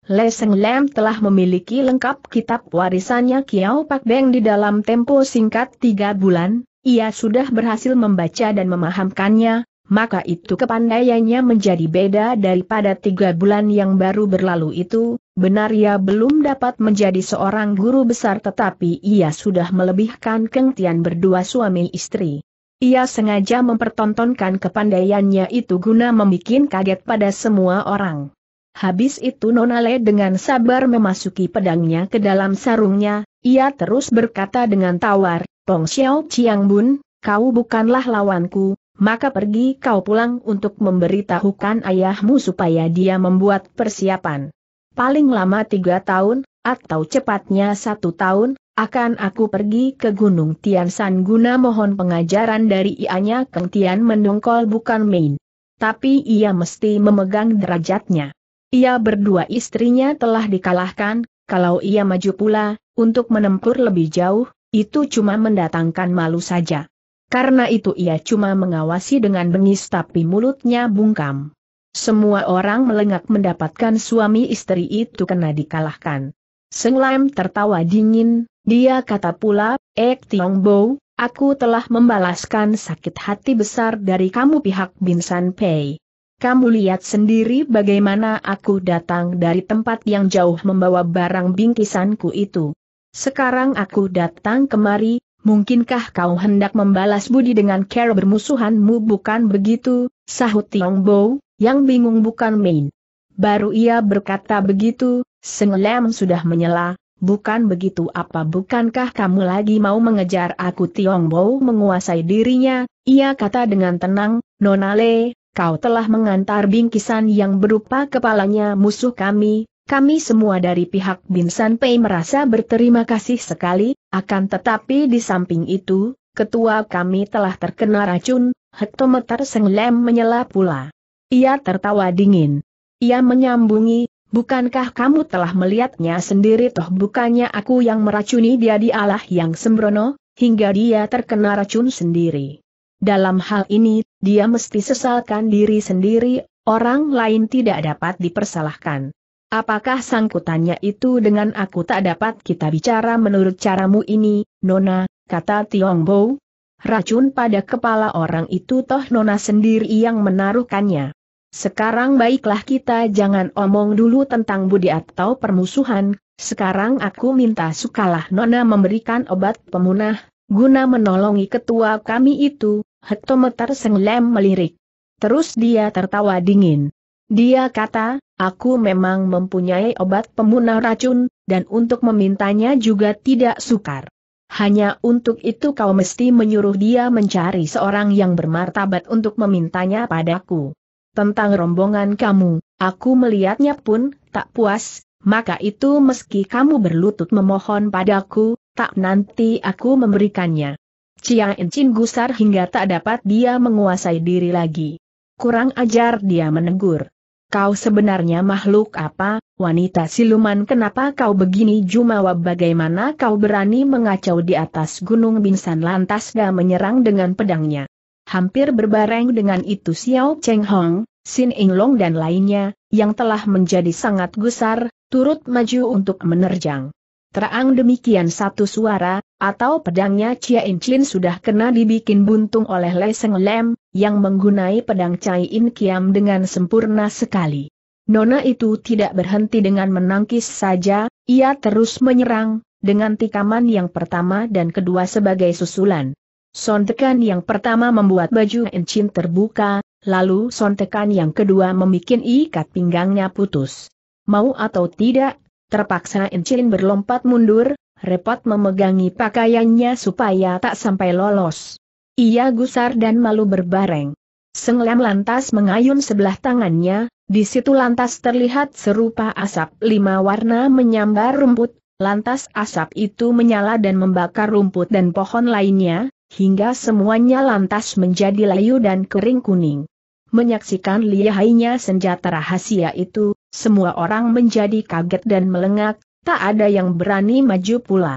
Le Seng Lam telah memiliki lengkap kitab warisannya Kiao Pak Beng di dalam tempo singkat tiga bulan, ia sudah berhasil membaca dan memahamkannya, maka itu kepandaiannya menjadi beda daripada tiga bulan yang baru berlalu itu, benar ia belum dapat menjadi seorang guru besar tetapi ia sudah melebihkan Keng Tian berdua suami istri. Ia sengaja mempertontonkan kepandaiannya itu guna membuat kaget pada semua orang. Habis itu Nona Le dengan sabar memasuki pedangnya ke dalam sarungnya, ia terus berkata dengan tawar, Tong Xiao Chiang Bun, kau bukanlah lawanku, maka pergi kau pulang untuk memberitahukan ayahmu supaya dia membuat persiapan. Paling lama tiga tahun, atau cepatnya satu tahun, akan aku pergi ke Gunung Tian San guna mohon pengajaran dari ianya. Keng Tian mendongkol bukan main. Tapi ia mesti memegang derajatnya. Ia berdua istrinya telah dikalahkan, kalau ia maju pula, untuk menempur lebih jauh, itu cuma mendatangkan malu saja. Karena itu ia cuma mengawasi dengan bengis tapi mulutnya bungkam. Semua orang melengak mendapatkan suami istri itu kena dikalahkan. Seng Lam tertawa dingin, dia kata pula, Ek Tiong Bo, aku telah membalaskan sakit hati besar dari kamu pihak Bin San Pei. Kamu lihat sendiri bagaimana aku datang dari tempat yang jauh membawa barang bingkisanku itu. Sekarang aku datang kemari, mungkinkah kau hendak membalas budi dengan cara bermusuhanmu? Bukan begitu, sahut Tiong Bo, yang bingung bukan main. Baru ia berkata begitu, Seng Lam sudah menyela, bukan begitu apa bukankah kamu lagi mau mengejar aku? Tiong Bo menguasai dirinya, ia kata dengan tenang, Nona Le, kau telah mengantar bingkisan yang berupa kepalanya musuh kami, kami semua dari pihak Bin San Pei merasa berterima kasih sekali, akan tetapi di samping itu, ketua kami telah terkena racun. Hektometer Seng Lam menyela pula. Ia tertawa dingin. Ia menyambungi, bukankah kamu telah melihatnya sendiri? Toh bukannya aku yang meracuni dia, dialah yang sembrono, hingga dia terkena racun sendiri. Dalam hal ini, dia mesti sesalkan diri sendiri, orang lain tidak dapat dipersalahkan. Apakah sangkutannya itu dengan aku? Tak dapat kita bicara menurut caramu ini, Nona, kata Tiong Bo. Racun pada kepala orang itu toh Nona sendiri yang menaruhkannya. Sekarang baiklah kita jangan omong dulu tentang budi atau permusuhan, sekarang aku minta sukalah Nona memberikan obat pemunah, guna menolongi ketua kami itu. Hektometer Seng Lam melirik. Terus dia tertawa dingin. Dia kata, aku memang mempunyai obat pemunah racun, dan untuk memintanya juga tidak sukar. Hanya untuk itu kau mesti menyuruh dia mencari seorang yang bermartabat untuk memintanya padaku. Tentang rombongan kamu, aku melihatnya pun tak puas, maka itu meski kamu berlutut memohon padaku, tak nanti aku memberikannya. Cian Chin gusar hingga tak dapat dia menguasai diri lagi. Kurang ajar, dia menegur. Kau sebenarnya makhluk apa, wanita siluman? Kenapa kau begini jumawa? Bagaimana kau berani mengacau di atas Gunung Bin San? Lantas dia menyerang dengan pedangnya. Hampir berbareng dengan itu Xiao Cheng Hong, Sin Eng Long dan lainnya, yang telah menjadi sangat gusar, turut maju untuk menerjang. Terang demikian satu suara, atau pedangnya Chia In Chin sudah kena dibikin buntung oleh Le Seng Lam, yang menggunai pedang Chia In Kiam dengan sempurna sekali. Nona itu tidak berhenti dengan menangkis saja, ia terus menyerang, dengan tikaman yang pertama dan kedua sebagai susulan. Sontekan yang pertama membuat baju In Chin terbuka, lalu sontekan yang kedua membuat ikat pinggangnya putus. Mau atau tidak, terpaksa In Chin berlompat mundur, repot memegangi pakaiannya supaya tak sampai lolos. Ia gusar dan malu berbareng. Seng Lam lantas mengayun sebelah tangannya, di situ lantas terlihat serupa asap lima warna menyambar rumput, lantas asap itu menyala dan membakar rumput dan pohon lainnya, hingga semuanya lantas menjadi layu dan kering kuning. Menyaksikan lihainya senjata rahasia itu, semua orang menjadi kaget dan melengak, tak ada yang berani maju pula.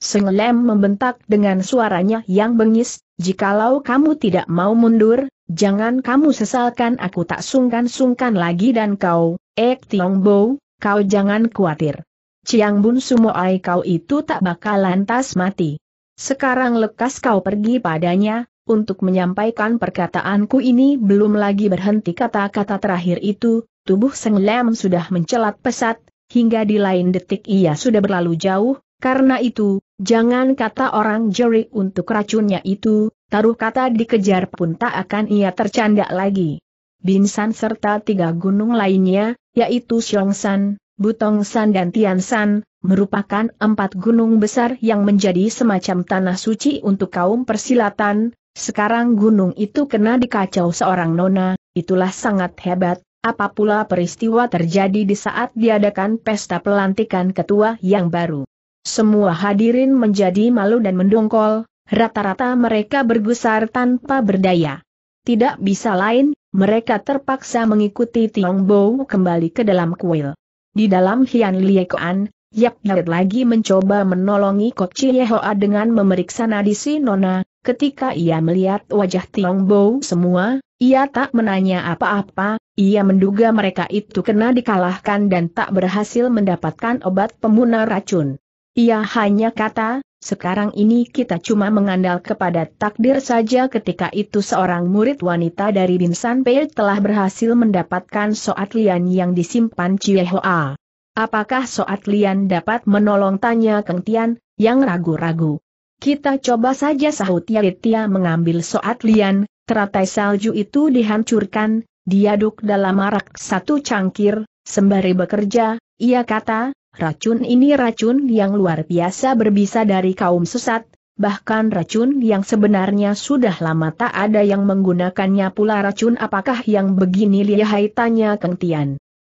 Seng Lam membentak dengan suaranya yang bengis, "Jikalau kamu tidak mau mundur, jangan kamu sesalkan aku tak sungkan-sungkan lagi, dan kau, Ek Tiong Bo, kau jangan khawatir. Ciang Bun Sumoai kau itu tak bakal lantas mati. Sekarang lekas kau pergi padanya, untuk menyampaikan perkataanku ini." Belum lagi berhenti kata-kata terakhir itu, tubuh Seng Lam sudah mencelat pesat, hingga di lain detik ia sudah berlalu jauh. Karena itu, jangan kata orang jerik untuk racunnya itu, taruh kata dikejar pun tak akan ia tercandak lagi. Binsan serta tiga gunung lainnya, yaitu Siongsan, Butongsan dan Tiansan, merupakan empat gunung besar yang menjadi semacam tanah suci untuk kaum persilatan. Sekarang gunung itu kena dikacau seorang nona, itulah sangat hebat. Apa pula peristiwa terjadi di saat diadakan pesta pelantikan ketua yang baru. Semua hadirin menjadi malu dan mendongkol. Rata-rata mereka bergusar tanpa berdaya. Tidak bisa lain, mereka terpaksa mengikuti Tiong Bo kembali ke dalam kuil. Di dalam Hian Liekoan, Yap Nerd lagi mencoba menolongi Kok Chie Hoa dengan memeriksa nadi si nona. Ketika ia melihat wajah Tiong Bo semua, ia tak menanya apa-apa. Ia menduga mereka itu kena dikalahkan dan tak berhasil mendapatkan obat pemunar racun. Ia hanya kata, "Sekarang ini kita cuma mengandal kepada takdir saja." Ketika itu seorang murid wanita dari Binsan Pei telah berhasil mendapatkan Soat Lian yang disimpan Chie Hoa. "Apakah Soat Lian dapat menolong?" tanya Keng Tian, yang ragu-ragu. "Kita coba saja," sahut Yalit. Ia mengambil Soat Lian, teratai salju itu dihancurkan, diaduk dalam arak satu cangkir, sembari bekerja, ia kata, "Racun ini racun yang luar biasa berbisa dari kaum sesat, bahkan racun yang sebenarnya sudah lama tak ada yang menggunakannya pula." "Racun apakah yang begini lihai?" tanya Keng Tian.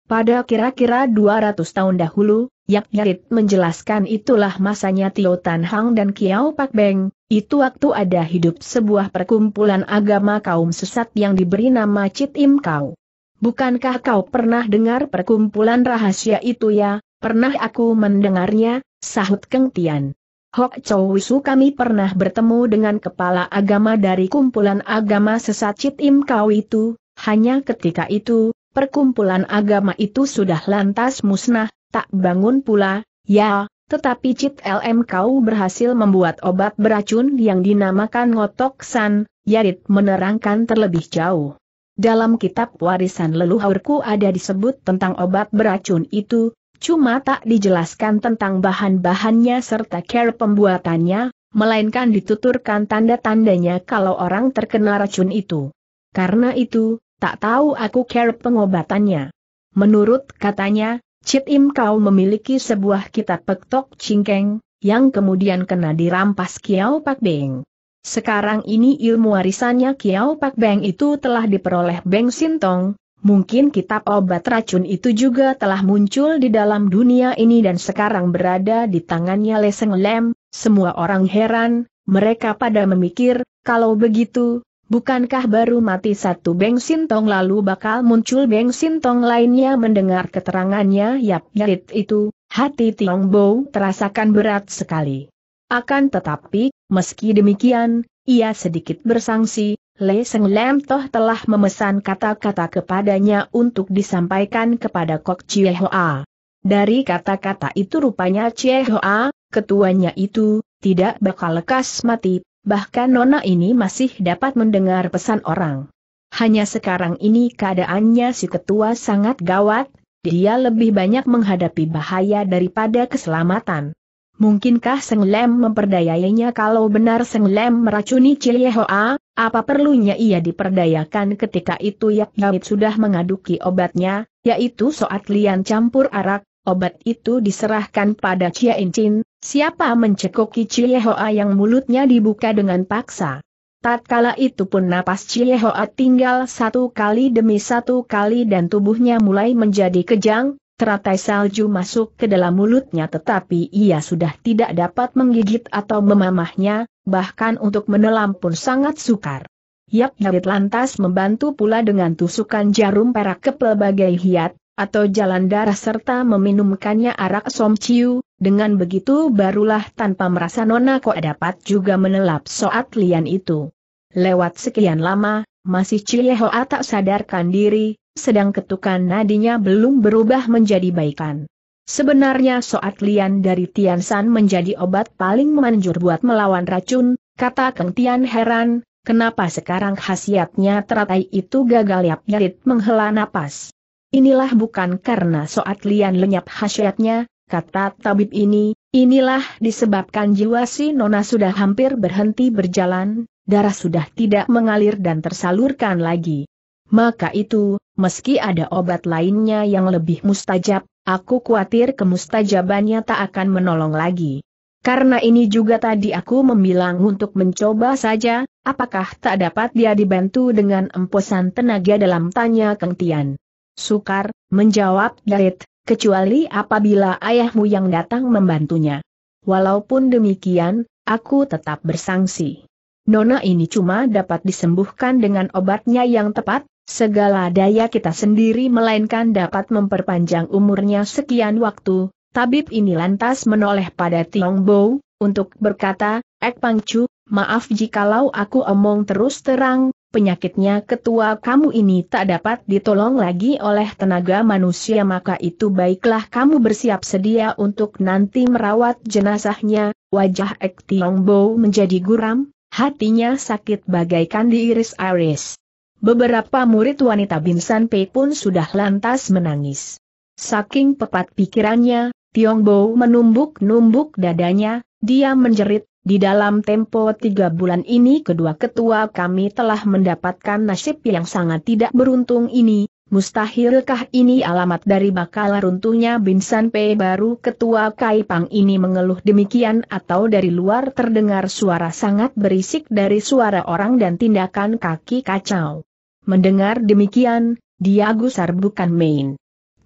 "Pada kira-kira dua ratus tahun dahulu," Yak Yarit menjelaskan, "itulah masanya Tio Tan Hang dan Kiao Pak Beng, itu waktu ada hidup sebuah perkumpulan agama kaum sesat yang diberi nama Cit Im Kau. Bukankah kau pernah dengar perkumpulan rahasia itu ya?" "Pernah aku mendengarnya," sahut Keng Tian. "Hok Chow Wisu kami pernah bertemu dengan kepala agama dari kumpulan agama sesat Cit Im Kau itu, hanya ketika itu, perkumpulan agama itu sudah lantas musnah, tak bangun pula, ya, tetapi Cit Im Kau berhasil membuat obat beracun yang dinamakan Ngotok San." Yarit menerangkan terlebih jauh. "Dalam kitab warisan leluhurku ada disebut tentang obat beracun itu, cuma tak dijelaskan tentang bahan-bahannya serta cara pembuatannya, melainkan dituturkan tanda-tandanya kalau orang terkena racun itu. Karena itu, tak tahu aku cara pengobatannya." Menurut katanya, Cit Im Kau memiliki sebuah kitab Pektok Cingkeng, yang kemudian kena dirampas Kiao Pak Beng. Sekarang ini ilmu warisannya Kiao Pak Beng itu telah diperoleh Beng Sintong. Mungkin kitab obat racun itu juga telah muncul di dalam dunia ini dan sekarang berada di tangannya Le Seng Lam. Semua orang heran, mereka pada memikir, kalau begitu, bukankah baru mati satu Beng Sintong lalu bakal muncul Beng Sintong lainnya? Mendengar keterangannya Yap Yarit itu, hati Tiong Bo terasakan berat sekali. Akan tetapi, meski demikian, ia sedikit bersangsi. Le Seng Lam toh telah memesan kata-kata kepadanya untuk disampaikan kepada Kok Chie Hoa. Dari kata-kata itu rupanya Chie Hoa, ketuanya itu, tidak bakal lekas mati, bahkan nona ini masih dapat mendengar pesan orang. Hanya sekarang ini keadaannya si ketua sangat gawat, dia lebih banyak menghadapi bahaya daripada keselamatan. Mungkinkah Seng Lam memperdayainya? Kalau benar Seng Lam meracuni Chie Hoa, apa perlunya ia diperdayakan? Ketika itu Yak Yarit sudah mengaduki obatnya, yaitu Soat Lian campur arak. Obat itu diserahkan pada Chie Incin, siapa mencekoki Chie Hoa yang mulutnya dibuka dengan paksa. Tatkala itu pun napas Chie Hoa tinggal satu kali demi satu kali dan tubuhnya mulai menjadi kejang, teratai salju masuk ke dalam mulutnya tetapi ia sudah tidak dapat menggigit atau memamahnya, bahkan untuk menelan pun sangat sukar. Yap Yabit lantas membantu pula dengan tusukan jarum perak ke pelbagai hiat, atau jalan darah serta meminumkannya arak Som Ciu. Dengan begitu barulah tanpa merasa Nona Ko dapat juga menelap soat lian itu. Lewat sekian lama, masih Chie Hoa tak sadarkan diri, sedang ketukan nadinya belum berubah menjadi baikan. Sebenarnya soat lian dari Tian San menjadi obat paling manjur buat melawan racun, kata Kang Tian heran, kenapa sekarang khasiatnya teratai itu gagal. Yap Nyarit menghela napas. Inilah bukan karena soat lian lenyap khasiatnya, kata tabib ini, inilah disebabkan jiwa si Nona sudah hampir berhenti berjalan, darah sudah tidak mengalir dan tersalurkan lagi. Maka itu, meski ada obat lainnya yang lebih mustajab, aku khawatir kemustajabannya tak akan menolong lagi. Karena ini juga tadi aku membilang untuk mencoba saja, apakah tak dapat dia dibantu dengan emposan tenaga dalam, tanya Kang Tian. Sukar, menjawab Galit, kecuali apabila ayahmu yang datang membantunya. Walaupun demikian, aku tetap bersangsi. Nona ini cuma dapat disembuhkan dengan obatnya yang tepat, segala daya kita sendiri melainkan dapat memperpanjang umurnya sekian waktu. Tabib ini lantas menoleh pada Tiong Bo, untuk berkata, Ek Pang Chu, maaf jikalau aku omong terus terang, penyakitnya ketua kamu ini tak dapat ditolong lagi oleh tenaga manusia, maka itu baiklah kamu bersiap sedia untuk nanti merawat jenazahnya. Wajah Ek Tiong Bo menjadi guram, hatinya sakit bagaikan diiris-iris. Beberapa murid wanita Binsan Pei pun sudah lantas menangis. Saking pepat pikirannya, Tiong Bo menumbuk-numbuk dadanya, dia menjerit. Di dalam tempo tiga bulan ini kedua ketua kami telah mendapatkan nasib yang sangat tidak beruntung ini. Mustahilkah ini alamat dari bakal runtuhnya Binsan Pei? Baru ketua Kai Pang ini mengeluh demikian atau dari luar terdengar suara sangat berisik dari suara orang dan tindakan kaki kacau. Mendengar demikian, dia gusar bukan main.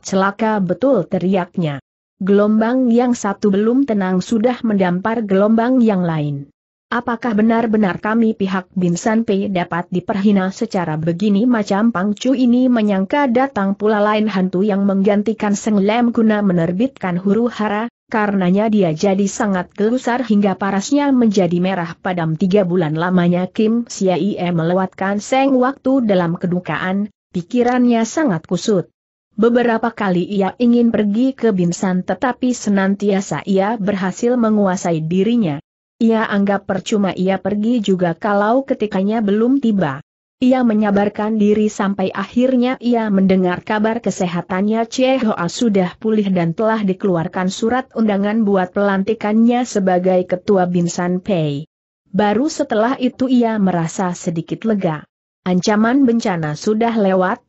Celaka betul, teriaknya. Gelombang yang satu belum tenang sudah mendampar gelombang yang lain. Apakah benar-benar kami pihak Binsan Pei dapat diperhina secara begini? Macam Pang Chu ini menyangka datang pula lain hantu yang menggantikan Seng Lem guna menerbitkan huru hara, karenanya dia jadi sangat gelusar hingga parasnya menjadi merah padam. Tiga bulan lamanya Kim Siaie melewatkan seng waktu dalam kedukaan, pikirannya sangat kusut. Beberapa kali ia ingin pergi ke Binsan tetapi senantiasa ia berhasil menguasai dirinya. Ia anggap percuma ia pergi juga kalau ketikanya belum tiba. Ia menyabarkan diri sampai akhirnya ia mendengar kabar kesehatannya Chie Hoa sudah pulih dan telah dikeluarkan surat undangan buat pelantikannya sebagai ketua Binsan Pei. Baru setelah itu ia merasa sedikit lega. Ancaman bencana sudah lewat.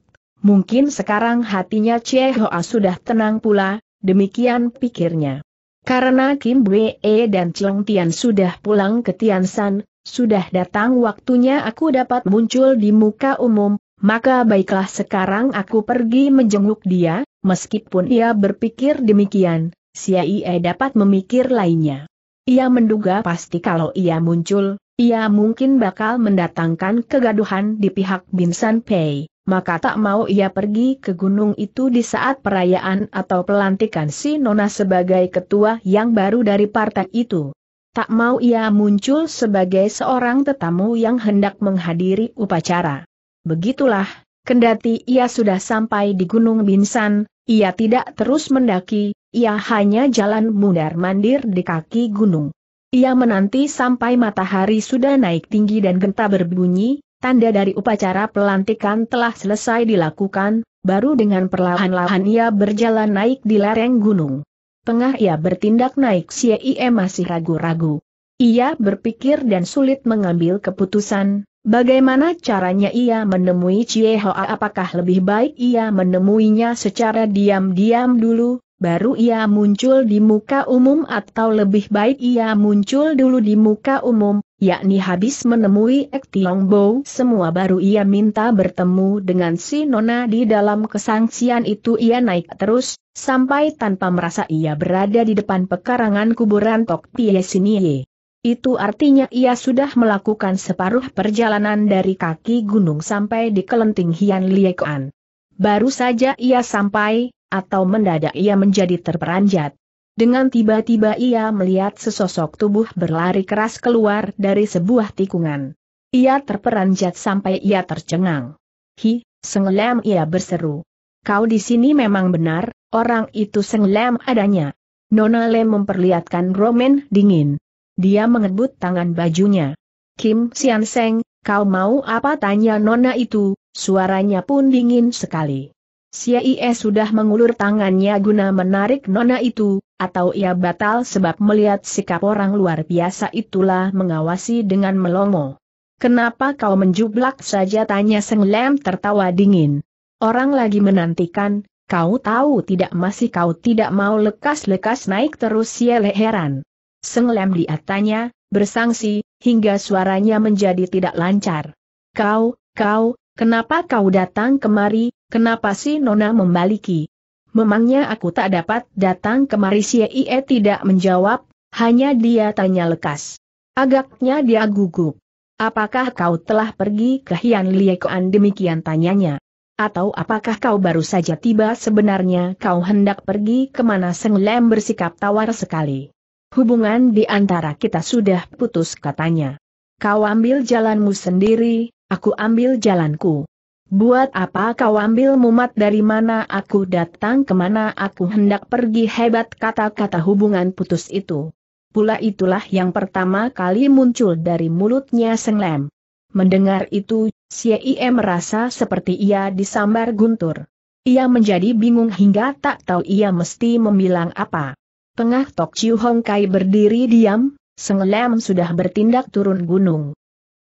Mungkin sekarang hatinya Chie Hoa sudah tenang pula, demikian pikirnya. Karena Kim Bwe dan Chong Tian sudah pulang ke Tian San, sudah datang waktunya aku dapat muncul di muka umum, maka baiklah sekarang aku pergi menjenguk dia. Meskipun ia berpikir demikian, Siaie dapat memikir lainnya. Ia menduga pasti kalau ia muncul, ia mungkin bakal mendatangkan kegaduhan di pihak Binsan Pei. Maka tak mau ia pergi ke gunung itu di saat perayaan atau pelantikan si Nona sebagai ketua yang baru dari partai itu. Tak mau ia muncul sebagai seorang tetamu yang hendak menghadiri upacara. Begitulah, kendati ia sudah sampai di Gunung Binsan, ia tidak terus mendaki, ia hanya jalan mundar-mandir di kaki gunung. Ia menanti sampai matahari sudah naik tinggi dan genta berbunyi, tanda dari upacara pelantikan telah selesai dilakukan, baru dengan perlahan-lahan ia berjalan naik di lereng gunung. Tengah ia bertindak naik Siaie masih ragu-ragu. Ia berpikir dan sulit mengambil keputusan, bagaimana caranya ia menemui Chie Hoa? Apakah lebih baik ia menemuinya secara diam-diam dulu, baru ia muncul di muka umum, atau lebih baik ia muncul dulu di muka umum? yakni habis menemui Ek Tiong Bo semua baru ia minta bertemu dengan si Nona. Di dalam kesangsian itu ia naik terus, sampai tanpa merasa ia berada di depan pekarangan kuburan Tok Pie Sinie. Itu artinya ia sudah melakukan separuh perjalanan dari kaki gunung sampai di kelenting Hian Liekoan. Baru saja ia sampai, atau mendadak ia menjadi terperanjat. Dengan tiba-tiba ia melihat sesosok tubuh berlari keras keluar dari sebuah tikungan. Ia terperanjat sampai ia tercengang. "Hi, Seng Lam!" ia berseru. "Kau di sini!" Memang benar, orang itu Seng Lam adanya. Nona Lam memperlihatkan romen dingin. Dia mengebut tangan bajunya. "Kim Sian Seng, kau mau apa?" tanya nona itu, suaranya pun dingin sekali. Siai sudah mengulur tangannya guna menarik nona itu, atau ia batal sebab melihat sikap orang luar biasa itulah mengawasi dengan melongo. "Kenapa kau menjublak saja?" tanya Seng Lam tertawa dingin. "Orang lagi menantikan, kau tahu tidak?" "Masih kau tidak mau lekas-lekas naik terus?" Siai heran. Seng Lam lihatannya, bersangsi, hingga suaranya menjadi tidak lancar. "Kau, kau, kenapa kau datang kemari? Kenapa?" si Nona membaliki. "Memangnya aku tak dapat datang kemari?" Si Ie tidak menjawab, hanya dia tanya lekas. Agaknya dia gugup. "Apakah kau telah pergi ke Hian Liekoan?" demikian tanyanya. "Atau apakah kau baru saja tiba?" "Sebenarnya kau hendak pergi kemana?" Seng Lam bersikap tawar sekali. "Hubungan di antara kita sudah putus," katanya. "Kau ambil jalanmu sendiri, aku ambil jalanku. Buat apa kau ambil mumat dari mana aku datang kemana aku hendak pergi?" Hebat kata-kata hubungan putus itu. Pula itulah yang pertama kali muncul dari mulutnya Seng Lam. Mendengar itu, Siei merasa seperti ia disambar guntur. Ia menjadi bingung hingga tak tahu ia mesti membilang apa. Tengah Tok Chiu Hong Kai berdiri diam, Seng Lam sudah bertindak turun gunung.